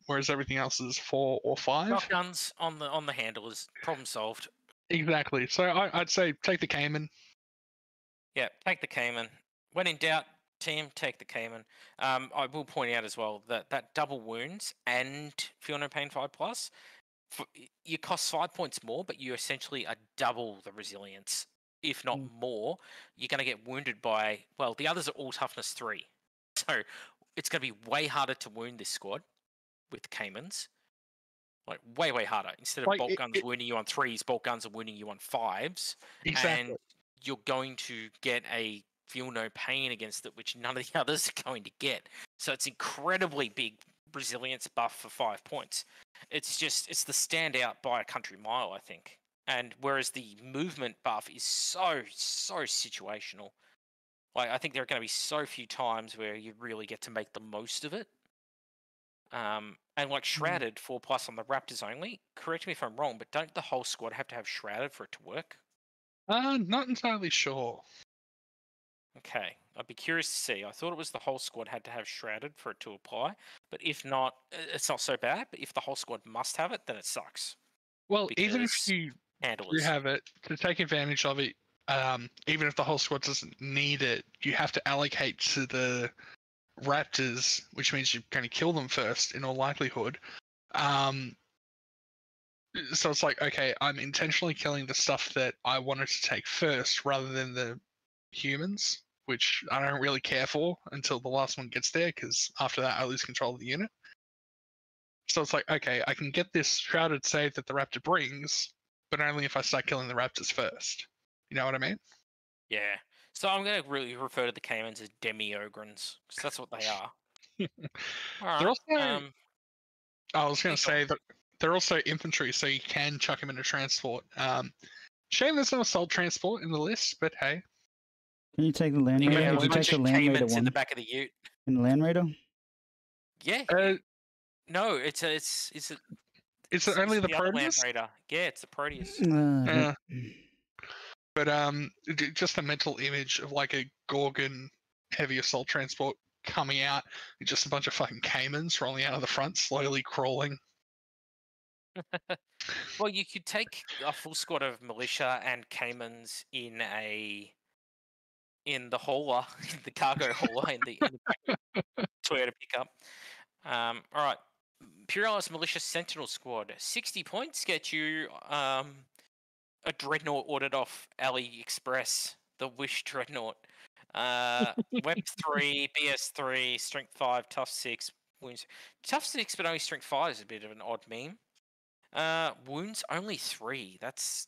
whereas everything else is 4 or 5. Shotguns on the handlers, problem solved. Exactly. So I'd say take the Cayman. Yeah, take the Cayman. When in doubt, team, take the Cayman. I will point out as well that double wounds and Fiona Pain 5+, you cost 5 points more, but you essentially are double the resilience, if not more. You're going to get wounded by, well, the others are all toughness 3. So it's going to be way harder to wound this squad with Caymans. Like, way, way harder. Instead of bolt guns wounding you on 3s, bolt guns are wounding you on 5s. Exactly. And you're going to get a feel no pain against it, which none of the others are going to get. So it's incredibly big resilience buff for 5 points. It's the standout by a country mile, I think. And whereas the movement buff is so, so situational. Like, I think there are going to be so few times where you really get to make the most of it. And like Shrouded 4+ on the Raptors only. Correct me if I'm wrong, but don't the whole squad have to have Shrouded for it to work? Not entirely sure. Okay, I'd be curious to see. I thought it was the whole squad had to have Shrouded for it to apply, but if not, it's not so bad. But if the whole squad must have it, then it sucks. Well, even if you have it, to take advantage of it, even if the whole squad doesn't need it, you have to allocate to the Raptors, which means you're going to kill them first in all likelihood. So it's like, okay, I'm intentionally killing the stuff that I wanted to take first rather than the humans, which I don't really care for until the last one gets there, because after that I lose control of the unit. So it's like, okay, I can get this Shrouded save that the Raptor brings, but only if I start killing the Raptors first. You know what I mean? Yeah. So I'm going to really refer to the Caymans as demi-ogrons, because that's what they are. All right. They're also, I was going to say that they're also infantry, so you can chuck them into transport. Shame there's no assault transport in the list, but hey. Can you take the Land Raider? Yeah, you take the Land Raider one? In the back of the Ute. In the Land Raider? Yeah. No, it's only the Proteus. Yeah, it's the Proteus. But just the mental image of like a Gorgon heavy assault transport coming out, just a bunch of fucking Caymans rolling out of the front, slowly crawling. Well, you could take a full squad of militia and Caymans in the hauler, in the cargo hauler, in the Toyota pickup. All right, Puralis Militia Sentinel Squad, 60 points get you a Dreadnought ordered off AliExpress, the Wish Dreadnought. Web 3, BS3, Strength 5, Tough 6, Wounds. Tough 6, but only Strength 5 is a bit of an odd meme. Wounds only 3. That's...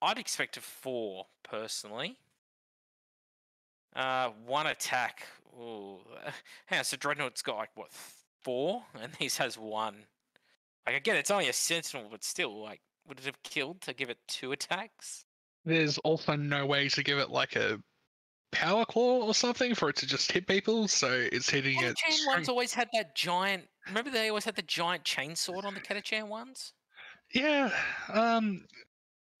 I'd expect a 4, personally. 1 attack. Ooh. Hang on, so Dreadnought's got, like, what, 4? And this has 1. Like, again, it's only a Sentinel, but still, like, would it have killed to give it 2 attacks? There's also no way to give it, like, a power claw or something for it to just hit people, so it's hitting it. Catachan ones always had that giant... Remember they always had the giant chainsword on the Catachan ones? Yeah, I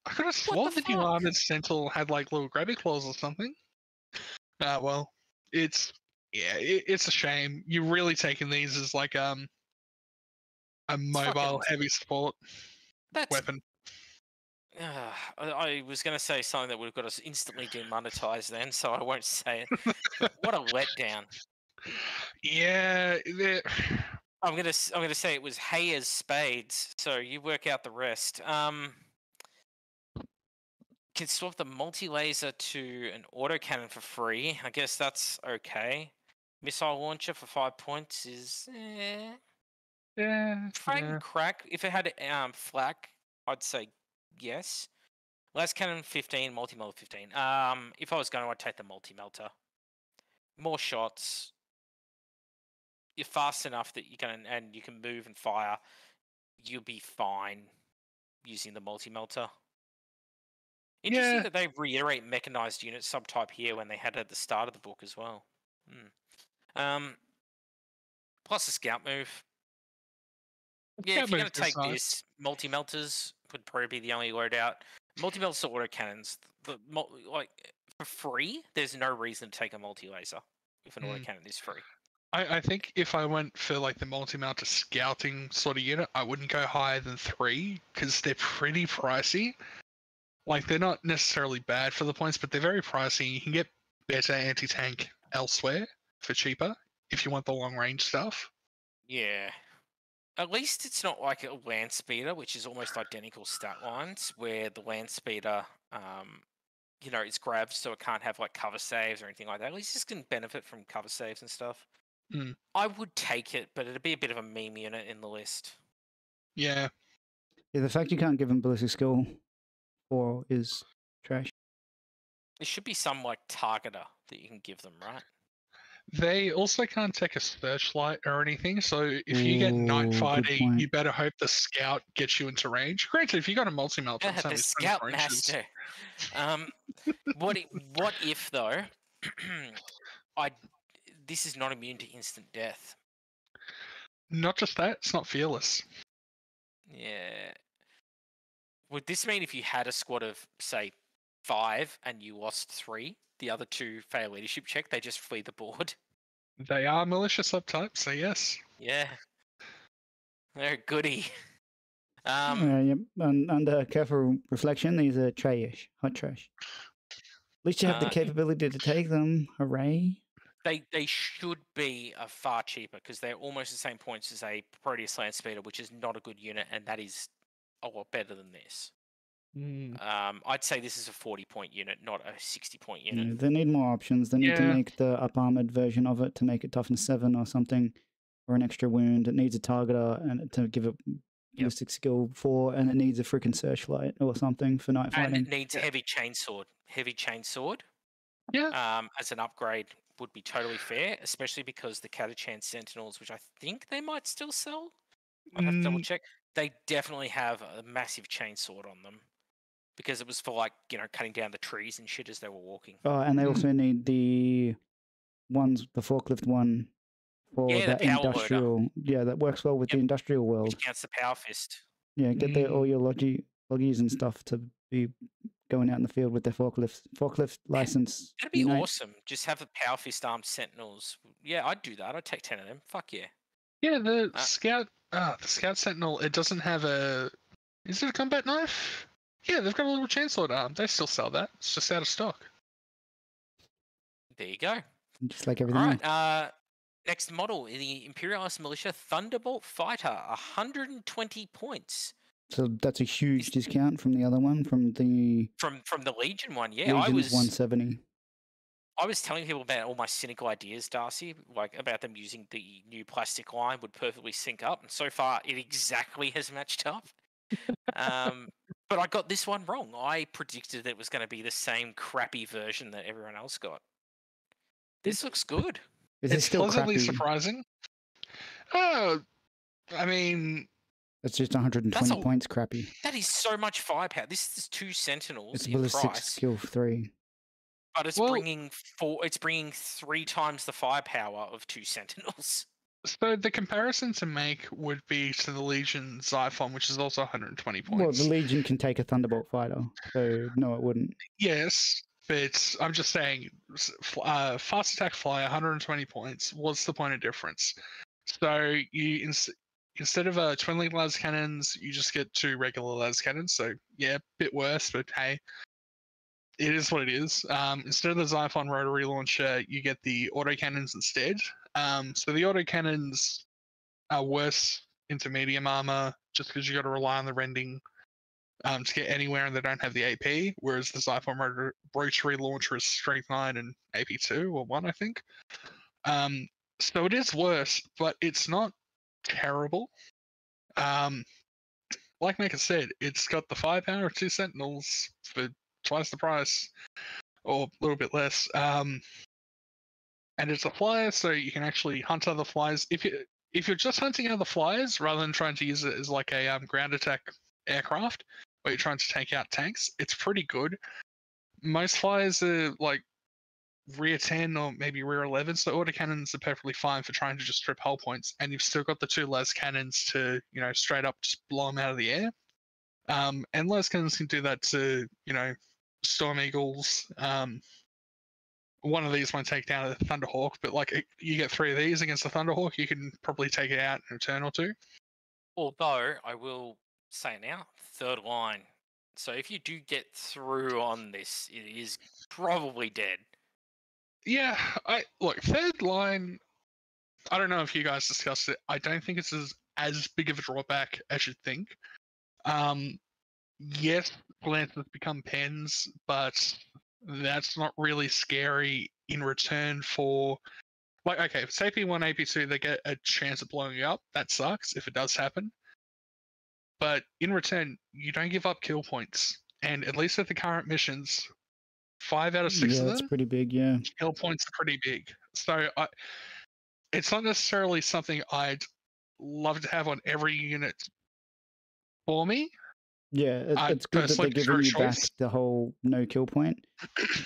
could have sworn the new armored Sentinel had, like, little grabby claws or something. Well, it's a shame. You're really taking these as like a mobile heavy support weapon. I was going to say something that would have got us instantly demonetized then, so I won't say it. But what a letdown! Yeah, I'm gonna say it was Hayer's Spades. So you work out the rest. Can swap the multi-laser to an autocannon for free. I guess that's okay. Missile launcher for 5 points is... Yeah. Frag and crack. If it had flak, I'd say yes. Last cannon 15, multi-melter 15. If I was going to, I'd take the multi-melter. More shots. You're fast enough that you can... And you can move and fire. You'll be fine using the multi-melter. Interesting that they reiterate mechanized unit subtype here when they had it at the start of the book as well. Plus a scout move. Yeah, if you're going to take this, multi-melters would probably be the only loadout. Multi-melters or autocannons. Like, for free, there's no reason to take a multi-laser if an autocannon is free. I think if I went for like the multi-mounter scouting sort of unit, I wouldn't go higher than 3 because they're pretty pricey. Like, they're not necessarily bad for the points, but they're very pricey. You can get better anti-tank elsewhere for cheaper if you want the long-range stuff. Yeah. At least it's not like a land speeder, which is almost identical stat lines, where the land speeder, you know, it's grabbed so it can't have like cover saves or anything like that. At least this can benefit from cover saves and stuff. Mm. I would take it, but it'd be a bit of a meme unit in the list. Yeah. Yeah, the fact you can't give him ballistic skill 4 is trash. There should be some like targeter that you can give them, right? They also can't take a searchlight or anything, so if you get night fighting, you better hope the scout gets you into range. Granted, if you got a multi-melter, yeah, the scout master. What if though? This is not immune to instant death. Not just that, it's not fearless. Yeah. Would this mean if you had a squad of, say, 5 and you lost 3, the other 2 fail leadership check, they just flee the board? They are malicious subtypes, so yes. Yeah. They're goody. Yeah. Under careful reflection, these are trash, hot trash. At least you have the capability to take them. Hooray. They should be far cheaper because they're almost the same points as a Proteus Land Speeder, which is not a good unit, and that is a lot better than this. Mm. I'd say this is a 40-point unit, not a 60-point unit. Yeah, they need more options. They need to make the up-armored version of it to make it toughness 7 or something, or an extra wound. It needs a targeter and to give it ballistic skill 4, and it needs a freaking searchlight or something for night fighting. And it needs heavy chainsword. Heavy chainsword. Yeah. As an upgrade would be totally fair, especially because the Catachan Sentinels, which I think they might still sell. I'd have to double check. They definitely have a massive chainsword on them because it was for, like, you know, cutting down the trees and shit as they were walking. Oh, and they also need the ones, the forklift one for that industrial. Loader. Yeah, that works well with the industrial world. Which counts the power fist. Yeah, get all your loggies and stuff to be going out in the field with their forklift license. That'd be awesome. Just have the power fist armed sentinels. Yeah, I'd do that. I'd take 10 of them. Fuck yeah. Yeah, the scout sentinel. It doesn't have a. Is it a combat knife? Yeah, they've got a little chainsword arm. They still sell that. It's just out of stock. There you go. Just like everything. All right. Next model, the Imperialist Militia Thunderbolt Fighter, 120 points. So that's a huge discount from the other one, from the Legion one. Yeah, Legion's I was 170. I was telling people about all my cynical ideas, Darcy, like about them using the new plastic line would perfectly sync up, and so far it exactly has matched up. But I got this one wrong. I predicted that it was going to be the same crappy version that everyone else got. This looks good. It's still pleasantly surprising. Oh, I mean. It's just 120 points, crappy. That is so much firepower. This is 2 sentinels. It's ballistic skill 3, but it's bringing 4. It's bringing 3 times the firepower of 2 sentinels. So the comparison to make would be to the Legion Xiphon, which is also 120 points. Well, the Legion can take a Thunderbolt fighter, so no, it wouldn't. Yes, but I'm just saying, fast attack fly 120 points. What's the point of difference? So you. Instead of twin link las cannons, you just get 2 regular las cannons. So yeah, a bit worse, but hey, it is what it is. Instead of the Xiphon rotary launcher, you get the auto cannons instead. So the auto cannons are worse into medium armor, just because you got to rely on the rending to get anywhere, and they don't have the AP. Whereas the Xiphon rotary launcher is strength 9 and AP 2 or 1, I think. So it is worse, but it's not terrible. Like Mecca said, it's got the firepower of 2 sentinels for twice the price, or a little bit less. And it's a flyer, so you can actually hunt other flyers. If you're just hunting other flyers rather than trying to use it as like a ground attack aircraft, where you're trying to take out tanks, it's pretty good. Most flyers are like rear 10 or maybe rear 11, so autocannons are perfectly fine for trying to just strip hull points, and you've still got the 2 las cannons to, you know, straight up just blow them out of the air. And las cannons can do that to, you know, storm eagles, one of these won't take down a Thunderhawk, but like you get three of these against the Thunderhawk, you can probably take it out in a turn or two. Although, I will say now, third line. So if you do get through on this, it is probably dead. Yeah, look, third line, I don't know if you guys discussed it. I don't think it's as big of a drawback as you'd think. Yes, Lancers become pens, but that's not really scary in return for... Like, okay, if it's AP1, AP2, they get a chance of blowing you up. That sucks if it does happen. But in return, you don't give up kill points. And at least at the current missions, 5 out of 6 of them... Yeah, that's pretty big, yeah. Kill points are pretty big. So it's not necessarily something I'd love to have on every unit for me. Yeah, it's good that they're giving you back the whole no kill point.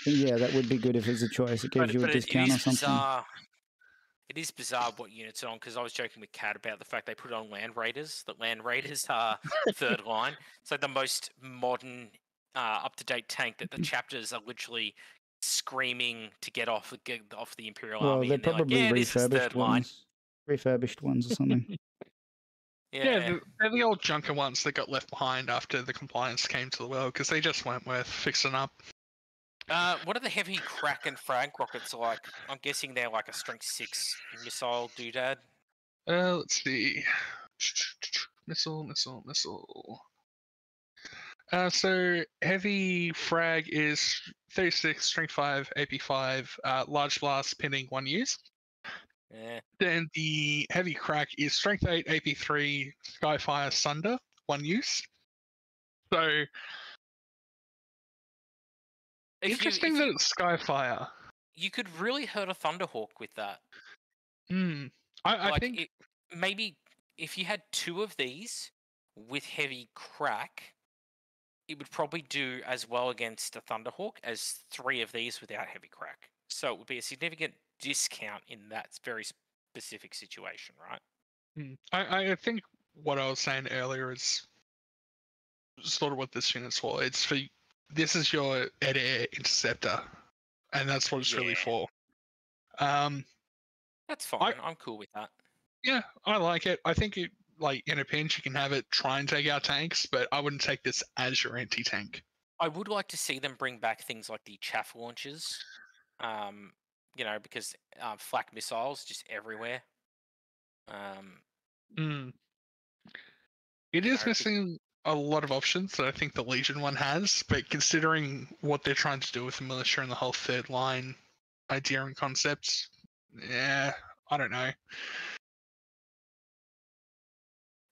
Yeah, that would be good if it's a choice. It gives you a discount or something. Bizarre. It is bizarre what units are on, because I was joking with Kat about the fact they put it on Land Raiders, that Land Raiders are third line. So the most modern, up-to-date tank that the chapters are literally screaming to get off the Imperial Army. They're probably like, refurbished ones or something. Yeah, they're the old junker ones that got left behind after the compliance came to the world, because they just weren't worth fixing up. What are the heavy Kraken frag rockets like? I'm guessing they're like a strength 6 missile doodad. Let's see. Missile. So heavy frag is 36, strength 5, AP5, large blast, pinning, 1 use. Yeah. Then the heavy crack is strength 8, AP3, Skyfire, Sunder, 1 use. So interesting that it's Skyfire. You could really hurt a Thunderhawk with that. I think maybe if you had 2 of these with heavy crack, it would probably do as well against a Thunderhawk as 3 of these without heavy crack. So it would be a significant discount in that very specific situation, right? I think what I was saying earlier is sort of what this unit's for. It's for, this is your air-to-air interceptor, and that's what it's really for. That's fine. I'm cool with that. Yeah, I like it. I think it, like in a pinch, you can have it try and take out tanks, but I wouldn't take this as your anti-tank. I would like to see them bring back things like the chaff launchers. You know, because flak missiles just everywhere. It is missing a lot of options that I think the Legion one has, but considering what they're trying to do with the militia and the whole third line idea and concepts, yeah, I don't know.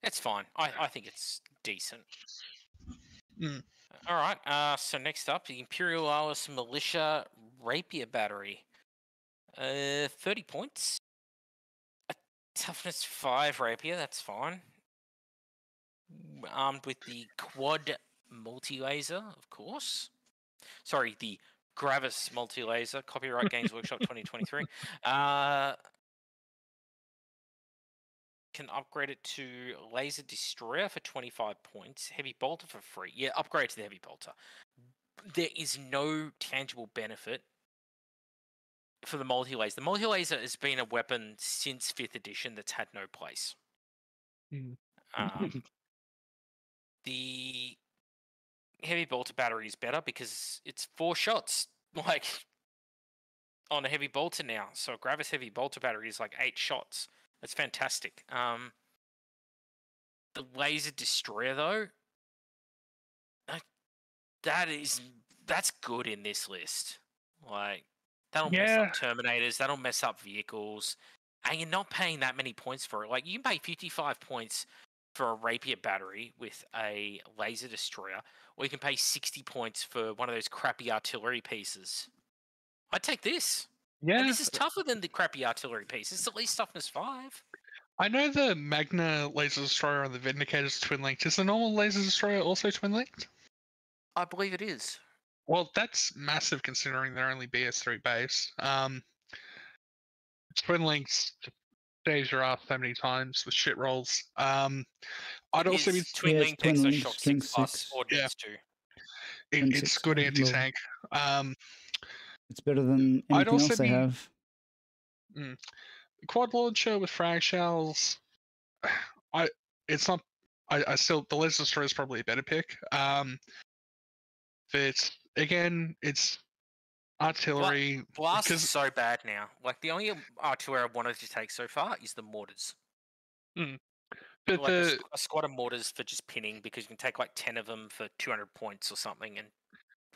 It's fine. I think it's decent. All right. So next up, the Imperialis Militia Rapier Battery. 30 points. A toughness 5 rapier, that's fine. Armed with the quad multi-laser, of course. Sorry, the Gravis multi-laser, copyright Games Workshop 2023. Can upgrade it to laser destroyer for 25 points. Heavy bolter for free. Yeah, upgrade to the heavy bolter. There is no tangible benefit for the multi-laser. The multi-laser has been a weapon since 5th edition that's had no place. The heavy bolter battery is better because it's 4 shots, like, on a heavy bolter now. So a Gravis heavy bolter battery is like 8 shots. That's fantastic. The laser destroyer, though, that's good in this list. Like, that'll mess up Terminators. That'll mess up vehicles. And you're not paying that many points for it. Like, you can pay 55 points for a rapier battery with a laser destroyer, or you can pay 60 points for one of those crappy artillery pieces. I'd take this. Yeah. And this is tougher than the crappy artillery piece. It's at least toughness 5. I know the Magna laser destroyer on the Vindicator's twin-linked. Is the normal laser destroyer also twin-linked? I believe it is. Well, that's massive considering they're only BS3 base. Twin Links saves your ass so many times with shit rolls. I'd also be Twin Link extra shock 6 plus or DS2. It's good anti tank. It's better than anything else they have. Quad launcher with frag shells. The laser destroyer is probably a better pick. But again, it's artillery. Blast is so bad now. Like, the only artillery I wanted to take so far is the mortars. But like a squad of mortars for just pinning, because you can take like 10 of them for 200 points or something and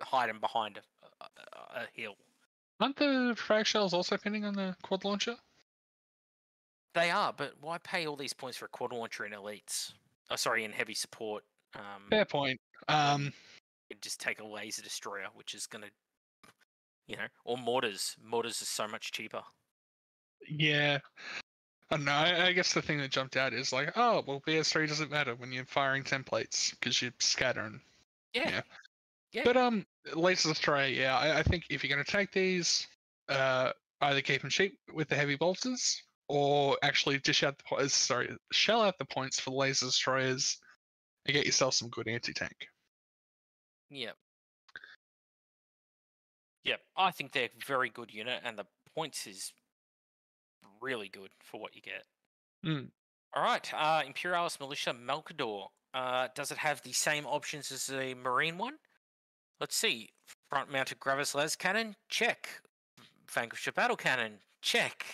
hide them behind a hill. Aren't the frag shells also pinning on the quad launcher? They are, but why pay all these points for a quad launcher in elites? Oh, sorry, in heavy support. Fair point. Just take a laser destroyer, which is going to, or mortars. Mortars are so much cheaper. Yeah. I don't know. I guess the thing that jumped out is like, oh, well, BS3 doesn't matter when you're firing templates because you're scattering. Yeah. But laser destroyer, yeah. I think if you're going to take these, either keep them cheap with the heavy bolters, or actually shell out the points for laser destroyers and get yourself some good anti-tank. Yep, I think they're a very good unit, and the points is really good for what you get. All right, Imperialis Militia Malcador. Does it have the same options as the Marine one? Let's see. Front-mounted Gravis Las Cannon? Check. Vanquisher Battle Cannon? Check.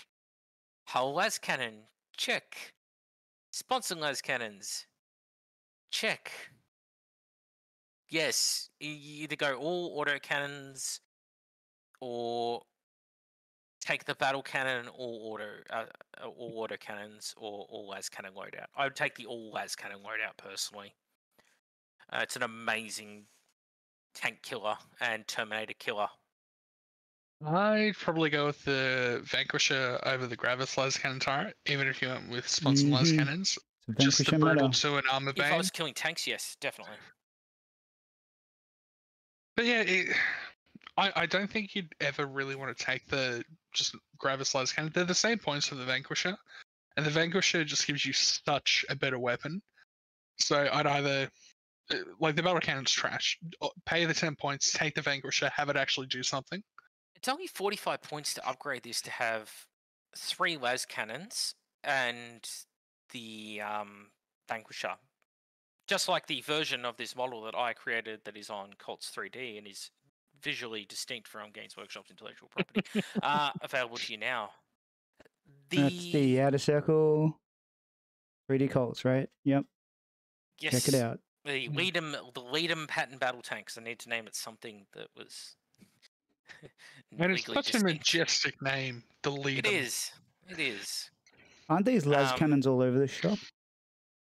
Hull Las Cannon? Check. Sponsored Las Cannons? Check. Yes, you either go all auto cannons or take the battle cannon, all auto cannons, or all las cannon loadout. I would take the all las cannon loadout personally. It's an amazing tank killer and Terminator killer. I'd probably go with the Vanquisher over the Gravis Las Cannon turret, even if you went with sponsored las cannons. Just the brutal to an armor vein. If I was killing tanks, yes, definitely. But yeah, I don't think you'd ever really want to take the just Gravis Las Cannon. They're the same points for the Vanquisher, and the Vanquisher just gives you such a better weapon. So I'd either, the Battle Cannon's trash. Pay the 10 points, take the Vanquisher, have it actually do something. It's only 45 points to upgrade this to have 3 Las Cannons and the Vanquisher. Just like the version of this model that I created that is on Colts 3D and is visually distinct from Games Workshop's intellectual property, available to you now. That's the Outer Circle 3D Colts, right? Yep. Yes. Check it out. The Leadum Pattern Battle Tanks. I need to name it something that was... And it's such distinct. A majestic name, the Leadum. It is. Aren't these las cannons all over the shop?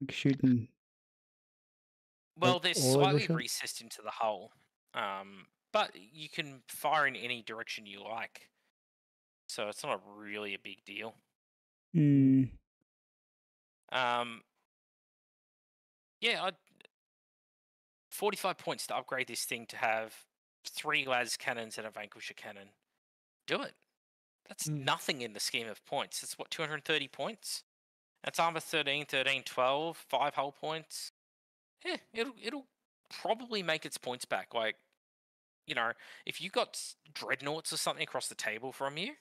Like shooting... Well, they're slightly recessed into the hull, but you can fire in any direction you like, so it's not really a big deal. Yeah, 45 points to upgrade this thing to have 3 las cannons and a Vanquisher cannon. Do it. That's nothing in the scheme of points. That's what, 230 points? That's armor 13, 13, 12, 5 hull points. Yeah, it'll probably make its points back. Like, if you got dreadnoughts or something across the table from you,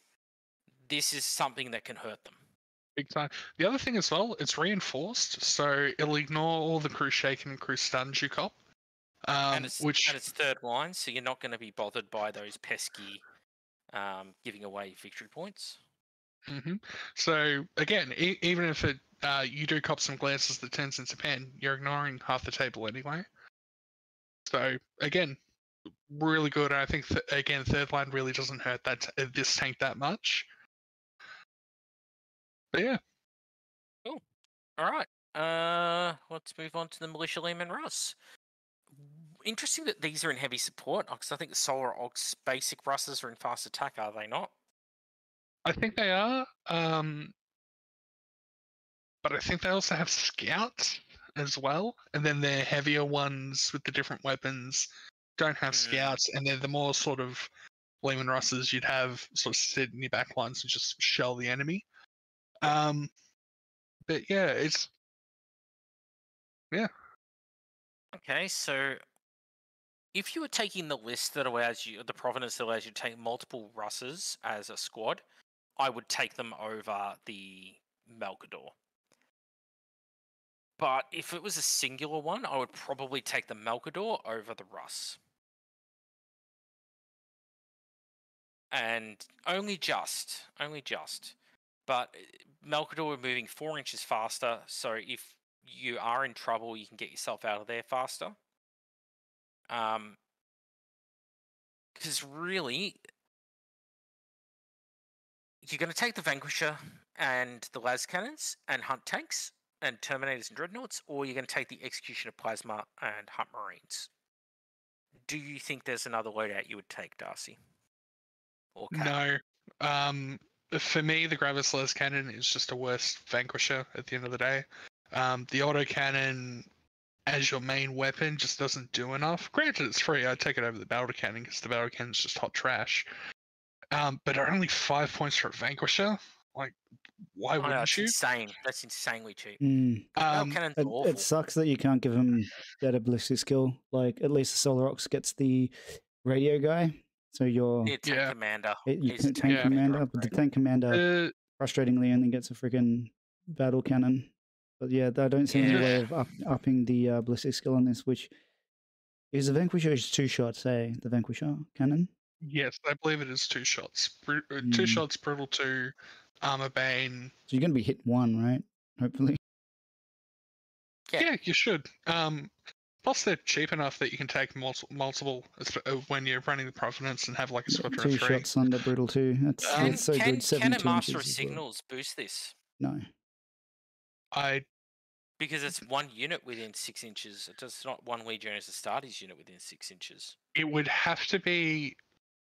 this is something that can hurt them. Big time. The other thing as well, it's reinforced, so it'll ignore all the crew shaken and crew stuns you cop. And it's third line, so you're not going to be bothered by those pesky giving away victory points. So again, even if it you do cop some glances that turns into pen, you're ignoring half the table anyway. So again, really good. I think third line really doesn't hurt that this tank that much. But yeah, cool. All right, let's move on to the Militia Lehman Russ. Interesting that these are in heavy support, because I think the Solar Ox basic Russes are in fast attack, are they not? I think they are, but I think they also have scouts as well, and then their heavier ones with the different weapons don't have scouts, and they're the more sort of Lehman Russes you'd have sort of sit in your back lines and just shell the enemy. But yeah, it's... Okay, so if you were taking the list that allows you, the provenance that allows you to take multiple Russes as a squad, I would take them over the Malcador. But if it was a singular one, I would probably take the Malcador over the Russ. And only just. But Malcador are moving 4 inches faster, so if you are in trouble, you can get yourself out of there faster. Because really, you're going to take the Vanquisher and the las cannons and hunt tanks and Terminators and Dreadnoughts, or you're going to take the Executioner Plasma and hunt Marines. Do you think there's another loadout you would take, Darcy? Or Kat? No. For me, the Gravis Las Cannon is just a worse Vanquisher at the end of the day. The autocannon as your main weapon just doesn't do enough. Granted, it's free. I'd take it over the battle cannon because the battle cannon's just hot trash. But only 5 points for a Vanquisher. Like, why wouldn't you? Insane. That's insanely cheap. It sucks that you can't give him better ballistic skill. Like, at least the Solarox gets the radio guy. So you're a tank commander. He's a tank commander, but the tank commander frustratingly only gets a freaking battle cannon. But yeah, I don't see any way of upping the ballistic skill on this, which is the Vanquisher is two shots, eh? The Vanquisher cannon? Yes, I believe it is two shots. Two shots, Brutal 2, Armor Bane. So you're going to be hit one, right? Hopefully. Yeah, you should. Plus, they're cheap enough that you can take multiple when you're running the Provenance and have like a squadron of 3. Two shots under Brutal 2. That's so good. Can a Master of Signals boost this? No. Because it's one unit within 6 inches. It's not one Legionnaires to start his unit within 6 inches. It would have to be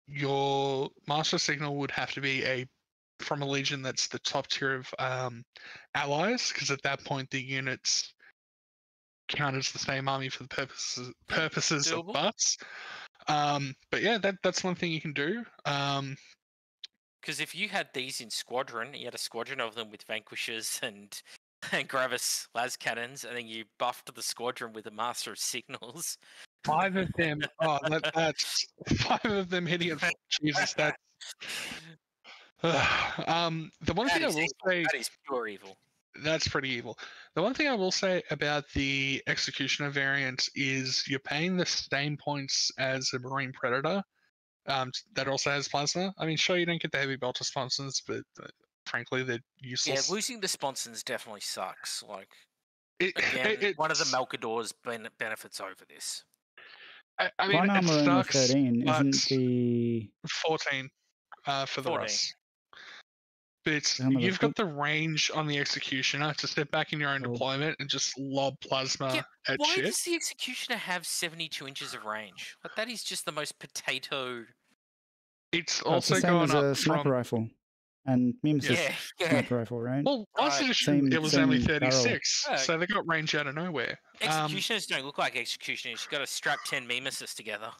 your Master Signal would have to be from a Legion that's the top tier of allies, because at that point the units count as the same army for the purposes of buffs. But yeah, that's one thing you can do. Because if you had these in squadron, you had a squadron of them with Vanquishers and Gravis las cannons, and then you buffed the squadron with a Master of Signals. Five of them. Oh, that's five of them hitting it. Jesus, that. The one thing I will say, that is pure evil. That's pretty evil. The one thing I will say about the Executioner variant is you're paying the same points as a Marine Predator. That also has plasma. I mean, sure, you don't get the heavy belter sponsors, but frankly, they're useless. Yeah, losing the sponsons definitely sucks. Like, one of the Malcador's benefits over this. I memean, it sucks, in 13, isn't the 14 for the Russ. But you've got the range on the Executioner to step back in your own deployment and just lob plasma at why shit. Why does the Executioner have 72 inches of range? Like, that is just the most potato. It's also going up a sniper rifle. And Mims is sniper rifle, right? Well, last edition it was only 36, so they got range out of nowhere. Executioners don't look like executioners. You've got to strap 10 Mimuses together.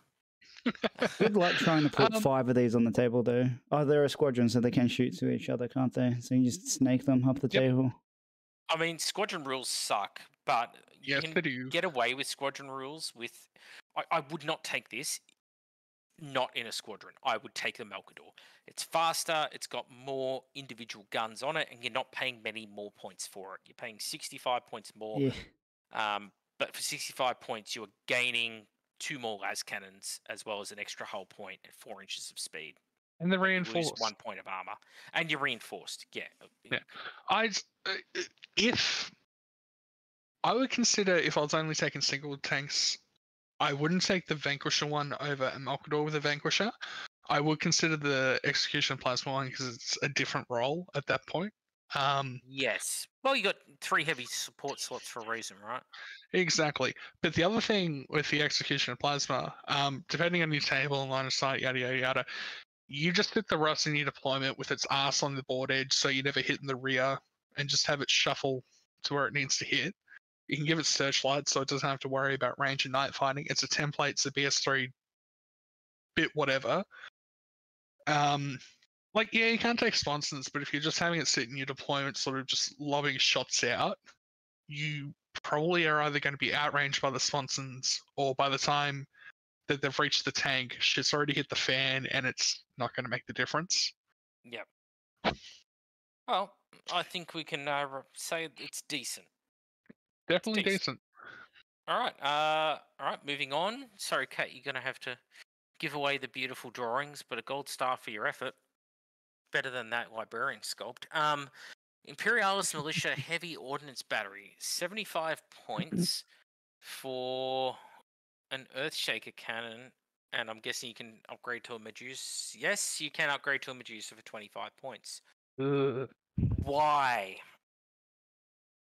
Good luck trying to put five of these on the table, though. Oh, they're a squadron, so they can shoot to each other, can't they? So you just snake them up the table. I mean, squadron rules suck, but you can get away with squadron rules with... I would not take this. Not in a squadron. I would take the Malcador. It's faster, it's got more individual guns on it, and you're not paying many more points for it. You're paying 65 points more. Yeah. But for 65 points, you're gaining 2 more las cannons, as well as an extra hull point and 4 inches of speed. And the reinforced. You lose 1 point of armor. And you're reinforced, yeah. I would consider, if I was only taking single tanks, I wouldn't take the Vanquisher one over a Malcador with a Vanquisher. I would consider the Execution Plasma one because it's a different role at that point. Yes. Well, you got 3 heavy support slots for a reason, right? Exactly. But the other thing with the Execution Plasma, depending on your table and line of sight, yada, yada, yada, you just hit the Russ in your deployment with its arse on the board edge so you never hit in the rear and just have it shuffle to where it needs to hit. You can give it searchlight, so it doesn't have to worry about range and night fighting. It's a template, it's a BS3 bit whatever. Like, yeah, you can't take sponsons, but if you're just having it sit in your deployment, sort of just lobbing shots out, you probably are either going to be outranged by the sponsons, or by the time that they've reached the tank, shit's already hit the fan, and it's not going to make the difference. Yep. Well, I think we can say it's decent. Definitely it's decent. Alright, moving on. Sorry, Kat, you're going to have to give away the beautiful drawings, but a gold star for your effort. Better than that librarian sculpt. Imperialis Militia Heavy Ordnance Battery. 75 points for an Earthshaker cannon, and I'm guessing you can upgrade to a Medusa. Yes, you can upgrade to a Medusa for 25 points. Ugh. Why?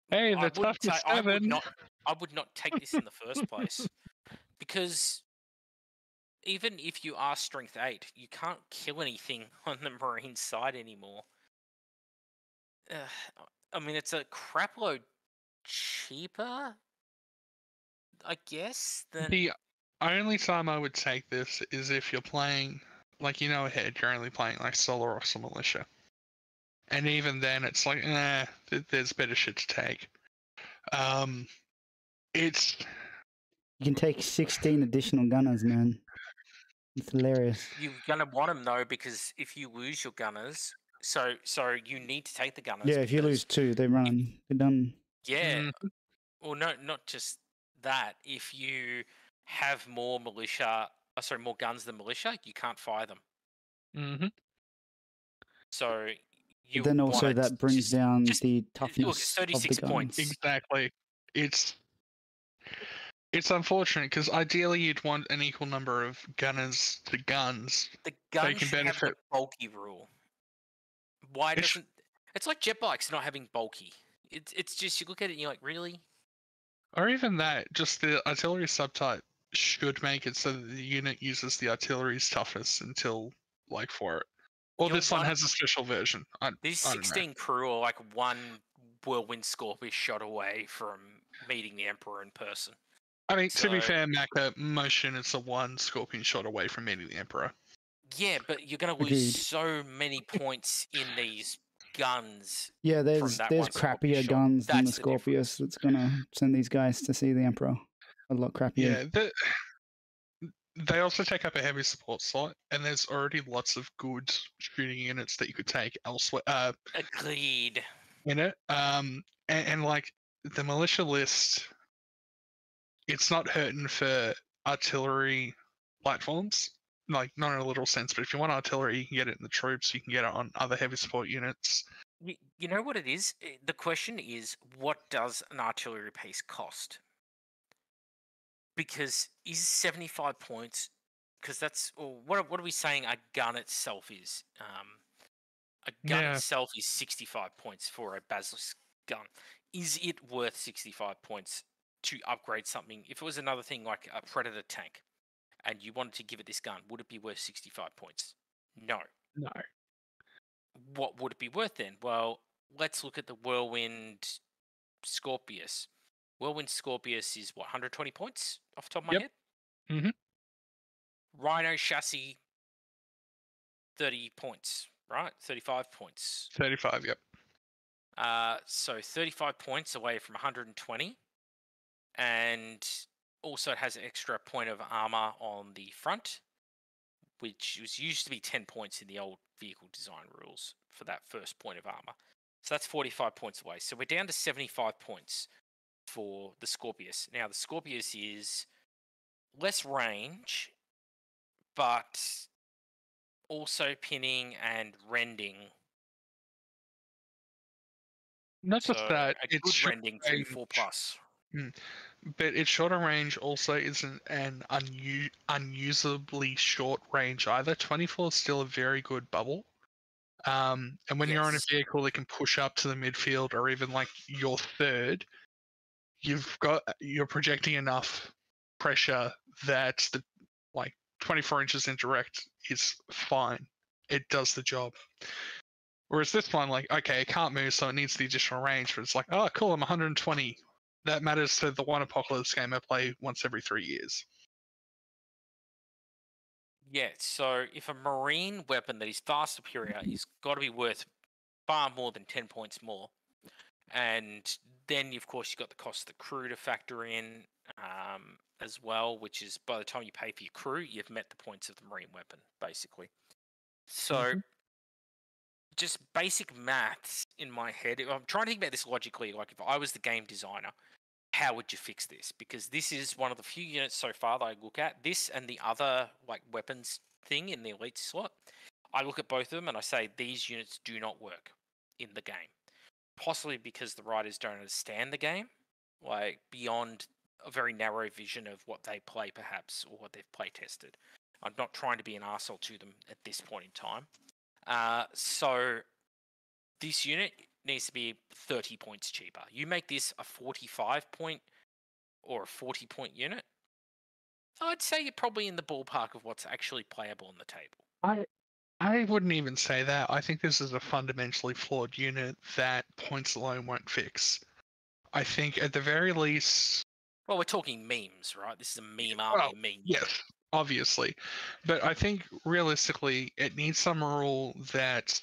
Hey, that's up to 7. I would not take this in the first place. Because even if you are Strength 8, you can't kill anything on the Marine side anymore. I mean, it's a crapload cheaper, I guess, than... The only time I would take this is if you're playing... Like, you know ahead, you're only playing, like, Solaris or Militia. And even then, it's like, nah, there's better shit to take. It's... You can take 16 additional gunners, man. It's hilarious. You're going to want them, though, because if you lose your gunners... So you need to take the gunners. Yeah, if you lose 2, they run. They're done. Yeah. Well, no, not just that. If you have more guns than militia, you can't fire them. Mm-hmm. So... But then also that brings down the toughness. Look, 36 points. Exactly. It's unfortunate because ideally you'd want an equal number of gunners to guns. The guns so can benefit. Have the bulky rule. Why doesn't? It's like jet bikes not having bulky. It's just you look at it and you're like, really? Or even that, just the artillery subtype should make it so that the unit uses the artillery's toughest until like for it. Well, this one has a special version. These 16 crew are like one Whirlwind Scorpion shot away from meeting the Emperor in person. I mean, to be fair, Macca, most units are one Scorpion shot away from meeting the Emperor. Yeah, but you're going to lose so many points in these guns. Yeah, there's crappier guns than the Scorpius that's going to send these guys to see the Emperor. A lot crappier. Yeah, they also take up a heavy support slot, and there's already lots of good shooting units that you could take elsewhere. Agreed. In it, and like the militia list, it's not hurting for artillery platforms. Like not in a literal sense, but if you want artillery, you can get it in the troops. You can get it on other heavy support units. You know what it is. The question is, what does an artillery piece cost? Because is 75 points, because that's, or what are we saying a gun itself is? A gun itself is 65 points for a Basilisk gun. Is it worth 65 points to upgrade something? If it was another thing like a Predator tank and you wanted to give it this gun, would it be worth 65 points? No. No. What would it be worth then? Well, let's look at the Whirlwind Scorpius. Whirlwind Scorpius is, what, 120 points off the top of my head? Mm-hmm. Rhino Chassis, 30 points, right? 35 points. 35, yep. So 35 points away from 120. And also it has an extra point of armor on the front, which was used to be 10 points in the old vehicle design rules for that first point of armor. So that's 45 points away. So we're down to 75 points for the Scorpius. Now, the Scorpius is less range, but also pinning and rending. Not just that, it's rending 3-4+. But its shorter range also isn't an unusably short range either. 24 is still a very good bubble. And when you're on a vehicle that can push up to the midfield or even like your third, you're projecting enough pressure that the like 24 inches indirect is fine. It does the job. Whereas this one, like, okay, it can't move, so it needs the additional range, but it's like, oh, cool, I'm 120. That matters to the one Apocalypse game I play once every 3 years. Yeah, so if a Marine weapon that is far superior is got to be worth far more than 10 points more, and Then, of course, you've got the cost of the crew to factor in as well, which is by the time you pay for your crew, you've met the points of the marine weapon, basically. So, just basic maths in my head. I'm trying to think about this logically. Like, if I was the game designer, how would you fix this? Because this is one of the few units so far that I look at. This and the other, like, weapons thing in the elite slot. I look at both of them and I say, these units do not work in the game. Possibly because the writers don't understand the game, like beyond a very narrow vision of what they play, perhaps, or what they've play tested. I'm not trying to be an arsehole to them at this point in time. So this unit needs to be 30 points cheaper. You make this a 45 point or a 40 point unit, I'd say you're probably in the ballpark of what's actually playable on the table. I wouldn't even say that. I think this is a fundamentally flawed unit that points alone won't fix. I think at the very least... Well, we're talking memes, right? This is a meme army, well, meme. Yes, obviously. But I think realistically, it needs some rule that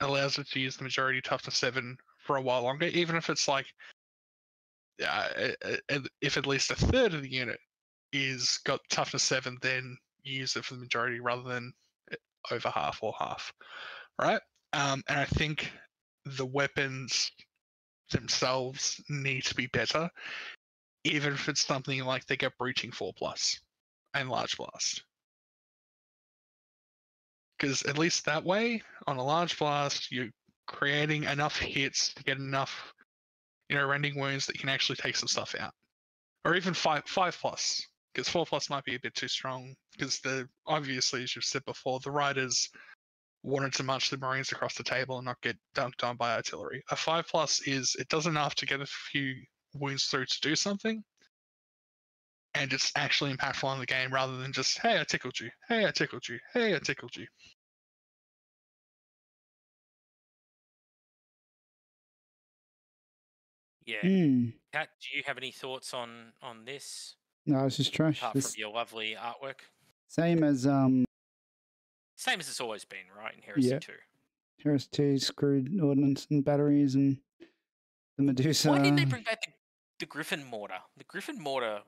allows it to use the majority toughness 7 for a while longer, even if it's like... if at least a third of the unit is got toughness 7, then you use it for the majority rather than over half or half, right? And I think the weapons themselves need to be better, even if it's something like they get breaching 4+ and large blast, because at least that way on a large blast you're creating enough hits to get enough, you know, rending wounds that you can actually take some stuff out, or even 5+. Because 4+ might be a bit too strong, because obviously, as you've said before, the writers wanted to march the Marines across the table and not get dunked on by artillery. A 5+ is, it does enough to get a few wounds through to do something, and it's actually impactful on the game rather than just, hey, I tickled you, hey, I tickled you, hey, I tickled you. Yeah. Kat, do you have any thoughts on this? No, it's just trash. Apart from your lovely artwork. Same as it's always been, right, in Heresy 2. Heresy 2, screwed ordnance and batteries and the Medusa. Why didn't they bring back the Griffin mortar? The Griffin mortar,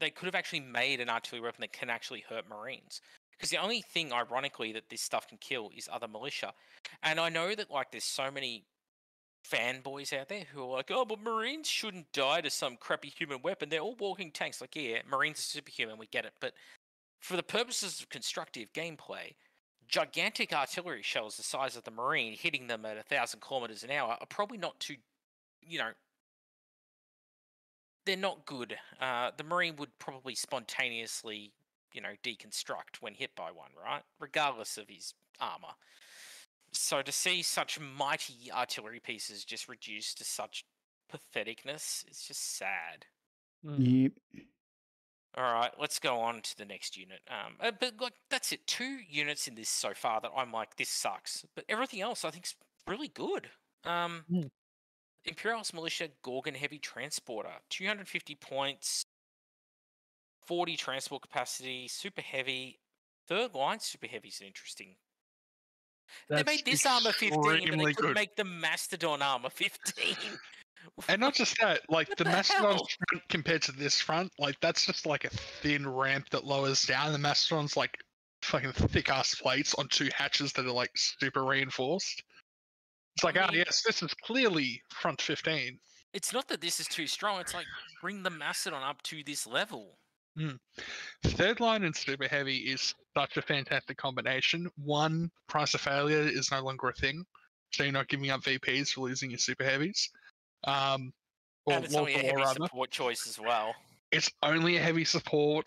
they could have actually made an artillery weapon that can actually hurt Marines. Because the only thing, ironically, that this stuff can kill is other militia. And I know that, like, there's so many fanboys out there who are like, oh, but Marines shouldn't die to some crappy human weapon. They're all walking tanks. Like, yeah, Marines are superhuman. We get it. But for the purposes of constructive gameplay, gigantic artillery shells the size of the Marine hitting them at 1,000 kilometers an hour are probably not too, you know, they're not good. The Marine would probably spontaneously, you know, deconstruct when hit by one, right? Regardless of his armor. So to see such mighty artillery pieces just reduced to such patheticness, it's just sad. Yep. All right, let's go on to the next unit. But like that's it. 2 units in this so far that I'm like, this sucks. But everything else I think's really good. Imperialis Militia Gorgon Heavy Transporter, 250 points, 40 transport capacity, super heavy. Third line super heavy is interesting. They made this armor 15, but they couldn't make the Mastodon armor 15. And not just that, like the Mastodon's front compared to this front, like that's just like a thin ramp that lowers down. The Mastodon's like fucking thick ass plates on 2 hatches that are like super reinforced. It's like, oh yes, this is clearly front 15. It's not that this is too strong. It's like bring the Mastodon up to this level. Third line and super heavy is such a fantastic combination. 1, price of failure is no longer a thing, so you're not giving up VPs for losing your super heavies. And it's only a heavy support choice as well. It's only a heavy support.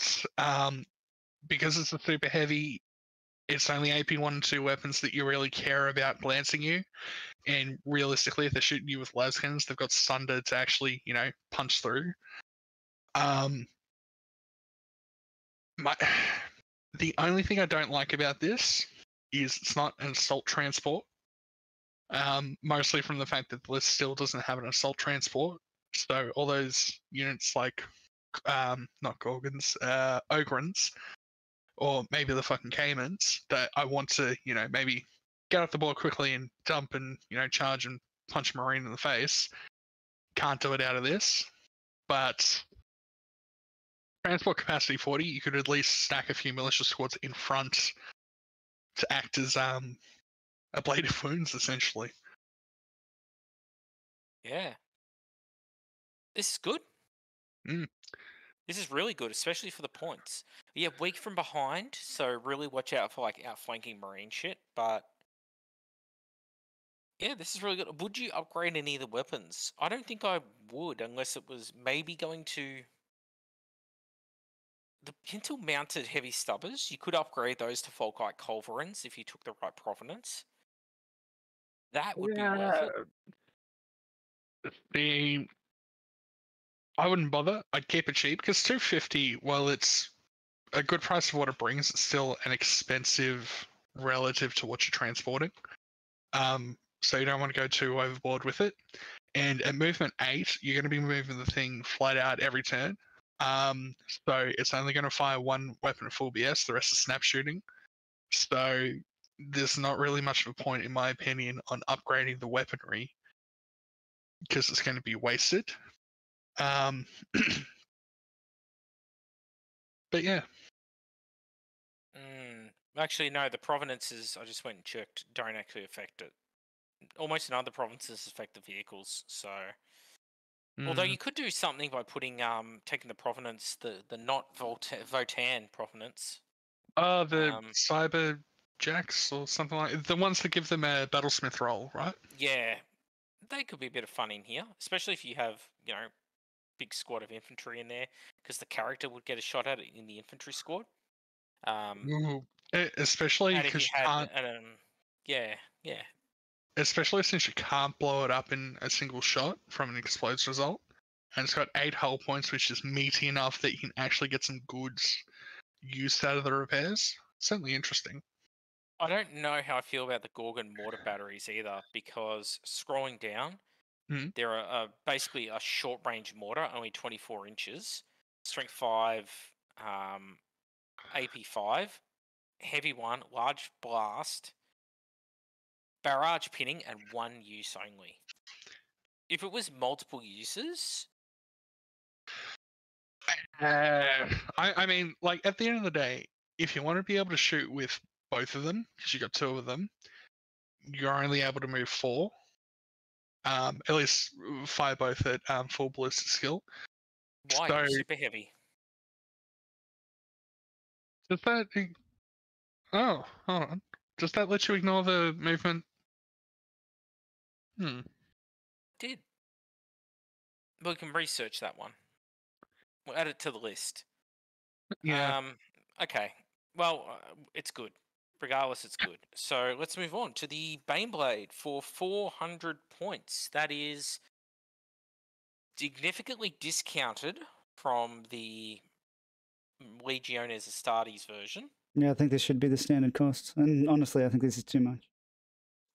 Because it's a super heavy, it's only AP1 and 2 weapons that you really care about glancing you. And realistically, if they're shooting you with lasguns, they've got Sunder to actually, you know, punch through. The only thing I don't like about this is it's not an assault transport, mostly from the fact that the list still doesn't have an assault transport. So all those units like, not Gorgons, Ogrons, or maybe the fucking Caymans that I want to, you know, maybe get off the board quickly and dump and, you know, charge and punch a Marine in the face, Can't do it out of this, but transport capacity 40, you could at least stack a few militia squads in front to act as ablative wounds, essentially. Yeah. This is good. Mm. This is really good, especially for the points. Yeah, weak from behind, so really watch out for like outflanking marine shit, but yeah, this is really good. Would you upgrade any of the weapons? I don't think I would, unless it was maybe going to... The pintle-mounted heavy stubbers, you could upgrade those to Folkite culverins if you took the right provenance. That would be worth it. I wouldn't bother. I'd keep it cheap, because $250, while it's a good price for what it brings, it's still an expensive relative to what you're transporting. So you don't want to go too overboard with it. And at movement 8, you're going to be moving the thing flat out every turn. So it's only going to fire one weapon at full BS, the rest is snap shooting. So there's not really much of a point, in my opinion, on upgrading the weaponry because it's going to be wasted. But yeah. Actually, no, the provenances, I just went and checked, don't actually affect it. Almost in other provinces affect the vehicles, so... Although you could do something by putting taking the provenance, the not Votan provenance. The cyber jacks or something like the ones that give them a battlesmith role, right? Yeah, they could be a bit of fun in here, especially if you have big squad of infantry in there, because the character would get a shot at it in the infantry squad. Especially because you can't. Yeah. Especially since you can't blow it up in a single shot from an explodes result. And it's got 8 hull points, which is meaty enough that you can actually get some goods used out of the repairs. Certainly interesting. I don't know how I feel about the Gorgon mortar batteries either, because scrolling down, there are basically a short-range mortar, only 24 inches, strength 5, AP 5, heavy one, large blast, barrage pinning, and one use only. If it was multiple uses... I mean, like, at the end of the day, if you want to be able to shoot with both of them, because you got 2 of them, you're only able to move 4. At least fire both at full ballistic skill. Why? So, super heavy. Does that... Oh, hold on. Does that let you ignore the movement? Did. We can research that one. We'll add it to the list. Yeah. Okay. Well, it's good. Regardless, it's good. So let's move on to the Baneblade for 400 points. That is significantly discounted from the Legiones Astartes version. Yeah, I think this should be the standard cost. And honestly, I think this is too much.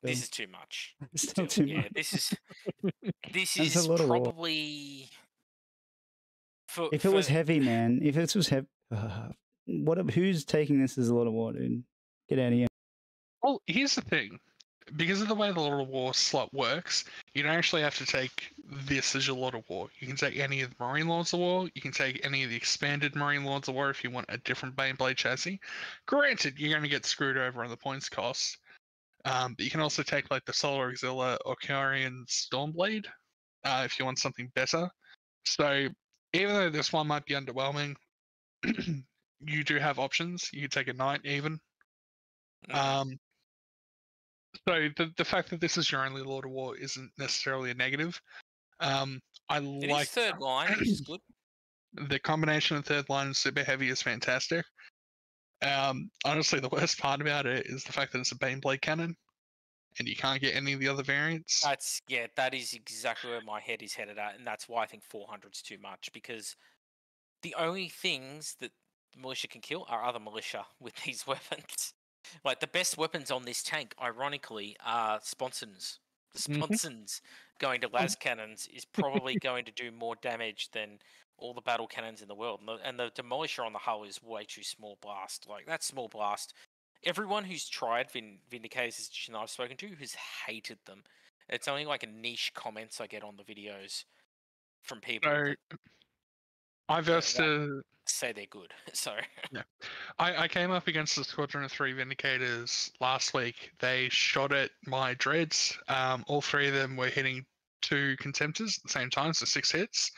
This is too much. It's still too much. Yeah, this is probably... If it was heavy, man. If this was heavy... who's taking this as a lot of war, dude? Get out of here. Well, here's the thing. Because of the way the Lord of War slot works, you don't actually have to take this as your Lord of War. You can take any of the Marine Lords of War, you can take any of the expanded Marine Lords of War if you want a different Baneblade chassis. Granted, you're going to get screwed over on the points cost, but you can also take like the Solar Auxilia or Karian Stormblade if you want something better. So even though this one might be underwhelming, you do have options. You can take a Knight even. So the fact that this is your only Lord of War isn't necessarily a negative. It is third line, which is good. The combination of third line and super heavy is fantastic. Honestly, the worst part about it is the fact that it's a Baneblade cannon, and you can't get any of the other variants. That is exactly where my head is headed at, and that's why I think 400 is too much, because the only things that militia can kill are other militia with these weapons. Like, the best weapons on this tank, ironically, are sponsons. The sponsons going to las cannons is probably going to do more damage than all the battle cannons in the world. And the demolisher on the hull is way too small blast. Like, that small blast, everyone who's tried Vindicators I've spoken to has hated them. It's only like a niche comments I get on the videos from people so I vested say they're good. So yeah. I came up against the Squadron of 3 Vindicators last week. They shot at my dreads. All three of them were hitting 2 Contemptors at the same time, so 6 hits.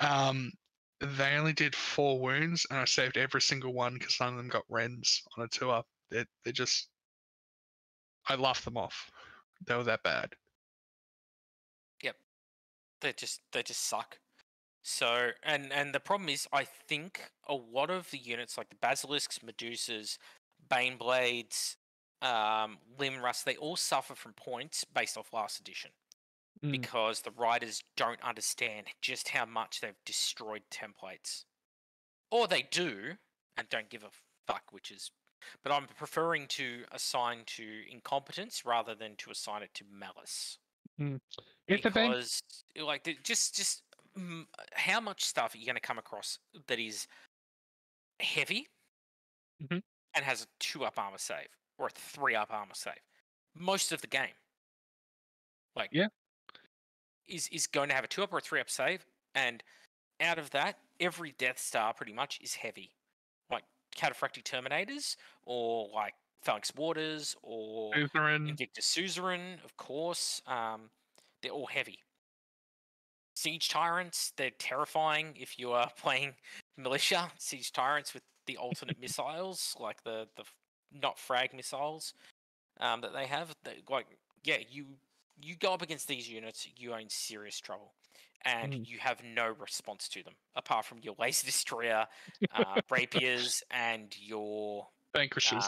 They only did 4 wounds, and I saved every single one because none of them got rends on a 2-up. They just... I laughed them off. They were that bad. Yep. They just suck. So, and the problem is, I think a lot of the units, like the Basilisks, Medusas, Baneblades, Limrust, they all suffer from points based off last edition. Because the writers don't understand just how much they've destroyed templates. Or they do, and don't give a fuck, which is... But I'm preferring to assign to incompetence rather than to assign it to malice. Because, like, just how much stuff are you going to come across that is heavy and has a 2-up armor save, or a 3-up armor save? Most of the game. Like, yeah. Is going to have a 2-up or a 3-up save, and out of that, every Death Star pretty much is heavy. Like Cataphractic Terminators, or like Phalanx Warders, or Suzerain. Invictus Suzerain, of course. They're all heavy. Siege Tyrants, they're terrifying if you are playing Militia. Siege Tyrants with the alternate missiles, like the not frag missiles that they have. You go up against these units, you are in serious trouble, and you have no response to them apart from your Laser Destroyer, Rapiers, and your Vanquishers.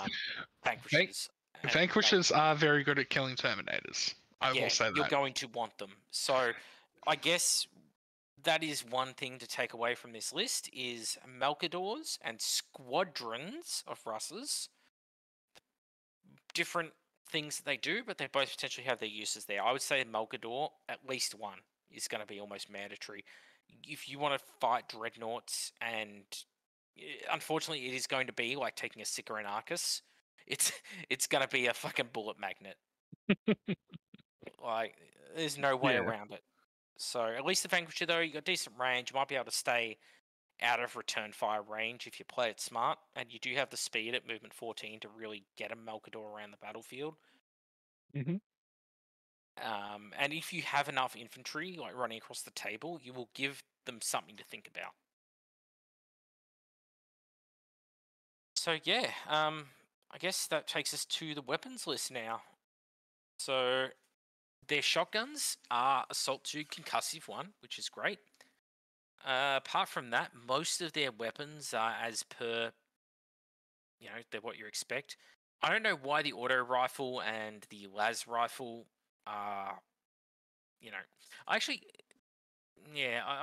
Vanquishers are very good at killing Terminators. I will say that. You're going to want them. So I guess that is one thing to take away from this list is Malcadors and squadrons of Russes. Different things that they do, but they both potentially have their uses there. I would say Malcador, at least one, is going to be almost mandatory. If you want to fight Dreadnoughts, and unfortunately it is going to be like taking a Sicaran Arcus. It's going to be a fucking bullet magnet. Like, there's no way around it. So, at least the Vanquisher, though, you got decent range. You might be able to stay out of return fire range if you play it smart, and you do have the speed at movement 14 to really get a Malcador around the battlefield. And if you have enough infantry, like running across the table, you will give them something to think about. So yeah, I guess that takes us to the weapons list now. So their shotguns are Assault 2 Concussive 1, which is great. Apart from that, most of their weapons are as per, they're what you expect. I don't know why the auto rifle and the las rifle are, I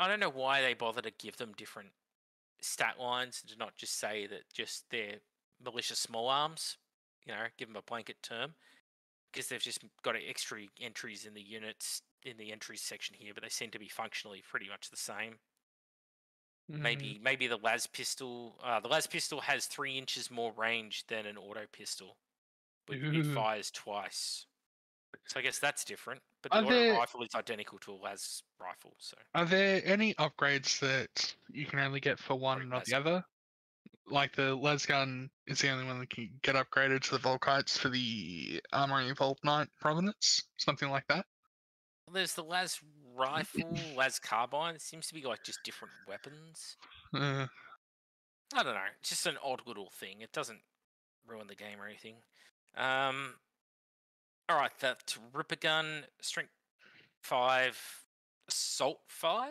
don't know why they bother to give them different stat lines to not just say that just their militia small arms, give them a blanket term, because they've just got extra entries in the units in the entries section here, but they seem to be functionally pretty much the same. Maybe the las pistol. The las pistol has 3 inches more range than an auto pistol, but it fires twice. So I guess that's different. But the auto rifle is identical to a las rifle. So are there any upgrades that you can only get for one and not the other? Like the las gun is the only one that can get upgraded to the Volkites for the Armory of Old Knight Provenance, something like that. There's the las rifle, las carbine. It seems to be like just different weapons. I don't know. It's just an odd little thing. It doesn't ruin the game or anything. All right, that Ripper gun, strength 5, assault 5.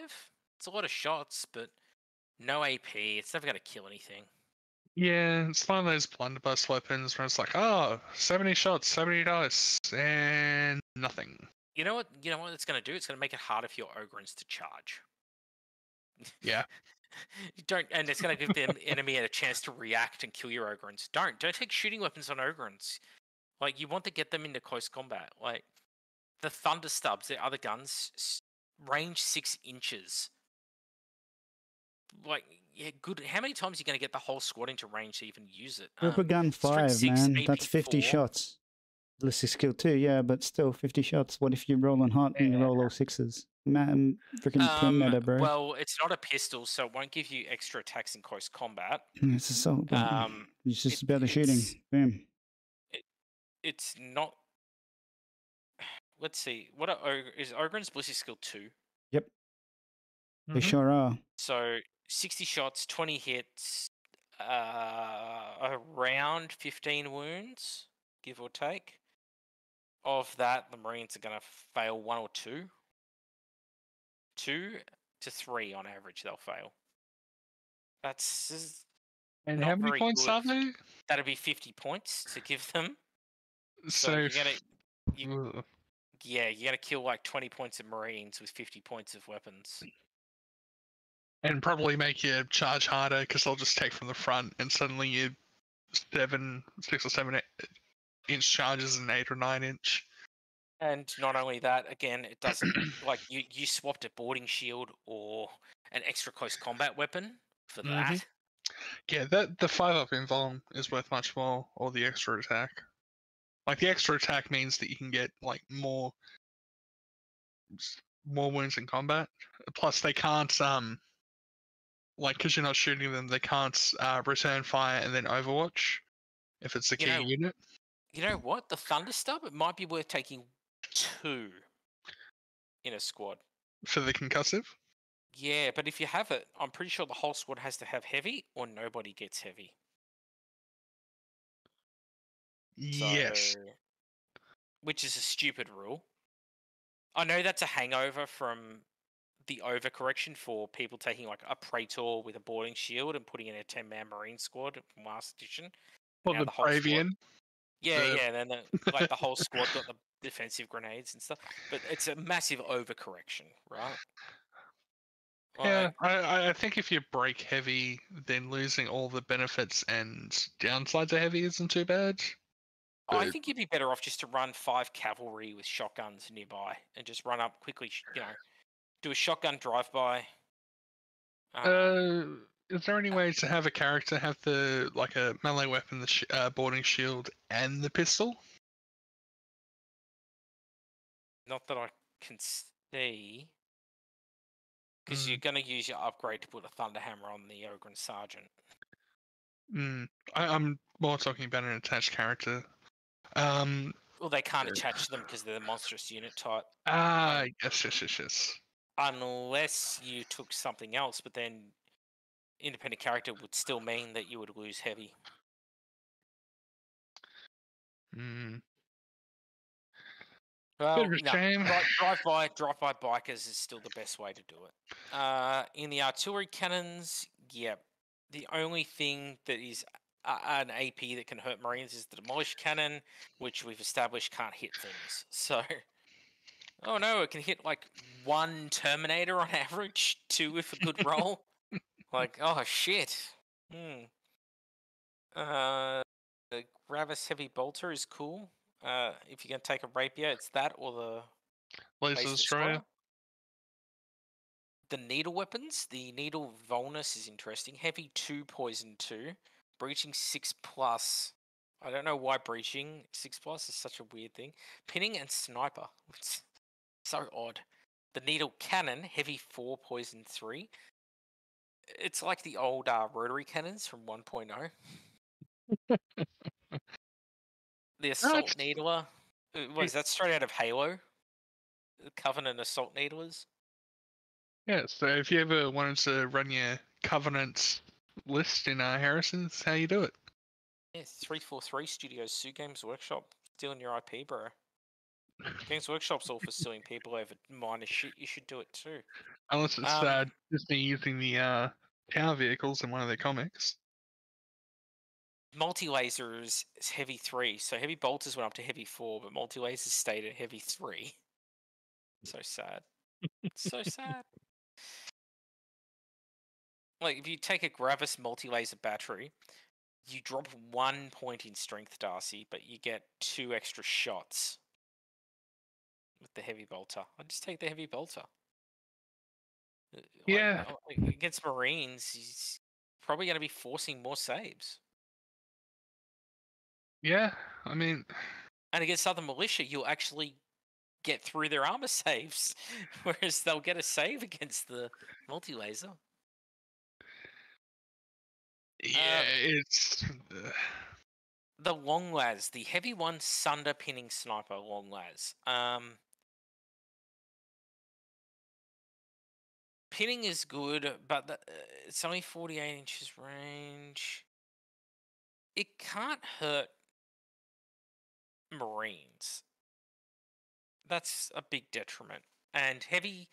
It's a lot of shots, but no AP. It's never going to kill anything. Yeah, it's one of those blunderbuss weapons where it's like, 70 shots, 70 dice, and nothing. You know what it's going to do? It's going to make it harder for your Ogrins to charge. Yeah. And it's going to give the enemy a chance to react and kill your Ogrins. Don't take shooting weapons on Ogrins. Like, you want to get them into close combat. Like, the Thunder Stubs, their other guns, range 6 inches. Like, yeah, good. How many times are you going to get the whole squad into range to even use it? Ripper gun 5, man. That's 50 shots. Ballistic skill 2, yeah, but still 50 shots. What if you roll on hot and you roll all 6s? Freaking pin meta, bro. Well, it's not a pistol, so it won't give you extra attacks in close combat. It's assault. It's just about the shooting. Boom. It's not. Let's see. What is Ogren's Ballistic Skill 2? Yep. Mm-hmm. They sure are. So 60 shots, 20 hits, around 15 wounds, give or take. Of that, the Marines are going to fail one or two. 2 to 3 on average, they'll fail. That's. And how many points are they? That'll be 50 points to give them. So you're going to. Yeah, you got to kill like 20 points of Marines with 50 points of weapons. And probably make your charge harder because they'll just take from the front, and suddenly your 6 or 7 inch charges an 8 or 9 inch. And not only that, again, it doesn't like you swapped a boarding shield or an extra close combat weapon for that. Mm-hmm. Yeah, that the 5-up invuln is worth much more, or the extra attack. Like, the extra attack means that you can get, like, more wounds in combat. Plus, they can't, like, because you're not shooting them, they can't return fire and then overwatch if it's the key unit. You know what? The Thunderstub, it might be worth taking 2 in a squad. For the concussive? Yeah, but if you have it, I'm pretty sure the whole squad has to have heavy or nobody gets heavy. So, yes. Which is a stupid rule. I know that's a hangover from the overcorrection for people taking like a Praetor with a boarding shield and putting in a 10-man Marine squad from last edition. Well, the Bravian. Squad... Yeah. Then the whole squad got the defensive grenades and stuff. But it's a massive overcorrection, right? Yeah, I think if you break heavy, then losing all the benefits and downsides of heavy isn't too bad. I think you'd be better off just to run 5 cavalry with shotguns nearby and just run up quickly, do a shotgun drive-by. Is there any way to have a character have the, like, a melee weapon, the boarding shield, and the pistol? Not that I can see. Because you're going to use your upgrade to put a Thunderhammer on the Ogren Sergeant. I'm more talking about an attached character. Well, they can't attach them because they're the monstrous unit type. Yes. Unless you took something else, but then independent character would still mean that you would lose heavy. Well, drive-by bikers is still the best way to do it. In the artillery cannons, the only thing that is an AP that can hurt Marines is the Demolish Cannon, which we've established can't hit things. So, oh no, it can hit like 1 Terminator on average, 2 with a good roll. Like, oh shit. The Gravis Heavy Bolter is cool. If you're going to take a Rapier, it's that or the Laser Destroyer. The needle weapons, the needle vulnus is interesting. Heavy 2, poison 2. Breaching 6+. I don't know why breaching 6+ is such a weird thing. Pinning and sniper. It's so odd. The needle cannon, heavy 4, poison 3. It's like the old rotary cannons from 1.0. The assault needler. What is that, straight out of Halo? Covenant assault needlers. Yeah, so if you ever wanted to run your Covenant list in Harrison, that's how you do it. Yeah, 343 Studios sue Games Workshop, stealing your IP, bro. Games Workshop's all for suing people over minor shit. You should do it too. Unless it's Disney using the power vehicles in one of their comics. Multi-laser is heavy 3, so heavy bolters went up to heavy 4, but multi-lasers stayed at heavy 3. So sad. So sad. Like, if you take a Gravis multi-laser battery, you drop 1 point in strength, Darcy, but you get 2 extra shots with the heavy bolter. I'll just take the heavy bolter. Yeah. Like, against Marines, he's probably going to be forcing more saves. Yeah, I mean... And against other militia, you'll actually get through their armor saves, whereas they'll get a save against the multi-laser. Yeah, it's... The long las, the heavy one, Sunder Pinning Sniper long las. Pinning is good, but it's only 48 inches range. It can't hurt Marines. That's a big detriment. And heavy...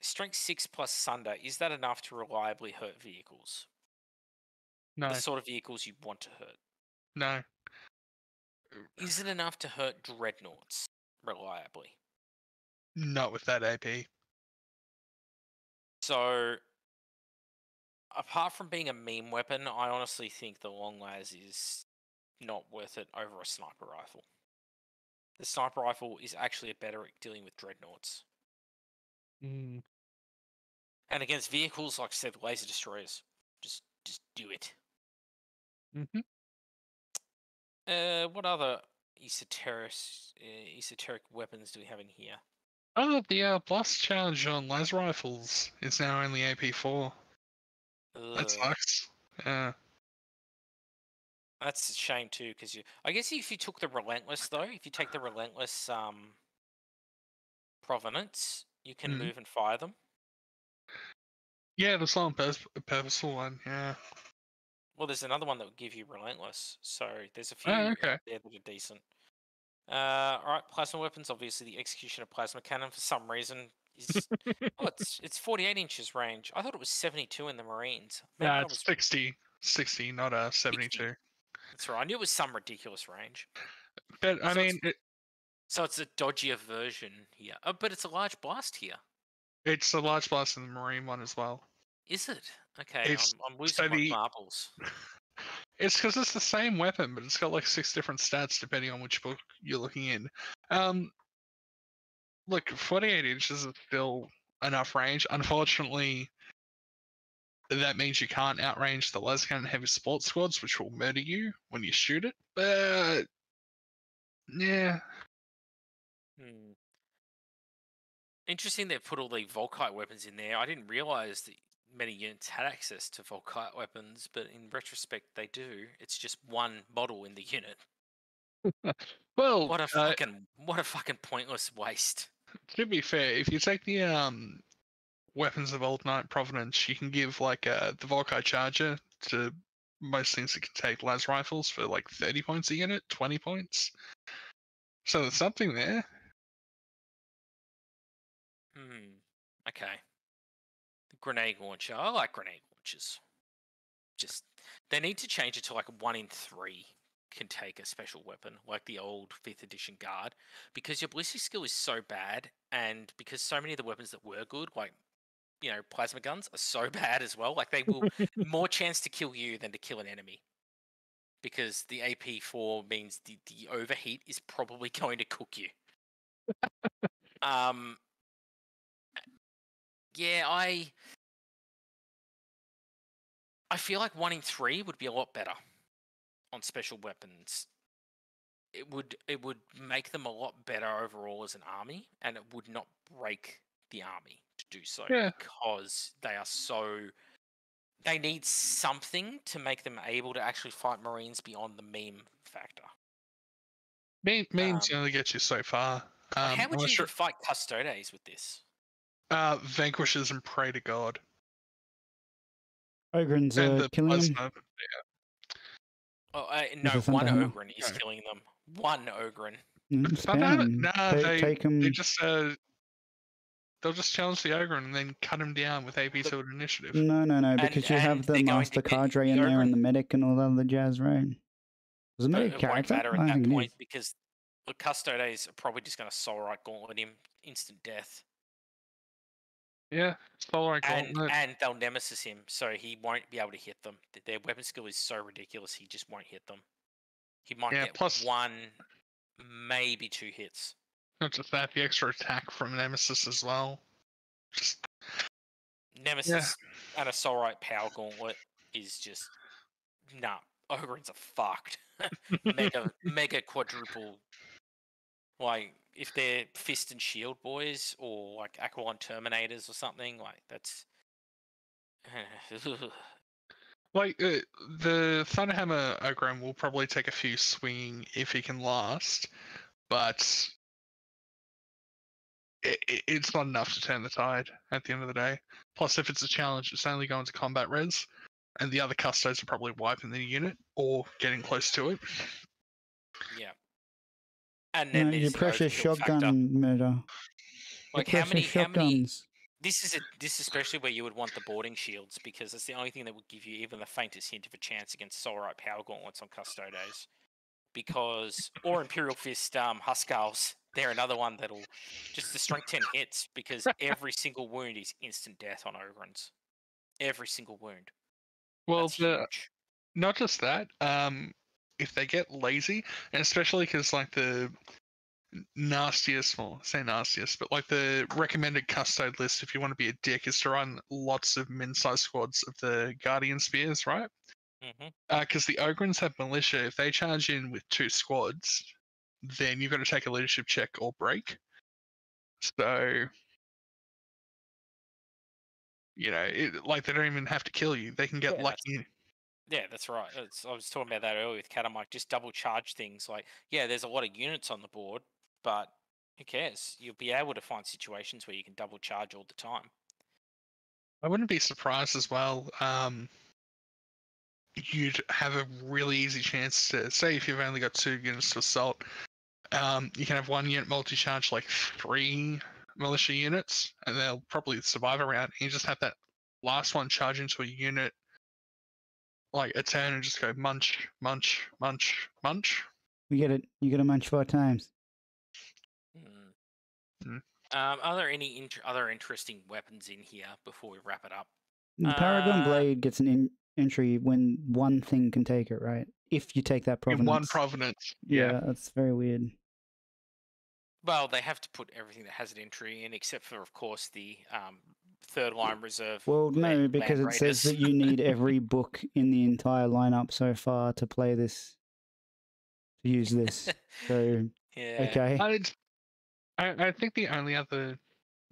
Strength 6 plus Sunder, is that enough to reliably hurt vehicles? No. The sort of vehicles you want to hurt. No. Is it enough to hurt dreadnoughts reliably? Not with that AP. So, apart from being a meme weapon, I honestly think the long las is not worth it over a sniper rifle. The sniper rifle is actually better at dealing with dreadnoughts. Mm. And against vehicles, like I said, laser destroyers. Just do it. Mm-hmm. What other esoteric weapons do we have in here? Oh, the blast charge on laser rifles is now only AP4. That sucks. Yeah. That's a shame too, because I guess if you took the relentless though, if you take the relentless provenance, you can move and fire them. Yeah, the slow and purposeful one. Yeah. Well, there's another one that would give you relentless. So there's a few there that are decent. All right, plasma weapons. Obviously, the Executioner Plasma Cannon for some reason is it's 48 inches range. I thought it was 72 in the Marines. No, nah, it's 60, not a 72. 60. That's right. I knew it was some ridiculous range. But I mean, so it's a dodgier version here. Oh, but it's a large blast here. It's a large blast in the Marine one as well. Is it? Okay, I'm losing my marbles. It's because it's the same weapon, but it's got like 6 different stats depending on which book you're looking in. Look, 48 inches is still enough range. Unfortunately, that means you can't outrange the laser cannon heavy support squads, which will murder you when you shoot it. But yeah. Interesting they've put all the Volkite weapons in there. I didn't realise that many units had access to Volkite weapons, but in retrospect they do. It's just one model in the unit. Well, what a fucking pointless waste. To be fair, if you take the weapons of Old Knight Provenance, you can give like the Volkite Charger to most things that can take las rifles for like 30 points a unit, 20 points. So there's something there. Okay. The grenade launcher. I like grenade launchers. Just, they need to change it to like 1 in 3 can take a special weapon, like the old 5th edition guard, because your ballistic skill is so bad, and because so many of the weapons that were good, like, you know, plasma guns, are so bad as well. Like, they will more chance to kill you than to kill an enemy, because the AP4 means the overheat is probably going to cook you. Yeah, I feel like 1 in 3 would be a lot better on special weapons. It would make them a lot better overall as an army, and it would not break the army to do so, because they need something to make them able to actually fight Marines beyond the meme factor. Memes only get you so far. How would you even fight Custodes with this? Vanquishers and Pray to God. Ogren's killing them? Yeah. Oh, no, one Ogren is killing them. One Ogren. They'll just challenge the Ogren and then cut him down with AP2 and initiative. No, because you have the Master Cadre in there and the Medic and all that other jazz, right? Does it make a character? It won't matter at that point, because the Custodes are probably just going to Soulrite Gauntlet him. Instant death. Yeah, and they'll nemesis him, so he won't be able to hit them. Their weapon skill is so ridiculous, he just won't hit them. He might get plus 1, maybe 2 hits. Not just that, the extra attack from nemesis as well. And a Soulrite Power Gauntlet is just... Nah, Ogrens are fucked. mega quadruple Like, if they're Fist and Shield boys or like Aqualon Terminators or something, like that's like the Thunderhammer Ogrim will probably take a few swinging if he can last, but it's not enough to turn the tide at the end of the day. Plus, if it's a challenge, it's only going to combat res, and the other custodes are probably wiping the unit or getting close to it. Yeah. And then there's your precious shotgun murder. Like, how many? This is especially where you would want the boarding shields, because it's the only thing that would give you even the faintest hint of a chance against Solrite Power Gauntlets on Custodes. Because, or Imperial Fist Huskals, they're another one that'll just the strength 10 hits, because every single wound is instant death on Ogryns. Every single wound. Well, not just that. If they get lazy, and especially because, like, the nastiest, well, say nastiest, but, like, the recommended custode list, if you want to be a dick, is to run lots of min-sized squads of the Guardian Spears, right? Because the Ogryns have Militia. If they charge in with 2 squads, then you've got to take a leadership check or break. So, you know, they don't even have to kill you. They can get lucky. Yeah, that's right. I was talking about that earlier with Cat. I'm like, just double charge things. Like, yeah, there's a lot of units on the board, but who cares? You'll be able to find situations where you can double charge all the time. I wouldn't be surprised as well. You'd have a really easy chance to, say if you've only got 2 units to assault, you can have 1 unit multi-charge, like 3 militia units, and they'll probably survive a round. You just have that last one charge into a unit, like a turn, and just go munch, munch, munch, munch. We get it. You got to munch 4 times. Are there any other interesting weapons in here before we wrap it up? The Paragon Blade gets an entry when one thing can take it, right? If you take that provenance. In one provenance. Yeah, that's very weird. Well, they have to put everything that has an entry in, except for, of course, the third line reserve. Well, no, because it says that you need every book in the entire lineup so far to play this, to use this. So, yeah. Okay. I think the only other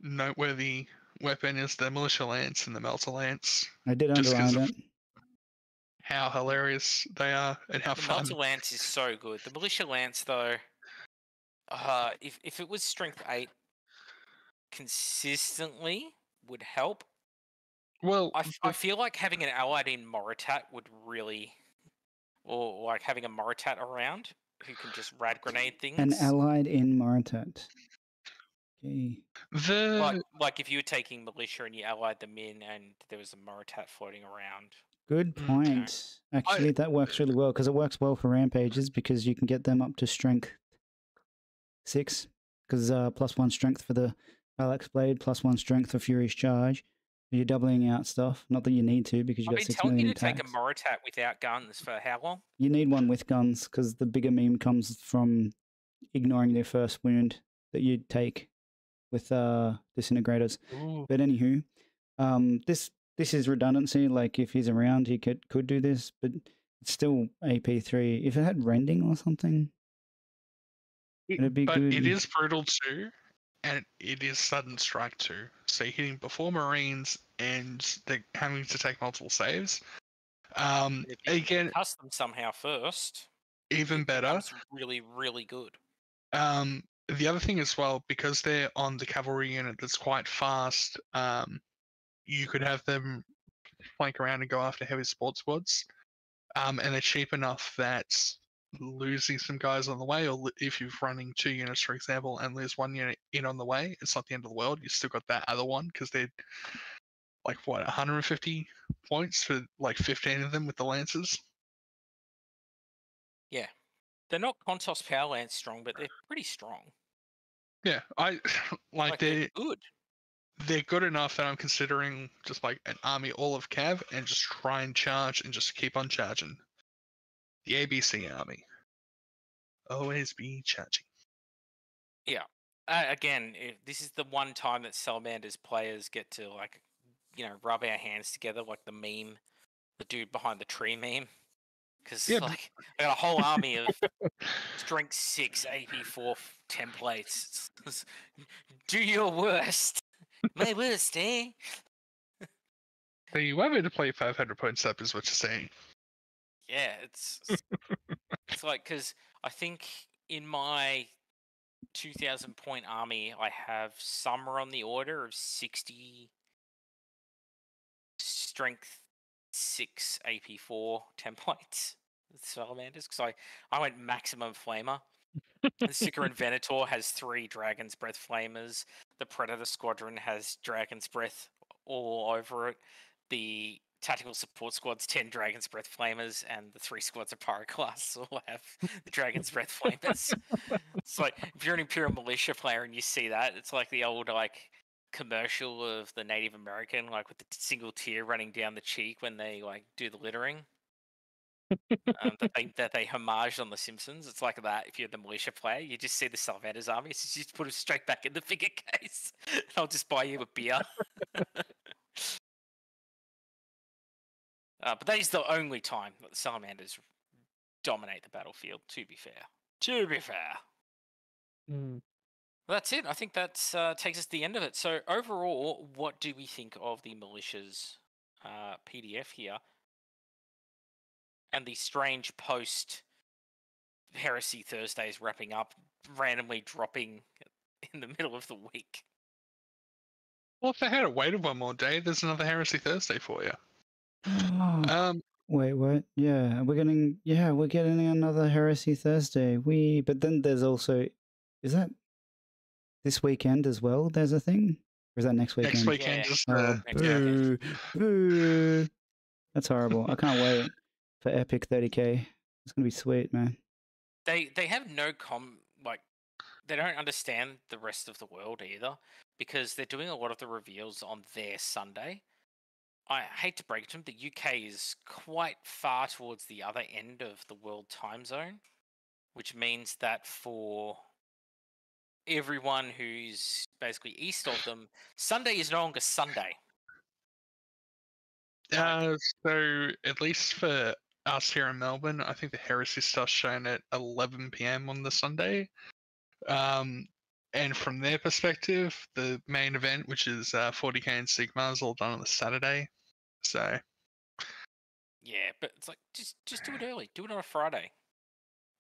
noteworthy weapon is the Militia Lance and the Melter Lance. I did underline that. How hilarious they are and how fun. The Melter Lance is so good. The Militia Lance, though, if it was strength 8 consistently, would help. Well, I feel like having an allied in Moritat would really, or like having a Moritat around who can just rad grenade things. An allied in Moritat. Okay. Like if you were taking militia and you allied them in, and there was a Moritat floating around. Good point. Okay. Actually, that works really well, because it works well for rampages, because you can get them up to strength 6, because +1 strength for the Phalanx Blade, +1 strength for Fury's Charge. You're doubling out stuff. Not that you need to, because you got 6 million attacks. I've been telling you to take a Moritat without guns for how long? You need one with guns, because the bigger meme comes from ignoring their first wound that you'd take with disintegrators. Ooh. But anywho, this is redundancy. Like, if he's around, he could do this, but it's still AP3. If it had rending or something, it'd be good. But it is brutal too. And it is sudden strike too, so you're hitting before Marines and they're having to take multiple saves. Again, cuss them somehow first. Even better. That's really, really good. The other thing as well, because they're on the cavalry unit that's quite fast, you could have them flank around and go after heavy support squads, and they're cheap enough that losing some guys on the way, or if you're running 2 units, for example, and lose 1 unit in on the way, it's not the end of the world. You still got that other one, because they're like, what, 150 points for like 15 of them with the Lancers? Yeah. They're not Kontos Power Lance strong, but they're pretty strong. Yeah. They're good. They're good enough that I'm considering just like an army all of Cav and just try and charge and just keep on charging. The ABC army. Always be charging. Yeah. Again, this is the one time that Salamander's players get to, like, you know, rub our hands together, like the meme, the dude behind the tree meme. Because like I got a whole army of strength 6 AP4 templates. Do your worst. My worst, eh? So you want me to play 500 points up, is what you're saying? Yeah, it's like, because I think in my 2,000 point army, I have somewhere on the order of 60 strength 6 AP4 templates with salamanders, because I went maximum flamer. The Sicaran Venator has 3 Dragon's Breath flamers. The Predator Squadron has Dragon's Breath all over it. The Tactical Support Squad's 10 Dragon's Breath flamers, and the 3 squads of Pyroclasts all have the Dragon's Breath flamers. It's like, if you're an Imperial Militia player and you see that, it's like the old, like, commercial of the Native American, like with the single tear running down the cheek when they like do the littering, that they homaged on The Simpsons. It's like that. If you're the militia player, you just see the Salvador's army, so you just put it straight back in the figure case. I'll just buy you a beer. But that is the only time that the Salamanders dominate the battlefield, to be fair. Mm. Well, that's it. I think that takes us to the end of it. So overall, what do we think of the Militia's PDF here? And the strange post-Heresy Thursdays wrapping up, randomly dropping in the middle of the week. Well, if they had waited one more day, there's another Heresy Thursday for you. Wait, what? Yeah, we're getting another Heresy Thursday. But then there's also, is that this weekend as well? There's a thing, or is that next weekend? Next weekend, boo. That's horrible. I can't wait for Epic 30K. It's gonna be sweet, man. They have no like they don't understand the rest of the world either, because they're doing a lot of the reveals on their Sunday. I hate to break it to them, the UK is quite far towards the other end of the world time zone, which means that for everyone who's basically east of them, Sunday is no longer Sunday. So at least for us here in Melbourne, I think the Heresy stuff's shown at 11 PM on the Sunday. And from their perspective, the main event, which is 40K and Sigma, is all done on the Saturday. So, yeah, but it's like just do it early. Do it on a Friday,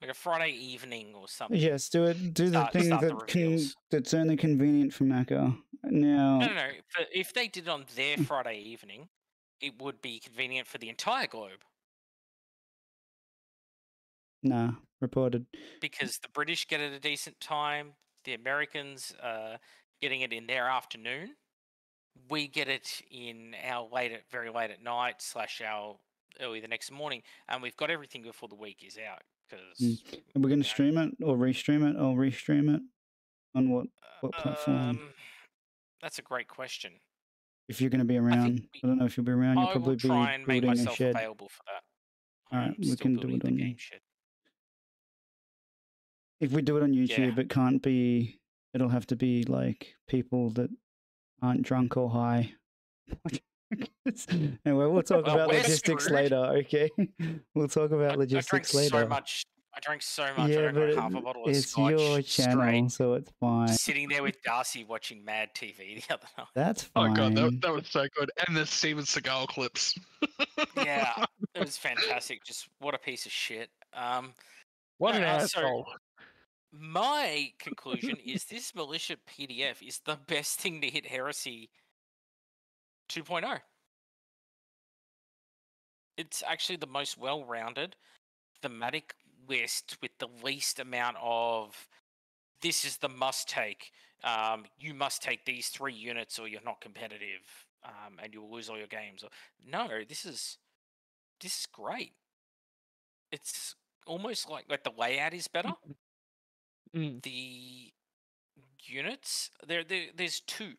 like a Friday evening or something. Yes, do it. Do the thing that's only convenient for Macca. Now, no. But if they did it on their Friday evening, it would be convenient for the entire globe. Nah, reported. Because the British get it at a decent time. The Americans getting it in their afternoon. We get it in our very late at night / our early the next morning, and we've got everything before the week is out. Because we're going to stream it or restream it or restream it on what platform? That's a great question. If you're going to be around, I don't know if you'll be around. You'll probably be building a shed. I will try and make myself available for that. All right, we can do it on the game shed. If we do it on YouTube, it can't be. It'll have to be like people that aren't drunk or high. Anyway, we'll talk about logistics later. Okay, we'll talk about logistics later. I drank so much. Yeah, I drank half a bottle of scotch. It's your channel, so it's fine. Sitting there with Darcy watching Mad TV the other night. That's fine. Oh god, that was so good. And the Steven Seagal clips. Yeah, it was fantastic. Just what a piece of shit. What an asshole. My conclusion is this militia PDF is the best thing to hit Heresy 2.0. It's actually the most well-rounded thematic list with the least amount of this is the must-take. You must take these 3 units or you're not competitive and you'll lose all your games. No, this is great. It's almost like the layout is better. The units there's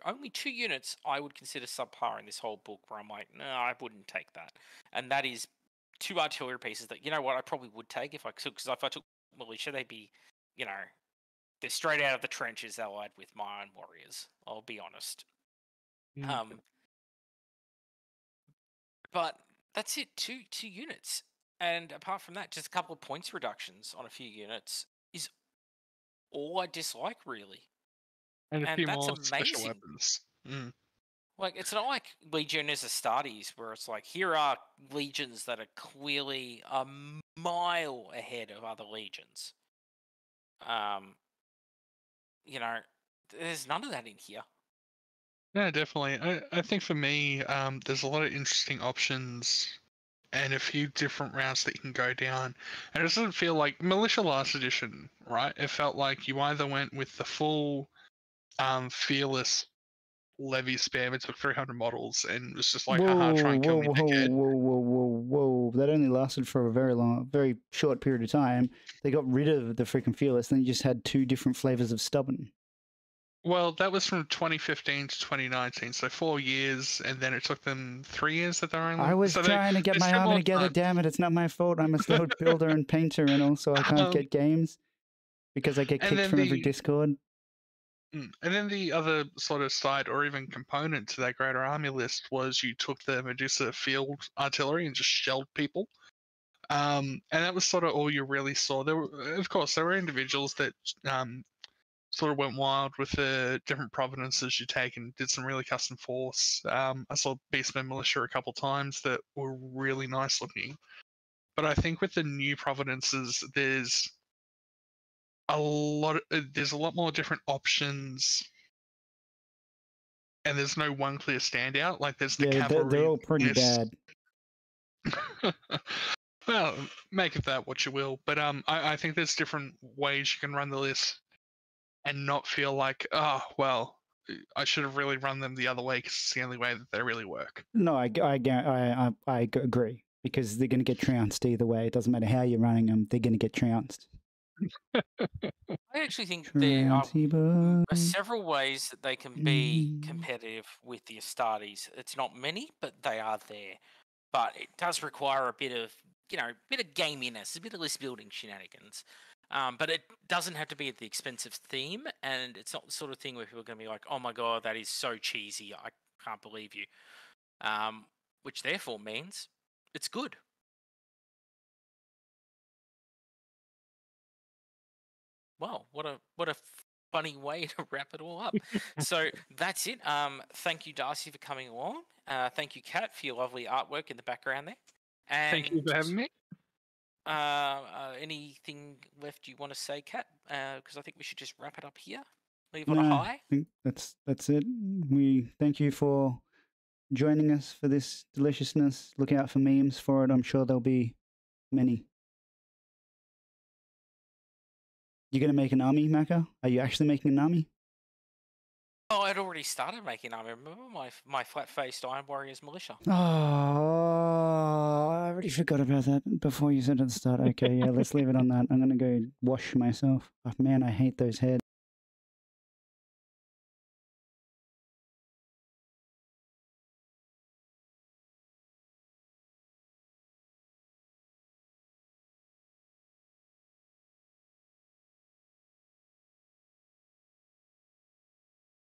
only two units I would consider subpar in this whole book where I'm like, no, I wouldn't take that, and that is 2 artillery pieces that, you know what, I probably would take if I could, because if I took militia, they'd be, you know, they're straight out of the trenches allied with my own warriors. I'll be honest. But that's it. Two units. And apart from that, just a couple of points reductions on a few units is all I dislike, really. And a few that's more special weapons. Mm. Like, it's not like Legion is Astartes, where it's like, here are legions that are clearly a mile ahead of other legions. You know, there's none of that in here. No, definitely. I think for me, there's a lot of interesting options and a few different routes that you can go down. And it doesn't feel like Militia last edition, right? It felt like you either went with the full fearless levy spam and took 300 models and was just like, aha, try and kill me naked. Whoa. That only lasted for a very short period of time. They got rid of the freaking fearless, and then you just had two different flavors of stubborn. Well, that was from 2015 to 2019, so 4 years, and then it took them 3 years that they're only... I was trying to get my army together, damn it, it's not my fault. I'm a slow builder and painter, and also I can't get games because I get kicked from every Discord. And then the other sort of side or even component to that greater army list was you took the Medusa field artillery and just shelled people. And that was sort of all you really saw. There were, of course, there were individuals that... sort of went wild with the different provenances you take and did some really custom force. I saw Beastmen Militia a couple times that were really nice looking. But I think with the new provenances, there's a lot more different options, and there's no one clear standout. Like there's the cavalry. They're all pretty bad. Well, make of that what you will. But I think there's different ways you can run the list and not feel like, oh, well, I should have really run them the other way because it's the only way that they really work. No, I agree, because they're going to get trounced either way. It doesn't matter how you're running them, they're going to get trounced. I actually think there are several ways that they can be competitive with the Astartes. It's not many, but they are there. But it does require a bit of, you know, a bit of gaminess, a bit of list building shenanigans. But it doesn't have to be at the expense of theme, and it's not the sort of thing where people are going to be like, oh my god, that is so cheesy, I can't believe you. Which therefore means it's good. Wow, what a funny way to wrap it all up. So that's it. Thank you, Darcy, for coming along. Thank you, Kat, for your lovely artwork in the background there. And thank you for having me. Anything left you want to say, Kat? Because I think we should just wrap it up here. Leave on a high. I think that's it. We thank you for joining us for this deliciousness. Look out for memes for it. I'm sure there'll be many. You're going to make an army, Maka? Are you actually making an army? Oh, I'd already started making army. Remember my flat-faced Iron Warriors Militia? Oh, I already forgot about that before you said at the start. Okay, yeah, let's leave it on that. I'm going to go wash myself. Oh, man, I hate those heads.